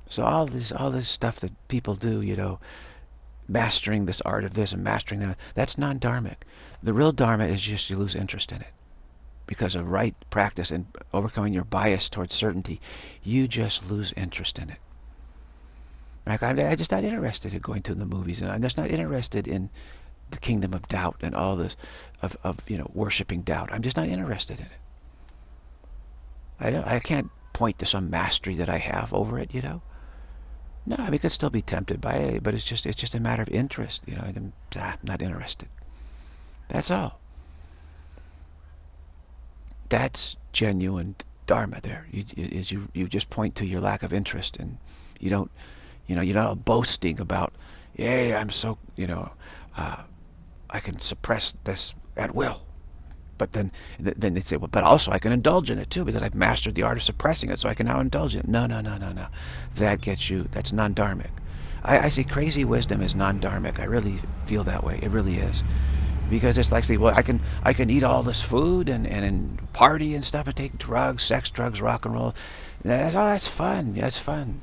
So all this, all this stuff that people do, you know, mastering this art of this and mastering that, that's non-dharmic. The real dharma is just you lose interest in it. Because of right practice and overcoming your bias towards certainty, you just lose interest in it. Like, I'm, I'm just not interested in going to the movies, and I'm just not interested in the kingdom of doubt and all this, of, of you know, worshiping doubt. I'm just not interested in it. I, don't, I can't point to some mastery that I have over it, you know. No, I mean, I could still be tempted by it, but it's just, it's just a matter of interest, you know. I'm not interested. That's all. That's genuine dharma there. You, is you, you just point to your lack of interest, and you don't... You know, you're not boasting about, yay, I'm so, you know, uh, I can suppress this at will. But then then they say, well, but also I can indulge in it too, because I've mastered the art of suppressing it, so I can now indulge in it. No, no, no, no, no. That gets you, that's non-dharmic. I, I see crazy wisdom as non-dharmic. I really feel that way. It really is. Because it's like, see, well, I can I can eat all this food and, and, and party and stuff and take drugs, sex, drugs, rock and roll. That's, oh, that's fun. That's fun.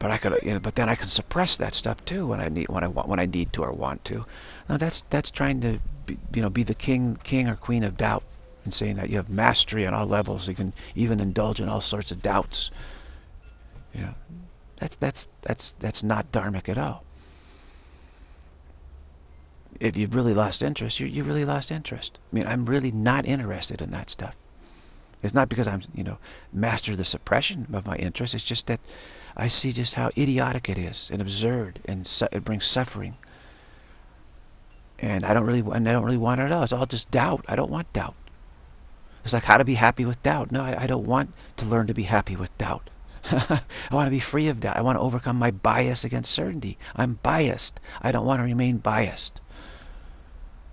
But I could, you know, but then I can suppress that stuff too when I need, when I want, when I need to or want to. Now that's that's trying to, be, you know, be the king, king or queen of doubt, and saying that you have mastery on all levels. You can even indulge in all sorts of doubts. You know, that's that's that's that's not dharmic at all. If you've really lost interest, you you really lost interest. I mean, I'm really not interested in that stuff. It's not because I'm, you know, master the suppression of my interest. It's just that I see just how idiotic it is and absurd, and su it brings suffering. And I don't really, and I don't really want it at all. It's all just doubt. I don't want doubt. It's like how to be happy with doubt. No, I, I don't want to learn to be happy with doubt. I want to be free of doubt. I want to overcome my bias against certainty. I'm biased. I don't want to remain biased.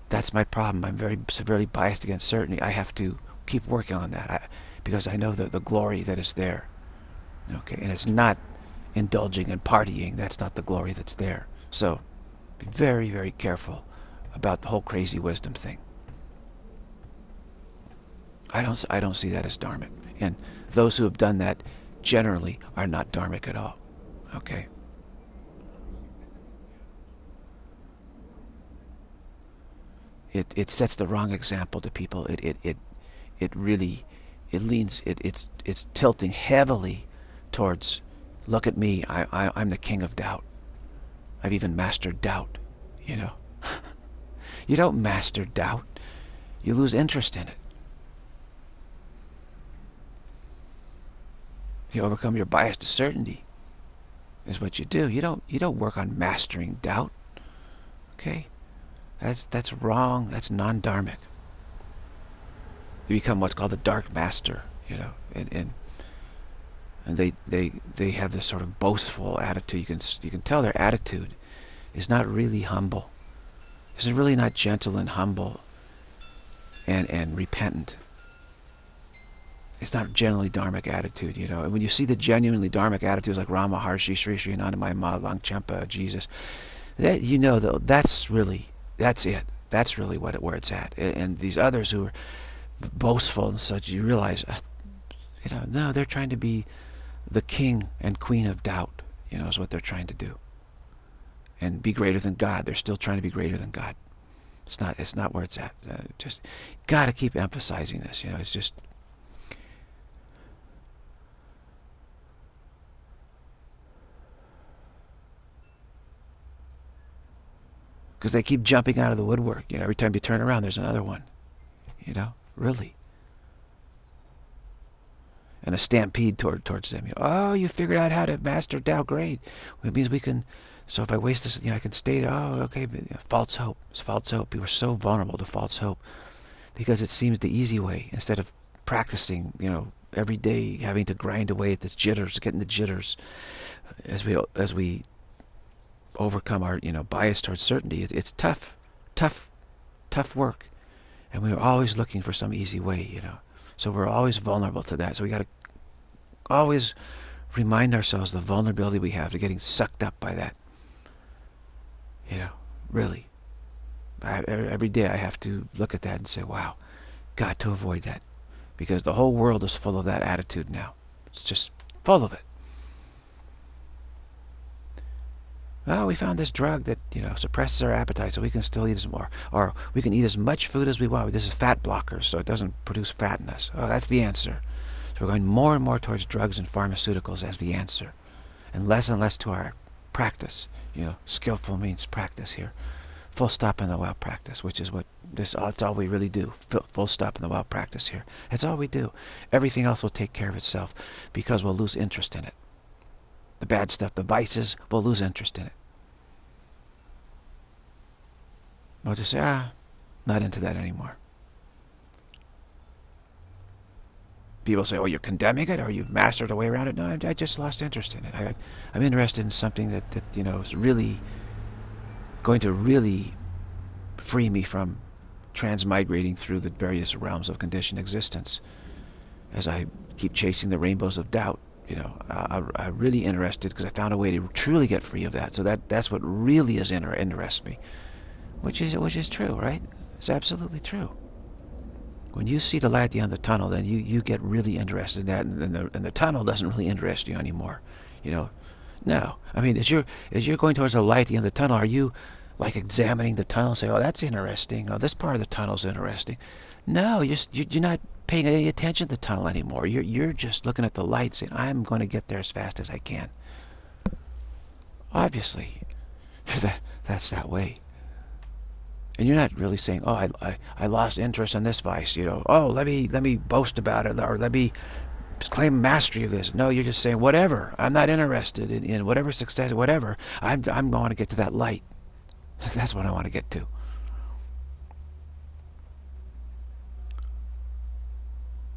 That's my problem. I'm very severely biased against certainty. I have to keep working on that, I, because I know the, the glory that is there. Okay, and it's not indulging and partying. That's not the glory that's there. So be very, very careful about the whole crazy wisdom thing. I don't, I don't see that as dharmic. And those who have done that generally are not dharmic at all. Okay. It, it sets the wrong example to people. It, it, it It really, it leans, it, it's it's tilting heavily towards, look at me, I, I, I'm the king of doubt. I've even mastered doubt, you know. You don't master doubt. You lose interest in it. You overcome your bias to certainty is what you do. You don't, you don't work on mastering doubt, okay? That's, that's wrong. That's non-dharmic. They become what's called the dark master, you know, and and, and they they they have this sort of boastful attitude. You can you can tell their attitude is not really humble. Is really not gentle and humble and, and repentant. It's not generally Dharmic attitude, you know. And when you see the genuinely Dharmic attitudes like Ramana Maharshi, Sri Sri Anandamayi Ma, Longchenpa, Jesus, that, you know, though, that's really, that's it. That's really what it, where it's at. And, and these others who are boastful and such, you realize, uh, you know, no, they're trying to be the king and queen of doubt, you know, is what they're trying to do. And be greater than God. They're still trying to be greater than God. It's not, it's not where it's at. Uh, just got to keep emphasizing this, you know. It's just, because they keep jumping out of the woodwork, you know. Every time you turn around, there's another one, you know, really. And a stampede toward, towards them. You know, oh, you figured out how to master Tao grade. It means we can, so if I waste this, you know, I can stay there. Oh, okay, but, you know, false hope. It's false hope. You were so vulnerable to false hope because it seems the easy way instead of practicing, you know, every day, having to grind away at the jitters, getting the jitters as we, as we, overcome our, you know, bias towards certainty. It, it's tough, tough, tough work, and we were always looking for some easy way, you know. So we're always vulnerable to that. So we got to always remind ourselves the vulnerability we have to getting sucked up by that. You know, really. I, every day I have to look at that and say, "Wow, got to avoid that," because the whole world is full of that attitude now. It's just full of it. Well, we found this drug that, you know, suppresses our appetite, so we can still eat some more. Or we can eat as much food as we want. This is fat blockers, so it doesn't produce fat in us. Oh, that's the answer. So we're going more and more towards drugs and pharmaceuticals as the answer. And less and less to our practice, you know, skillful means practice here. Full stop in the wild practice, which is what, this, that's all we really do. Full stop in the wild practice here. That's all we do. Everything else will take care of itself because we'll lose interest in it. The bad stuff, the vices, we'll lose interest in it. We'll just say, ah, not into that anymore. People say, well, you're condemning it, or you've mastered a way around it. No, I, I just lost interest in it. I, I'm interested in something that, that, you know, is really going to really free me from transmigrating through the various realms of conditioned existence as I keep chasing the rainbows of doubt. You know, I'm I really interested because I found a way to truly get free of that. So that, that's what really is inter interests me, which is, which is true, right? It's absolutely true. When you see the light at the end of the tunnel, then you, you get really interested in that, and, and, the, and the tunnel doesn't really interest you anymore, you know? No. I mean, as you're, as you're going towards the light at the end of the tunnel, are you, like, examining the tunnel and say, oh, that's interesting, oh, this part of the tunnel's interesting? No, you're, you're not paying any attention to the tunnel anymore. You're, you're just looking at the lights and I'm going to get there as fast as I can. Obviously, that, that's that way. And you're not really saying, oh, I, I, I lost interest in this vice, you know. Oh, let me, let me boast about it, or let me claim mastery of this. No, you're just saying, whatever, I'm not interested in, in whatever success, whatever, I'm, I'm going to get to that light. That's what I want to get to.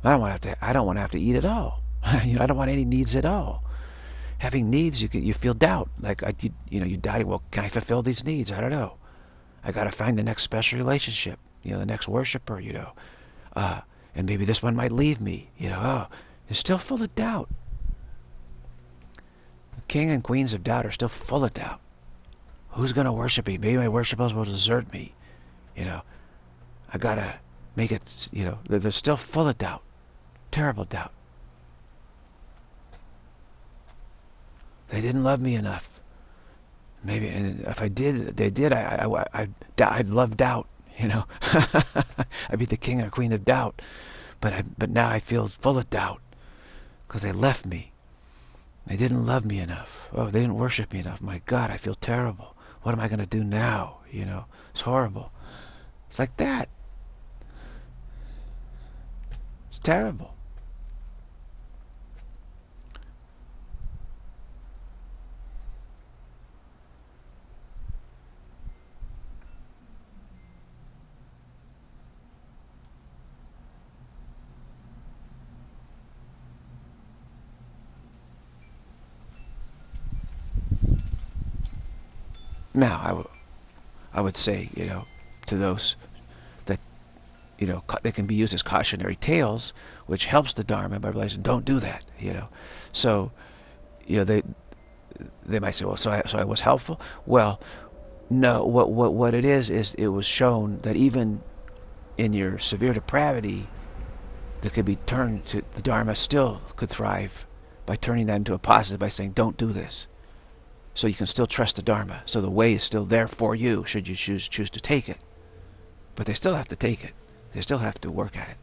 I don't want to have to. I don't want to have to eat at all. You know, I don't want any needs at all. Having needs, you can, you feel doubt. Like I, you, you know, you're doubting. Well, can I fulfill these needs? I don't know. I got to find the next special relationship. You know, the next worshiper. You know, uh, and maybe this one might leave me. You know, oh, you're still full of doubt. The king and queens of doubt are still full of doubt. Who's gonna worship me? Maybe my worshipers will desert me. You know, I gotta make it. You know, they're, they're still full of doubt. Terrible doubt. They didn't love me enough. Maybe, and if I did, they did. I, I, I, I'd love doubt. You know, I'd be the king or queen of doubt. But, I, but now I feel full of doubt because they left me. They didn't love me enough. Oh, they didn't worship me enough. My God, I feel terrible. What am I going to do now? You know, it's horrible. It's like that. It's terrible. Now, I would, I would say, you know, to those that, you know, they can be used as cautionary tales, which helps the Dharma by realizing, don't do that, you know. So, you know, they, they might say, well, so I, so I was helpful? Well, no, what, what, what it is, is it was shown that even in your severe depravity, that could be turned to, the Dharma still could thrive by turning that into a positive, by saying, don't do this. So you can still trust the Dharma. So the way is still there for you, should you choose choose to take it. But they still have to take it. They still have to work at it.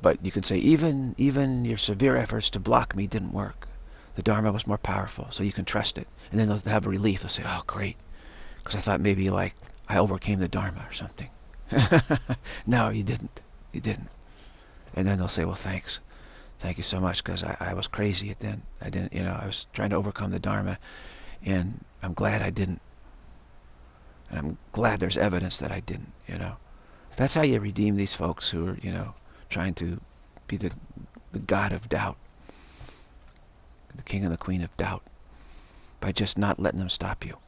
But you can say, even, even your severe efforts to block me didn't work. The Dharma was more powerful, so you can trust it. And then they'll have a relief. They'll say, oh, great. Because I thought maybe, like, I overcame the Dharma or something. No, you didn't. You didn't. And then they'll say, well, thanks. Thank you so much, because I, I was crazy at then. I didn't, you know, I was trying to overcome the Dharma, and I'm glad I didn't. And I'm glad there's evidence that I didn't, you know. That's how you redeem these folks who are, you know, trying to be the, the god of doubt, the king and the queen of doubt, by just not letting them stop you,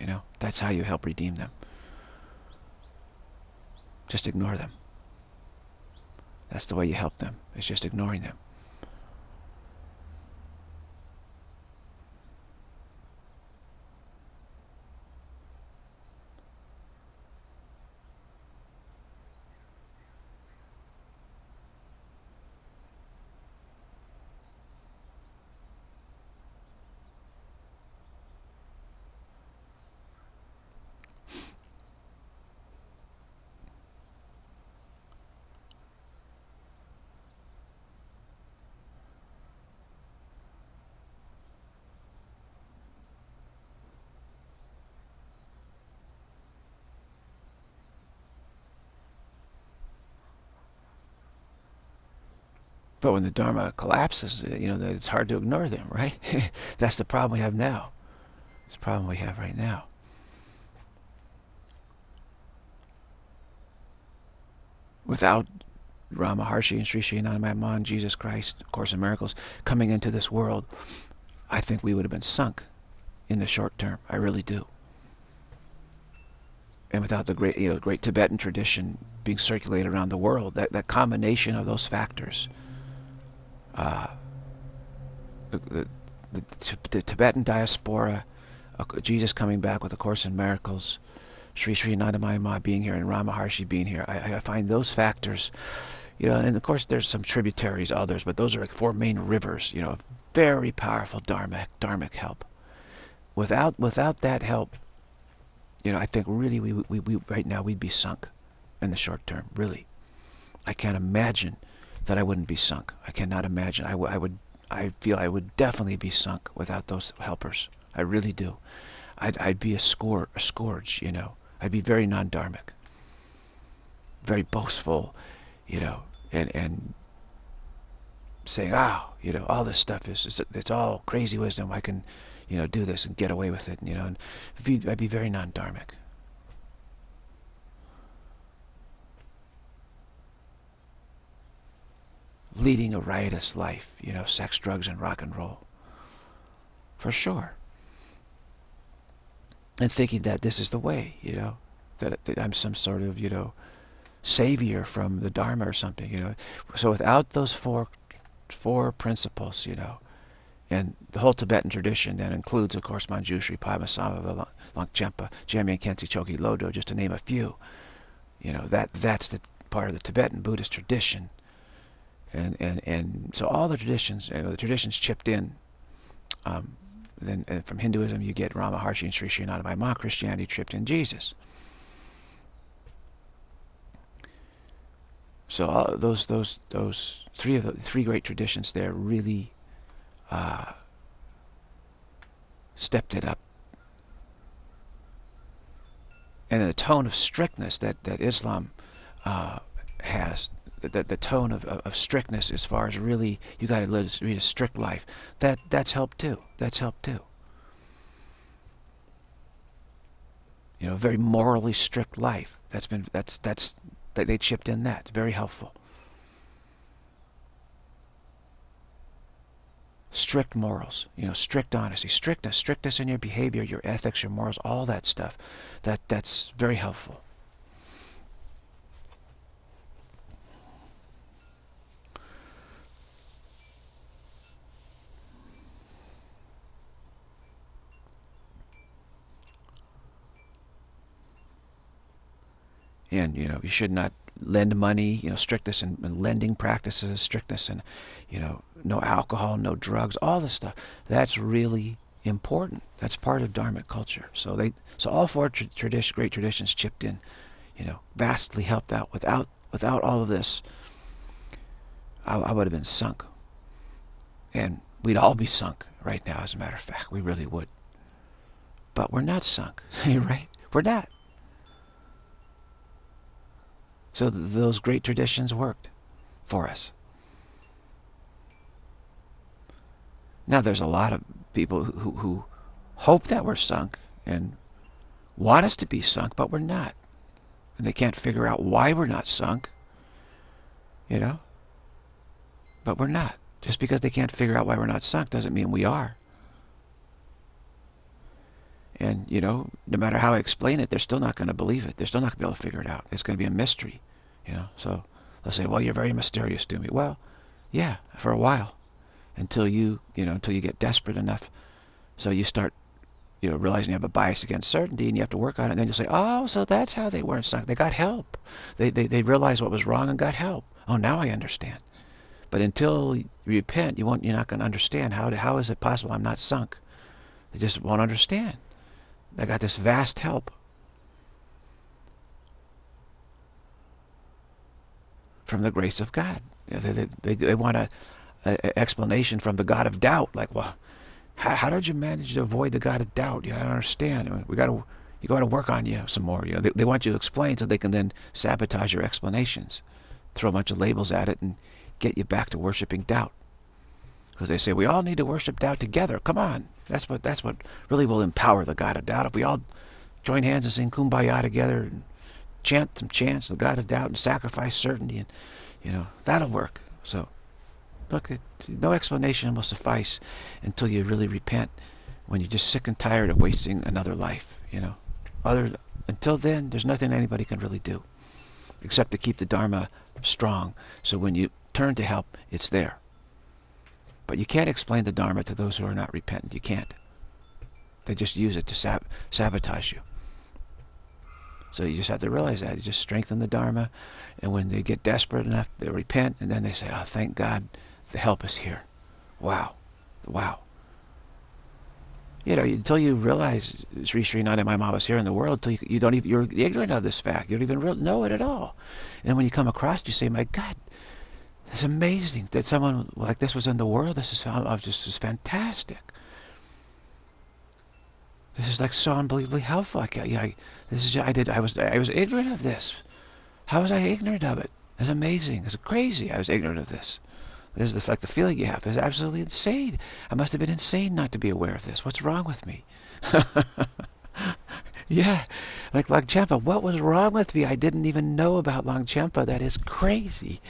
you know. That's how you help redeem them. Just ignore them. That's the way you help them. It's just ignoring them. But when the Dharma collapses, you know, it's hard to ignore them, right? That's the problem we have now. It's the problem we have right now. Without Ramana Maharshi and Sri Sri Anandamayi Ma and Jesus Christ, Course in Miracles, coming into this world, I think we would have been sunk in the short term. I really do. And without the great, you know, great Tibetan tradition being circulated around the world, that, that combination of those factors, Uh, the, the, the, the Tibetan diaspora, uh, Jesus coming back with A Course in Miracles, Sri Sri Anandamayi Ma being here, and Ramana Maharshi being here, I, I find those factors, you know, and of course there's some tributaries, others, but those are like four main rivers, you know, of very powerful dharmic, dharmic help. Without, without that help, you know, I think really we, we, we, right now we'd be sunk in the short term, really. I can't imagine that I wouldn't be sunk. I cannot imagine. I, w I would. I feel I would definitely be sunk without those helpers. I really do. I'd, I'd be a scour, a scourge. You know. I'd be very non-dharmic, very boastful. You know, and and saying, "Ah, oh, you know, all this stuff is it's, it's all crazy wisdom. I can, you know, do this and get away with it." You know, and be, I'd be very non-dharmic. Leading a riotous life, you know, sex, drugs, and rock and roll, for sure. And thinking that this is the way, you know, that, that I'm some sort of, you know, savior from the Dharma or something, you know. So without those four, four principles, you know, and the whole Tibetan tradition that includes, of course, Manjushri, Padmasambhava, Longchenpa, Jamyang Khyentse Chogyam Lodro, just to name a few, you know, that that's the part of the Tibetan Buddhist tradition. And, and, and so all the traditions, you know, the traditions chipped in. Um, then and from Hinduism, you get Ramana Maharshi and Sri Sri Anandamayi Ma. Christianity chipped in Jesus. So all those those those three of the three great traditions there really uh, stepped it up. And the tone of strictness that that Islam uh, has. The, the tone of, of, of strictness as far as really you got to live lead a strict life, that that's helped too. That's helped too. You know, a very morally strict life. That's been that's that's that they chipped in that. Very helpful. strict morals, you know, strict honesty, strictness, strictness in your behavior, your ethics, your morals, all that stuff. That, that's very helpful. And, you know, you should not lend money, you know, strictness in, in lending practices, strictness in, you know, no alcohol, no drugs, all this stuff. That's really important. That's part of Dharmic culture. So they, so all four tra tradition, great traditions chipped in, you know, vastly helped out. Without, without all of this, I, I would have been sunk. And we'd all be sunk right now, as a matter of fact. We really would. But we're not sunk, right? We're not. So those great traditions worked for us. Now there's a lot of people who, who hope that we're sunk and want us to be sunk, but we're not. And they can't figure out why we're not sunk, you know? But we're not. Just because they can't figure out why we're not sunk doesn't mean we are. And, you know, no matter how I explain it, they're still not going to believe it. They're still not going to be able to figure it out. It's going to be a mystery, you know. So they'll say, well, you're very mysterious to me. Well, yeah, for a while, until you, you know, until you get desperate enough. So you start, you know, realizing you have a bias against certainty and you have to work on it. And then you'll say, oh, so that's how they weren't sunk. They got help. They, they, they realized what was wrong and got help. Oh, now I understand. But until you repent, you won't, you're not going to understand. How, how is it possible I'm not sunk? They just won't understand. I got this vast help from the grace of God. They, they, they want an explanation from the God of doubt. Like, well, how, how did you manage to avoid the God of doubt? You know, I don't understand. We got to, you got to work on you some more. You know, they, they want you to explain so they can then sabotage your explanations, throw a bunch of labels at it, and get you back to worshiping doubt. Because they say we all need to worship doubt together. Come on, that's what that's what really will empower the God of doubt. If we all join hands and sing Kumbaya together, and chant some chants, the God of doubt, and sacrifice certainty, and you know that'll work. So, look, it, no explanation will suffice until you really repent. When you're just sick and tired of wasting another life, you know. Other until then, there's nothing anybody can really do, except to keep the Dharma strong. So when you turn to help, it's there. But you can't explain the Dharma to those who are not repentant. You can't. They just use it to sab sabotage you. So you just have to realize that. You just strengthen the Dharma. And when they get desperate enough, they repent. And then they say, oh, thank God, the help is here. Wow. Wow. You know, until you realize Sri Sri Anandamayi Ma is here in the world, until you, you don't even, you're ignorant of this fact. You don't even really know it at all. And when you come across it, you say, my God, it's amazing that someone like this was in the world. This is, I'm just, this is fantastic. This is like so unbelievably helpful. I, you know, I, this is I did. I was I was ignorant of this. How was I ignorant of it? It's amazing. It's crazy. I was ignorant of this. This is the fact. The feeling you have is absolutely insane. I must have been insane not to be aware of this. What's wrong with me? Yeah, like Longchenpa. What was wrong with me? I didn't even know about Longchenpa. That is crazy.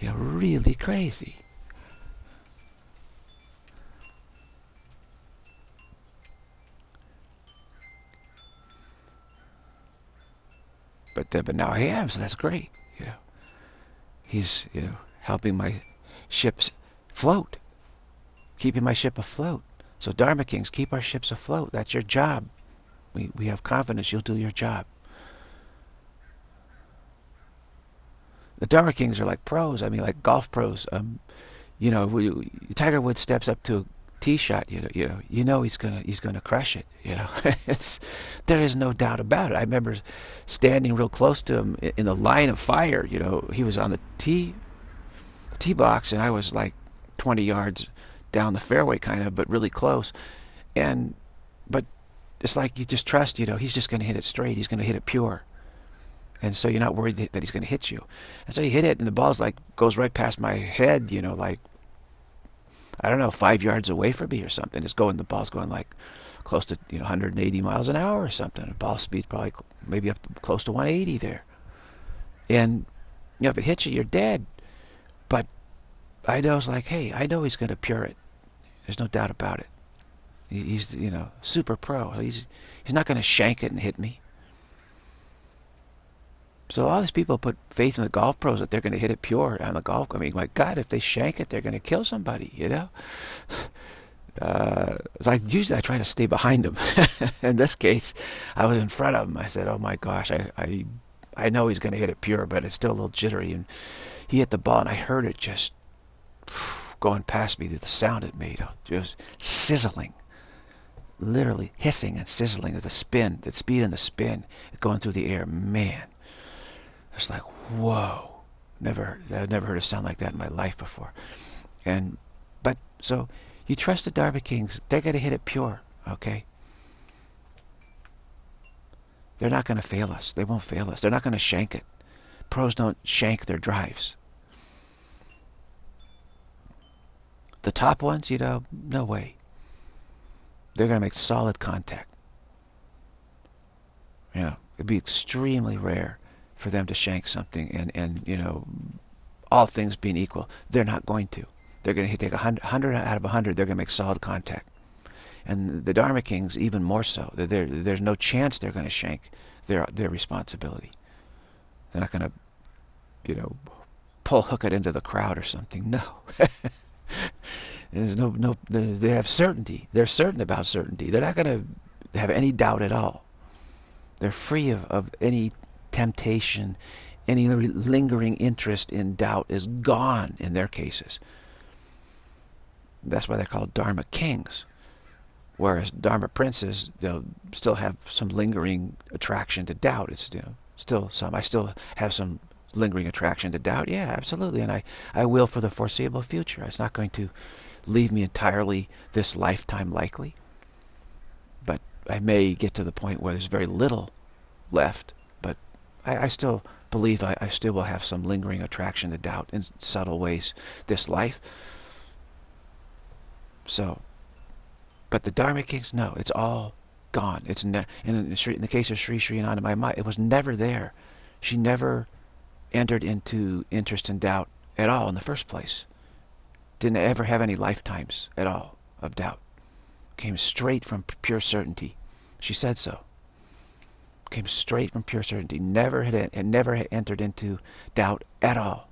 You're really crazy. But uh, but now I am, so that's great. You know, he's you know helping my ships float, keeping my ship afloat. So Dharma Kings, keep our ships afloat. That's your job. We we have confidence you'll do your job. The Dharma Kings are like pros. I mean, like golf pros. Um, you know, we, we, Tiger Woods steps up to a tee shot. You know, you know, you know he's gonna he's gonna crush it. You know, it's there is no doubt about it. I remember standing real close to him in, in the line of fire. You know, he was on the tee tee box, and I was like twenty yards down the fairway, kind of, but really close. And but it's like you just trust. You know, he's just gonna hit it straight. He's gonna hit it pure. And so you're not worried that he's going to hit you. And so you hit it, and the ball's like goes right past my head, you know, like, I don't know, five yards away from me or something. It's going, the ball's going like close to, you know, one hundred eighty miles an hour or something. The ball speed's probably maybe up to close to one eighty there. And, you know, if it hits you, you're dead. But I know it's like, hey, I know he's going to pure it. There's no doubt about it. He's, you know, super pro. He's, he's not going to shank it and hit me. So all these people put faith in the golf pros that they're going to hit it pure on the golf. I mean, my God, if they shank it, they're going to kill somebody, you know? Uh, it's like, usually I try to stay behind them. In this case, I was in front of him. I said, oh my gosh, I, I, I know he's going to hit it pure, but it's still a little jittery. And he hit the ball, and I heard it just going past me, the sound it made, just sizzling. Literally hissing and sizzling at the spin, the speed and the spin going through the air. Man, it's like, whoa, never, I've never heard a sound like that in my life before. And, but, so, you trust the Derby Kings, they're going to hit it pure, okay? They're not going to fail us. They won't fail us. They're not going to shank it. Pros don't shank their drives. The top ones, you know, no way. They're going to make solid contact. You know, it'd be extremely rare for them to shank something, and, and you know, all things being equal, they're not going to. They're going to take one hundred out of one hundred, they're going to make solid contact. And the Dharma Kings, even more so. They're, there's no chance they're going to shank their, their responsibility. They're not going to, you know, pull hook it into the crowd or something. No. There's no, no, they have certainty. They're certain about certainty. They're not going to have any doubt at all. They're free of, of any temptation, any lingering interest in doubt is gone in their cases. That's why they're called Dharma Kings. Whereas Dharma Princes, they'll still have some lingering attraction to doubt. It's, you know, still some. I still have some lingering attraction to doubt. Yeah, absolutely. And I, I will for the foreseeable future. It's not going to leave me entirely this lifetime likely, but I may get to the point where there's very little left, but I, I still believe I, I still will have some lingering attraction to doubt in subtle ways this life. So, but the Dharma Kings, no, it's all gone. It's ne and in the, in the case of Sri Sri Anandamayi Ma, it was never there. She never entered into interest and doubt at all in the first place. Didn't ever have any lifetimes at all of doubt. Came straight from pure certainty. She said so. Came straight from pure certainty. Never had, had never had entered into doubt at all.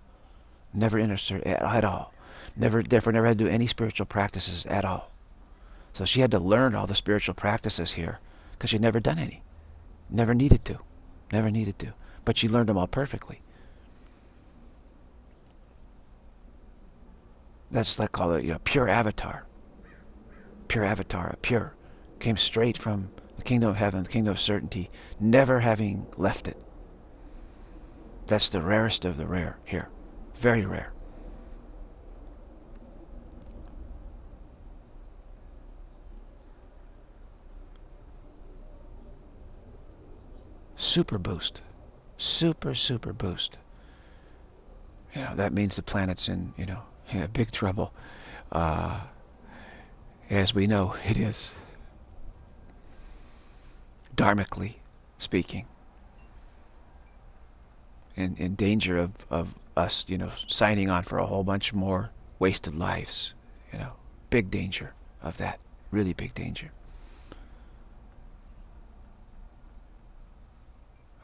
Never entered at all. Never, therefore, never had to do any spiritual practices at all. So she had to learn all the spiritual practices here because she'd never done any. Never needed to. Never needed to. But she learned them all perfectly. That's like called a, you know, pure avatar. Pure avatar, a pure. Came straight from the kingdom of heaven, the kingdom of certainty, never having left it. That's the rarest of the rare here. Very rare. Super boost. Super, super boost. You know, that means the planet's in, you know, yeah, big trouble, uh, as we know it is, dharmically speaking, in, in danger of, of us, you know, signing on for a whole bunch more wasted lives, you know, big danger of that, really big danger.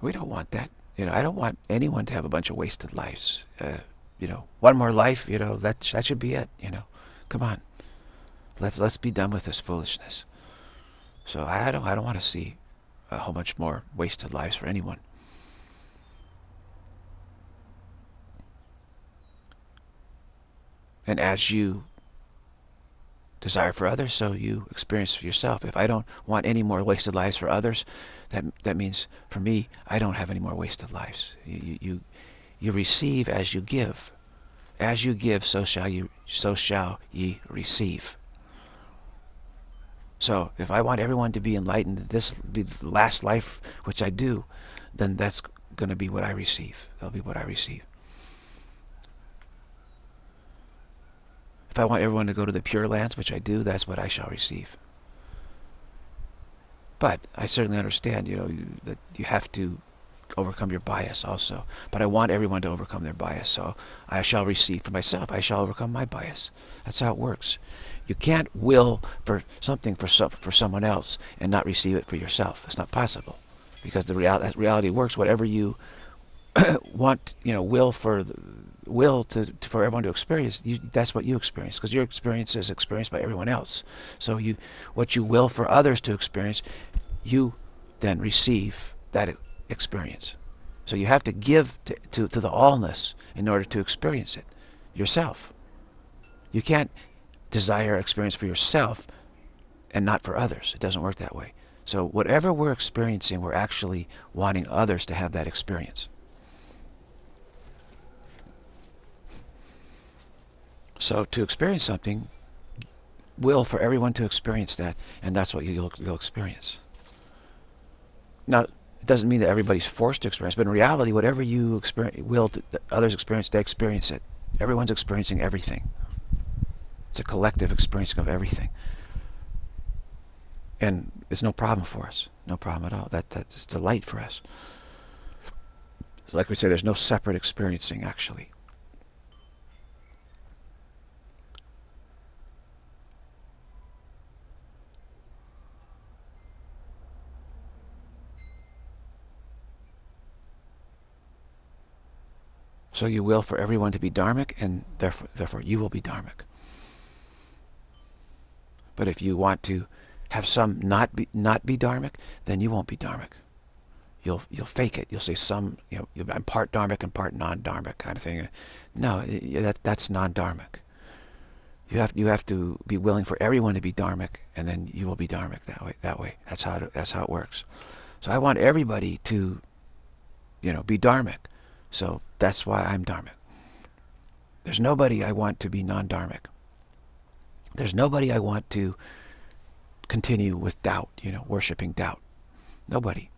We don't want that, you know, I don't want anyone to have a bunch of wasted lives, uh, you know, one more life, you know, that, that should be it, you know. Come on. Let's, let's be done with this foolishness. So I don't, I don't want to see a whole bunch more wasted lives for anyone. And as you desire for others, so you experience for yourself. If I don't want any more wasted lives for others, that, that means for me, I don't have any more wasted lives. You... you, you You receive as you give. As you give, so shall you, so shall ye receive. So, if I want everyone to be enlightened, this will be the last life which I do, then that's going to be what I receive. That'll be what I receive. If I want everyone to go to the Pure Lands, which I do, that's what I shall receive. But I certainly understand, you know, that you have to overcome your bias also. But I want everyone to overcome their bias. So I shall receive for myself. I shall overcome my bias. That's how it works. You can't will for something for so, for someone else and not receive it for yourself. It's not possible, because the reality reality works. Whatever you want, you know, will for the, will to, to for everyone to experience. You, that's what you experience, because your experience is experienced by everyone else. So you, what you will for others to experience, you then receive that experience. So you have to give to, to, to the allness in order to experience it yourself. You can't desire experience for yourself and not for others. It doesn't work that way. So whatever we're experiencing, we're actually wanting others to have that experience. So to experience something, will for everyone to experience that, and that's what you'll, you'll experience. Now, it doesn't mean that everybody's forced to experience, but in reality, whatever you experience, will to, that others experience, they experience it. Everyone's experiencing everything. It's a collective experiencing of everything. And it's no problem for us. No problem at all. That That's delight for us. So like we say, there's no separate experiencing, actually. So you will for everyone to be dharmic, and therefore, therefore you will be dharmic. But if you want to have some not be not be dharmic, then you won't be dharmic. You'll you'll fake it. You'll say some, you know, you'll, I'm part dharmic and part non-dharmic kind of thing. No, that that's non-dharmic. You have you have to be willing for everyone to be dharmic, and then you will be dharmic that way. That way, that's how it, that's how it works. So I want everybody to, you know, be dharmic. So that's why I'm dharmic. There's nobody I want to be non-dharmic. There's nobody I want to continue with doubt, you know, worshiping doubt. Nobody.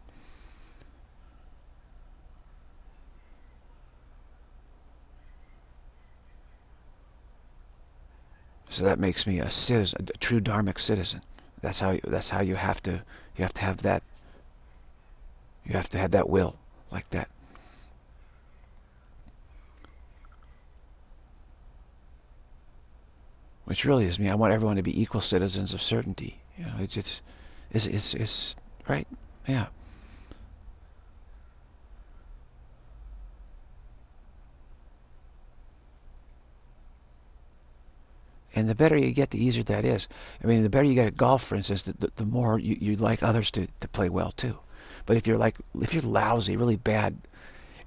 So that makes me a citizen, a true dharmic citizen. That's how. That's how you have to. You have to have that. You have to have that will like that. Which really is me. I want everyone to be equal citizens of certainty. You know, it's it's it's it's, it's right. Yeah. And the better you get, the easier that is. I mean, the better you get at golf, for instance, the the, the more you you like others to to play well too. But if you're like if you're lousy, really bad,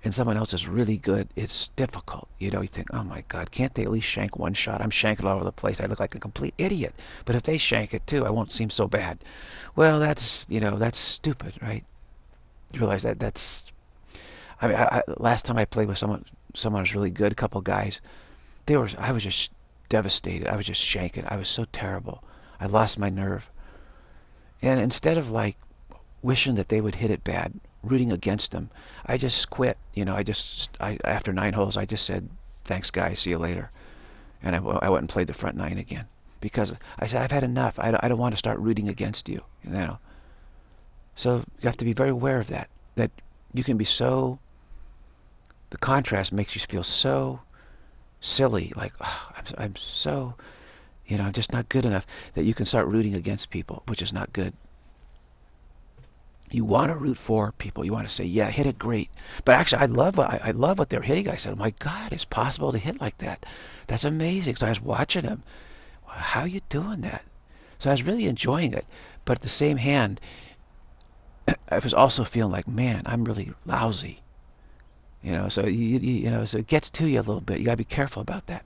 and someone else is really good, it's difficult. You know, you think, oh my God, can't they at least shank one shot? I'm shanking all over the place. I look like a complete idiot. But if they shank it too, I won't seem so bad. Well, that's, you know, that's stupid, right? You realize that that's, I mean, I, I, last time I played with someone, someone was really good, a couple guys, they were, I was just devastated. I was just shanking. I was so terrible. I lost my nerve. And instead of like wishing that they would hit it bad, rooting against them, I just quit. You know, I just, I, after nine holes, I just said, thanks, guys, see you later. And I, I went and played the front nine again. Because I said, I've had enough. I, I don't want to start rooting against you, you know. So you have to be very aware of that. That you can be so, the contrast makes you feel so silly. Like, oh, I'm, I'm so, you know, I'm just not good enough. That you can start rooting against people, which is not good. You want to root for people. You want to say, yeah, hit it great. But actually, I love what, I, I love what they're hitting. I said, oh my God, it's possible to hit like that. That's amazing. So I was watching them. How are you doing that? So I was really enjoying it. But at the same hand, I was also feeling like, man, I'm really lousy. You know, so, you, you, you know, so it gets to you a little bit. You got to be careful about that.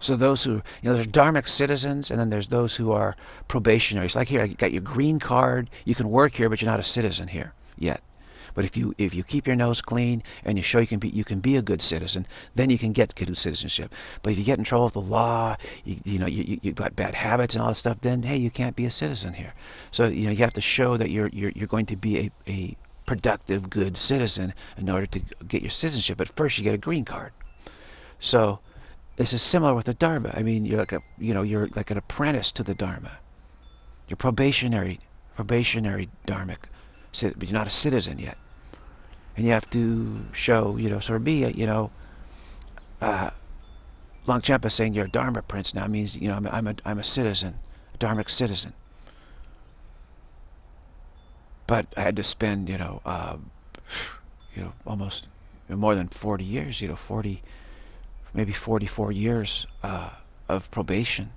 So those who, you know, there's dharmic citizens, and then there's those who are probationaries. Like here, you got your green card. You can work here, but you're not a citizen here yet. But if you if you keep your nose clean and you show you can be you can be a good citizen, then you can get good citizenship. But if you get in trouble with the law, you, you know, you you've got bad habits and all that stuff, then hey, you can't be a citizen here. So you know you have to show that you're you're you're going to be a a productive good citizen in order to get your citizenship. But first, you get a green card. So This is similar with the Dharma. I mean, you're like a, you know, you're like an apprentice to the Dharma. You're probationary, probationary dharmic, but you're not a citizen yet, and you have to show, you know, sort of be, a, you know, uh, Longchenpa saying you're a Dharma prince now means, you know, I'm, I'm a, I'm a citizen, a dharmic citizen. But I had to spend, you know, uh, you know, almost more than forty years, you know, forty. Maybe forty-four years uh, of probation.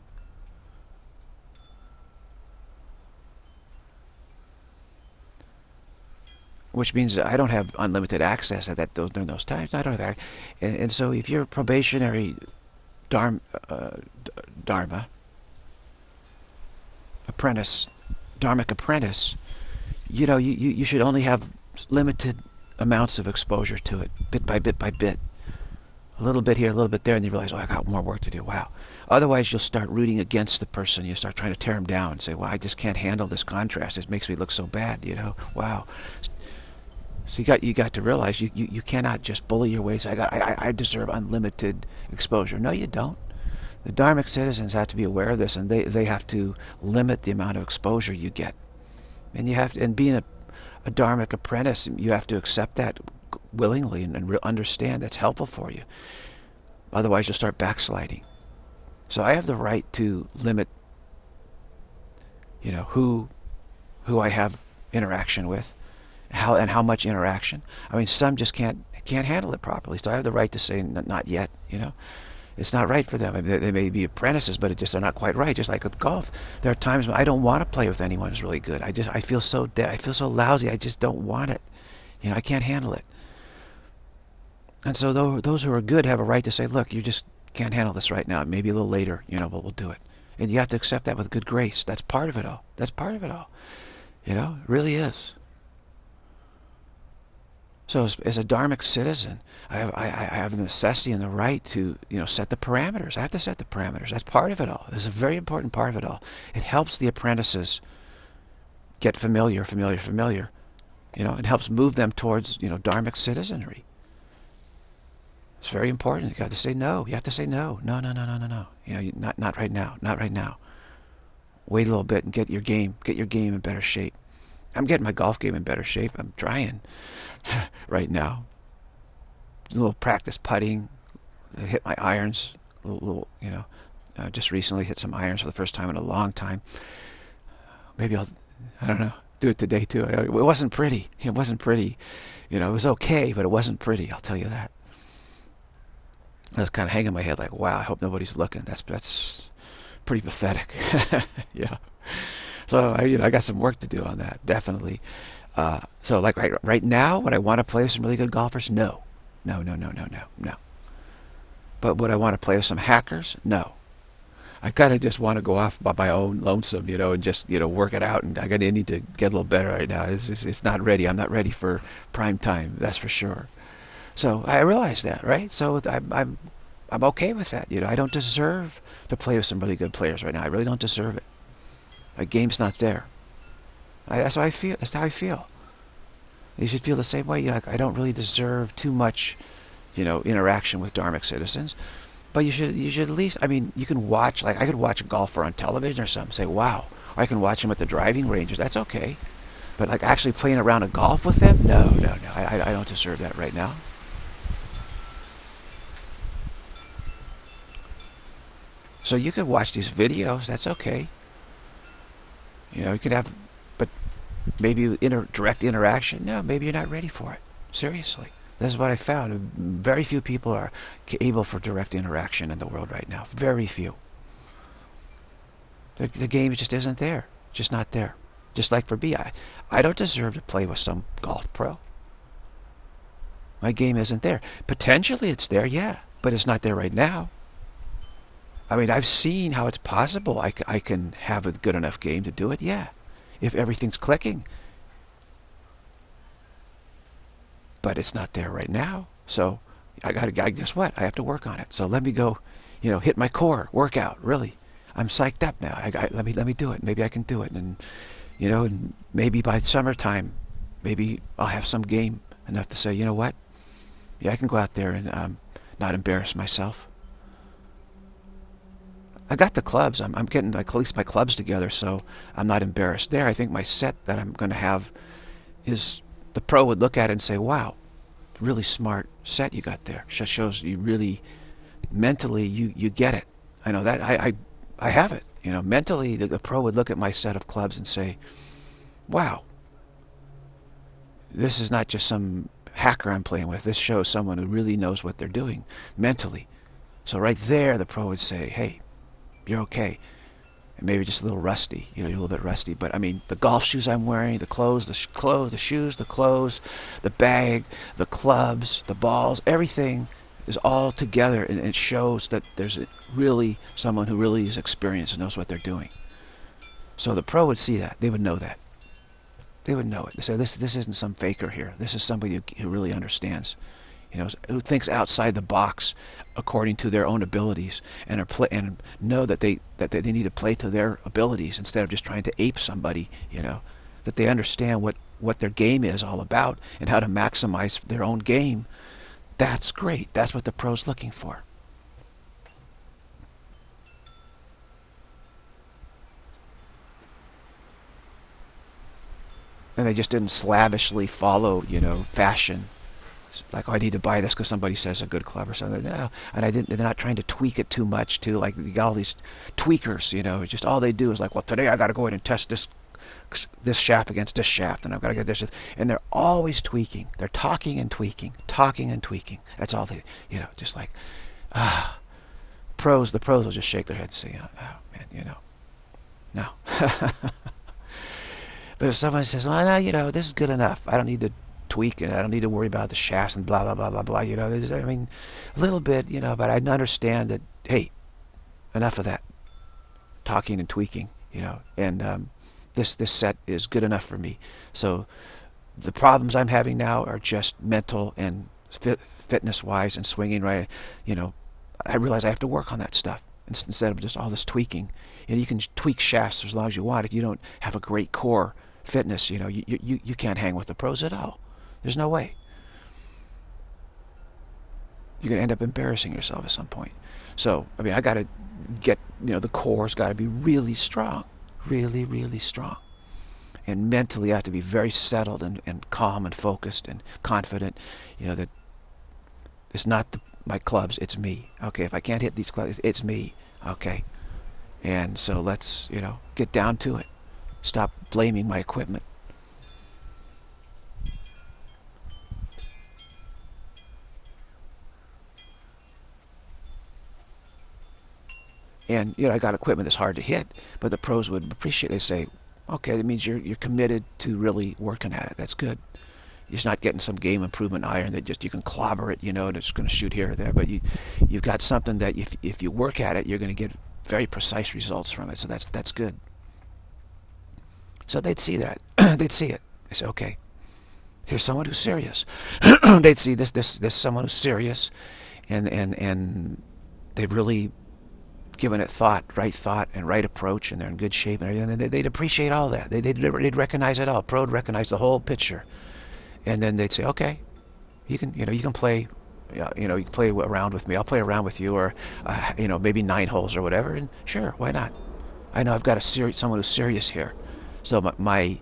Which means I don't have unlimited access at that during those times. I don't have, and, and so if you're a probationary dharma, uh, dharma apprentice, dharmic apprentice, you know, you, you, you should only have limited amounts of exposure to it, bit by bit by bit. A little bit here, a little bit there, and you realize, oh, I got more work to do, wow. Otherwise, you'll start rooting against the person. You'll start trying to tear him down and say, well, I just can't handle this contrast. It makes me look so bad, you know, wow. So you got, you got to realize you, you, you cannot just bully your ways. I, got, I, I deserve unlimited exposure. No, you don't. The dharmic citizens have to be aware of this, and they, they have to limit the amount of exposure you get. And, you have to, and being a, a dharmic apprentice, you have to accept that willingly and, and understand that's helpful for you. Otherwise, you'll start backsliding. So I have the right to limit, you know, who, who I have interaction with, how and how much interaction. I mean, some just can't can't handle it properly. So I have the right to say not yet. You know, it's not right for them. I mean, they may be apprentices, but it just they're not quite right. Just like with golf, there are times when I don't want to play with anyone who's really good. I just I feel so dead. I feel so lousy. I just don't want it. You know, I can't handle it. And so those who are good have a right to say, look, you just can't handle this right now. Maybe a little later, you know, but we'll do it. And you have to accept that with good grace. That's part of it all. That's part of it all. You know, it really is. So as, as a dharmic citizen, I have, I, I have the necessity and the right to, you know, set the parameters. I have to set the parameters. That's part of it all. It's a very important part of it all. It helps the apprentices get familiar, familiar, familiar. You know, it helps move them towards, you know, dharmic citizenry. It's very important. You got to say no. You have to say no. No, no, no, no, no, no. You know, you, not not right now. Not right now. Wait a little bit and get your game. Get your game in better shape. I'm getting my golf game in better shape. I'm trying right now. A little practice putting. I hit my irons. A little, little you know, uh, just recently hit some irons for the first time in a long time. Maybe I'll, I don't know, do it today too. It wasn't pretty. It wasn't pretty. You know, it was okay, but it wasn't pretty. I'll tell you that. I was kind of hanging my head like, wow, I hope nobody's looking. That's that's pretty pathetic. Yeah. So, I, you know, I got some work to do on that, definitely. Uh, so, like, right, right now, would I want to play with some really good golfers? No. No, no, no, no, no, no. But would I want to play with some hackers? No. I kind of just want to go off by my own lonesome, you know, and just, you know, work it out. And I gotta, I need to get a little better right now. It's, it's, it's not ready. I'm not ready for prime time, that's for sure. So I realize that, right? So I'm, I'm, I'm okay with that. You know, I don't deserve to play with some really good players right now. I really don't deserve it. My game's not there. I, that's how I feel. That's how I feel. You should feel the same way. You're like, I don't really deserve too much, you know, interaction with dharmic citizens. But you should, you should at least. I mean, you can watch. Like I could watch a golfer on television or something. Say, wow. Or I can watch him at the driving ranges. That's okay. But like actually playing a round of golf with them? No, no, no. I, I don't deserve that right now. So you could watch these videos, that's okay. You know, you could have, but maybe inter direct interaction, no, maybe you're not ready for it. Seriously. That's what I found. Very few people are able for direct interaction in the world right now. Very few. The, the game just isn't there. Just not there. Just like for me, I, I don't deserve to play with some golf pro. My game isn't there. Potentially it's there, yeah, but it's not there right now. I mean, I've seen how it's possible. I, I can have a good enough game to do it, yeah, if everything's clicking. But it's not there right now, so I got to, guess what? I have to work on it. So let me go, you know, hit my core, work out, really. I'm psyched up now. I, I, let me let me do it. Maybe I can do it. And, you know, and maybe by summertime, maybe I'll have some game enough to say, you know what? Yeah, I can go out there and um, not embarrass myself. I got the clubs. I'm, I'm getting like, at least my clubs together, so I'm not embarrassed there. I think my set that I'm going to have is the pro would look at it and say, wow, really smart set you got there. Just shows you really mentally you, you get it. I know that. I, I, I have it. You know, mentally the, the pro would look at my set of clubs and say, wow, this is not just some hacker I'm playing with. This shows someone who really knows what they're doing mentally. So right there the pro would say, hey, you're okay. And maybe just a little rusty, you know, you're a little bit rusty. But I mean, the golf shoes I'm wearing, the clothes, the sh clothes, the shoes, the clothes, the bag, the clubs, the balls, everything is all together, and it shows that there's really someone who really is experienced and knows what they're doing. So the pro would see that. They would know that. They would know it. They say, this, this isn't some faker here. This is somebody who, who really understands, you know, who thinks outside the box according to their own abilities, and are play, and know that they that they, they need to play to their abilities instead of just trying to ape somebody, you know, that they understand what, what their game is all about and how to maximize their own game. That's great. That's what the pro's looking for. And they just didn't slavishly follow, you know, fashion. Like, oh, I need to buy this because somebody says a good club or something. No, and I didn't. They're not trying to tweak it too much, too. Like, you got all these tweakers, you know. It's just all they do is like, well, today I got to go in and test this this shaft against this shaft, and I've got to get this. And they're always tweaking. They're talking and tweaking, talking and tweaking. That's all they, you know, just like, ah, pros. The pros will just shake their heads and say, oh man, you know, no. But if someone says, well, no, you know, this is good enough. I don't need to tweak it. I don't need to worry about the shafts and blah, blah, blah, blah, blah. You know, I mean, a little bit, you know, but I understand that, hey, enough of that talking and tweaking, you know, and um, this, this set is good enough for me. So the problems I'm having now are just mental and fit, fitness-wise and swinging, right? You know, I realize I have to work on that stuff. Instead of just all this tweaking, and you can tweak shafts as long as you want. If you don't have a great core fitness, you know, you you you can't hang with the pros at all. There's no way. You're gonna end up embarrassing yourself at some point. So I mean, I gotta get, you know, the core's got to be really strong, really really strong, and mentally I have to be very settled and and calm and focused and confident. You know that it's not the my clubs, it's me. Okay, if I can't hit these clubs, it's me. Okay, and so let's, you know, get down to it. Stop blaming my equipment. And you know, I got equipment that's hard to hit, but the pros would appreciate. They say, okay, that means you're you're committed to really working at it. That's good. You're not getting some game improvement iron that just you can clobber it, you know, and it's going to shoot here or there. But you, you've got something that if if you work at it, you're going to get very precise results from it. So that's that's good. So they'd see that, they'd see it. They say, okay, here's someone who's serious. They'd see this this this someone who's serious, and and and they've really given it thought, right thought and right approach, and they're in good shape and everything. And they'd appreciate all that. They they'd, they'd recognize it all. Pro would recognize the whole picture. And then they'd say, okay, you can, you know, you can play, you know, you can play around with me. I'll play around with you, or, uh, you know, maybe nine holes or whatever. And sure, why not? I know I've got a serious, someone who's serious here. So my my,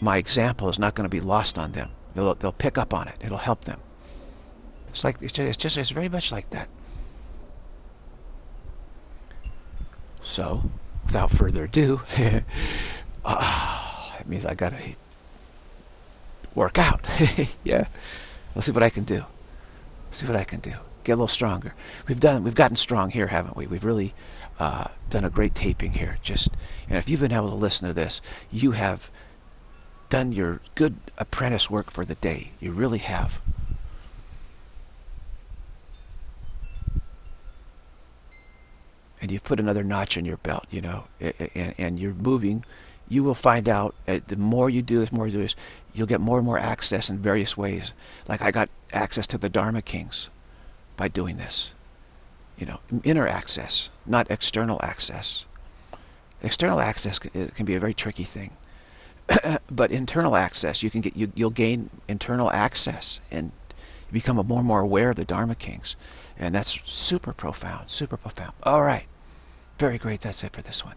my example is not going to be lost on them. They'll they'll pick up on it. It'll help them. It's like it's just, it's just it's very much like that. So, without further ado, oh, it means I gotta work out. Yeah, let's see what I can do. Let's see what I can do. Get a little stronger. We've done. We've gotten strong here, haven't we? We've really uh, done a great taping here. Just, and if you've been able to listen to this, you have done your good apprentice work for the day. You really have. And you've put another notch in your belt. You know, and and you're moving. You will find out, uh, the more you do this, more you do this, you'll get more and more access in various ways. Like I got access to the Dharma Kings by doing this. You know, inner access, not external access. External access can be a very tricky thing. But internal access, you can get, you, you'll gain internal access and you become more and more aware of the Dharma Kings. And that's super profound, super profound. All right, Very great. That's it for this one.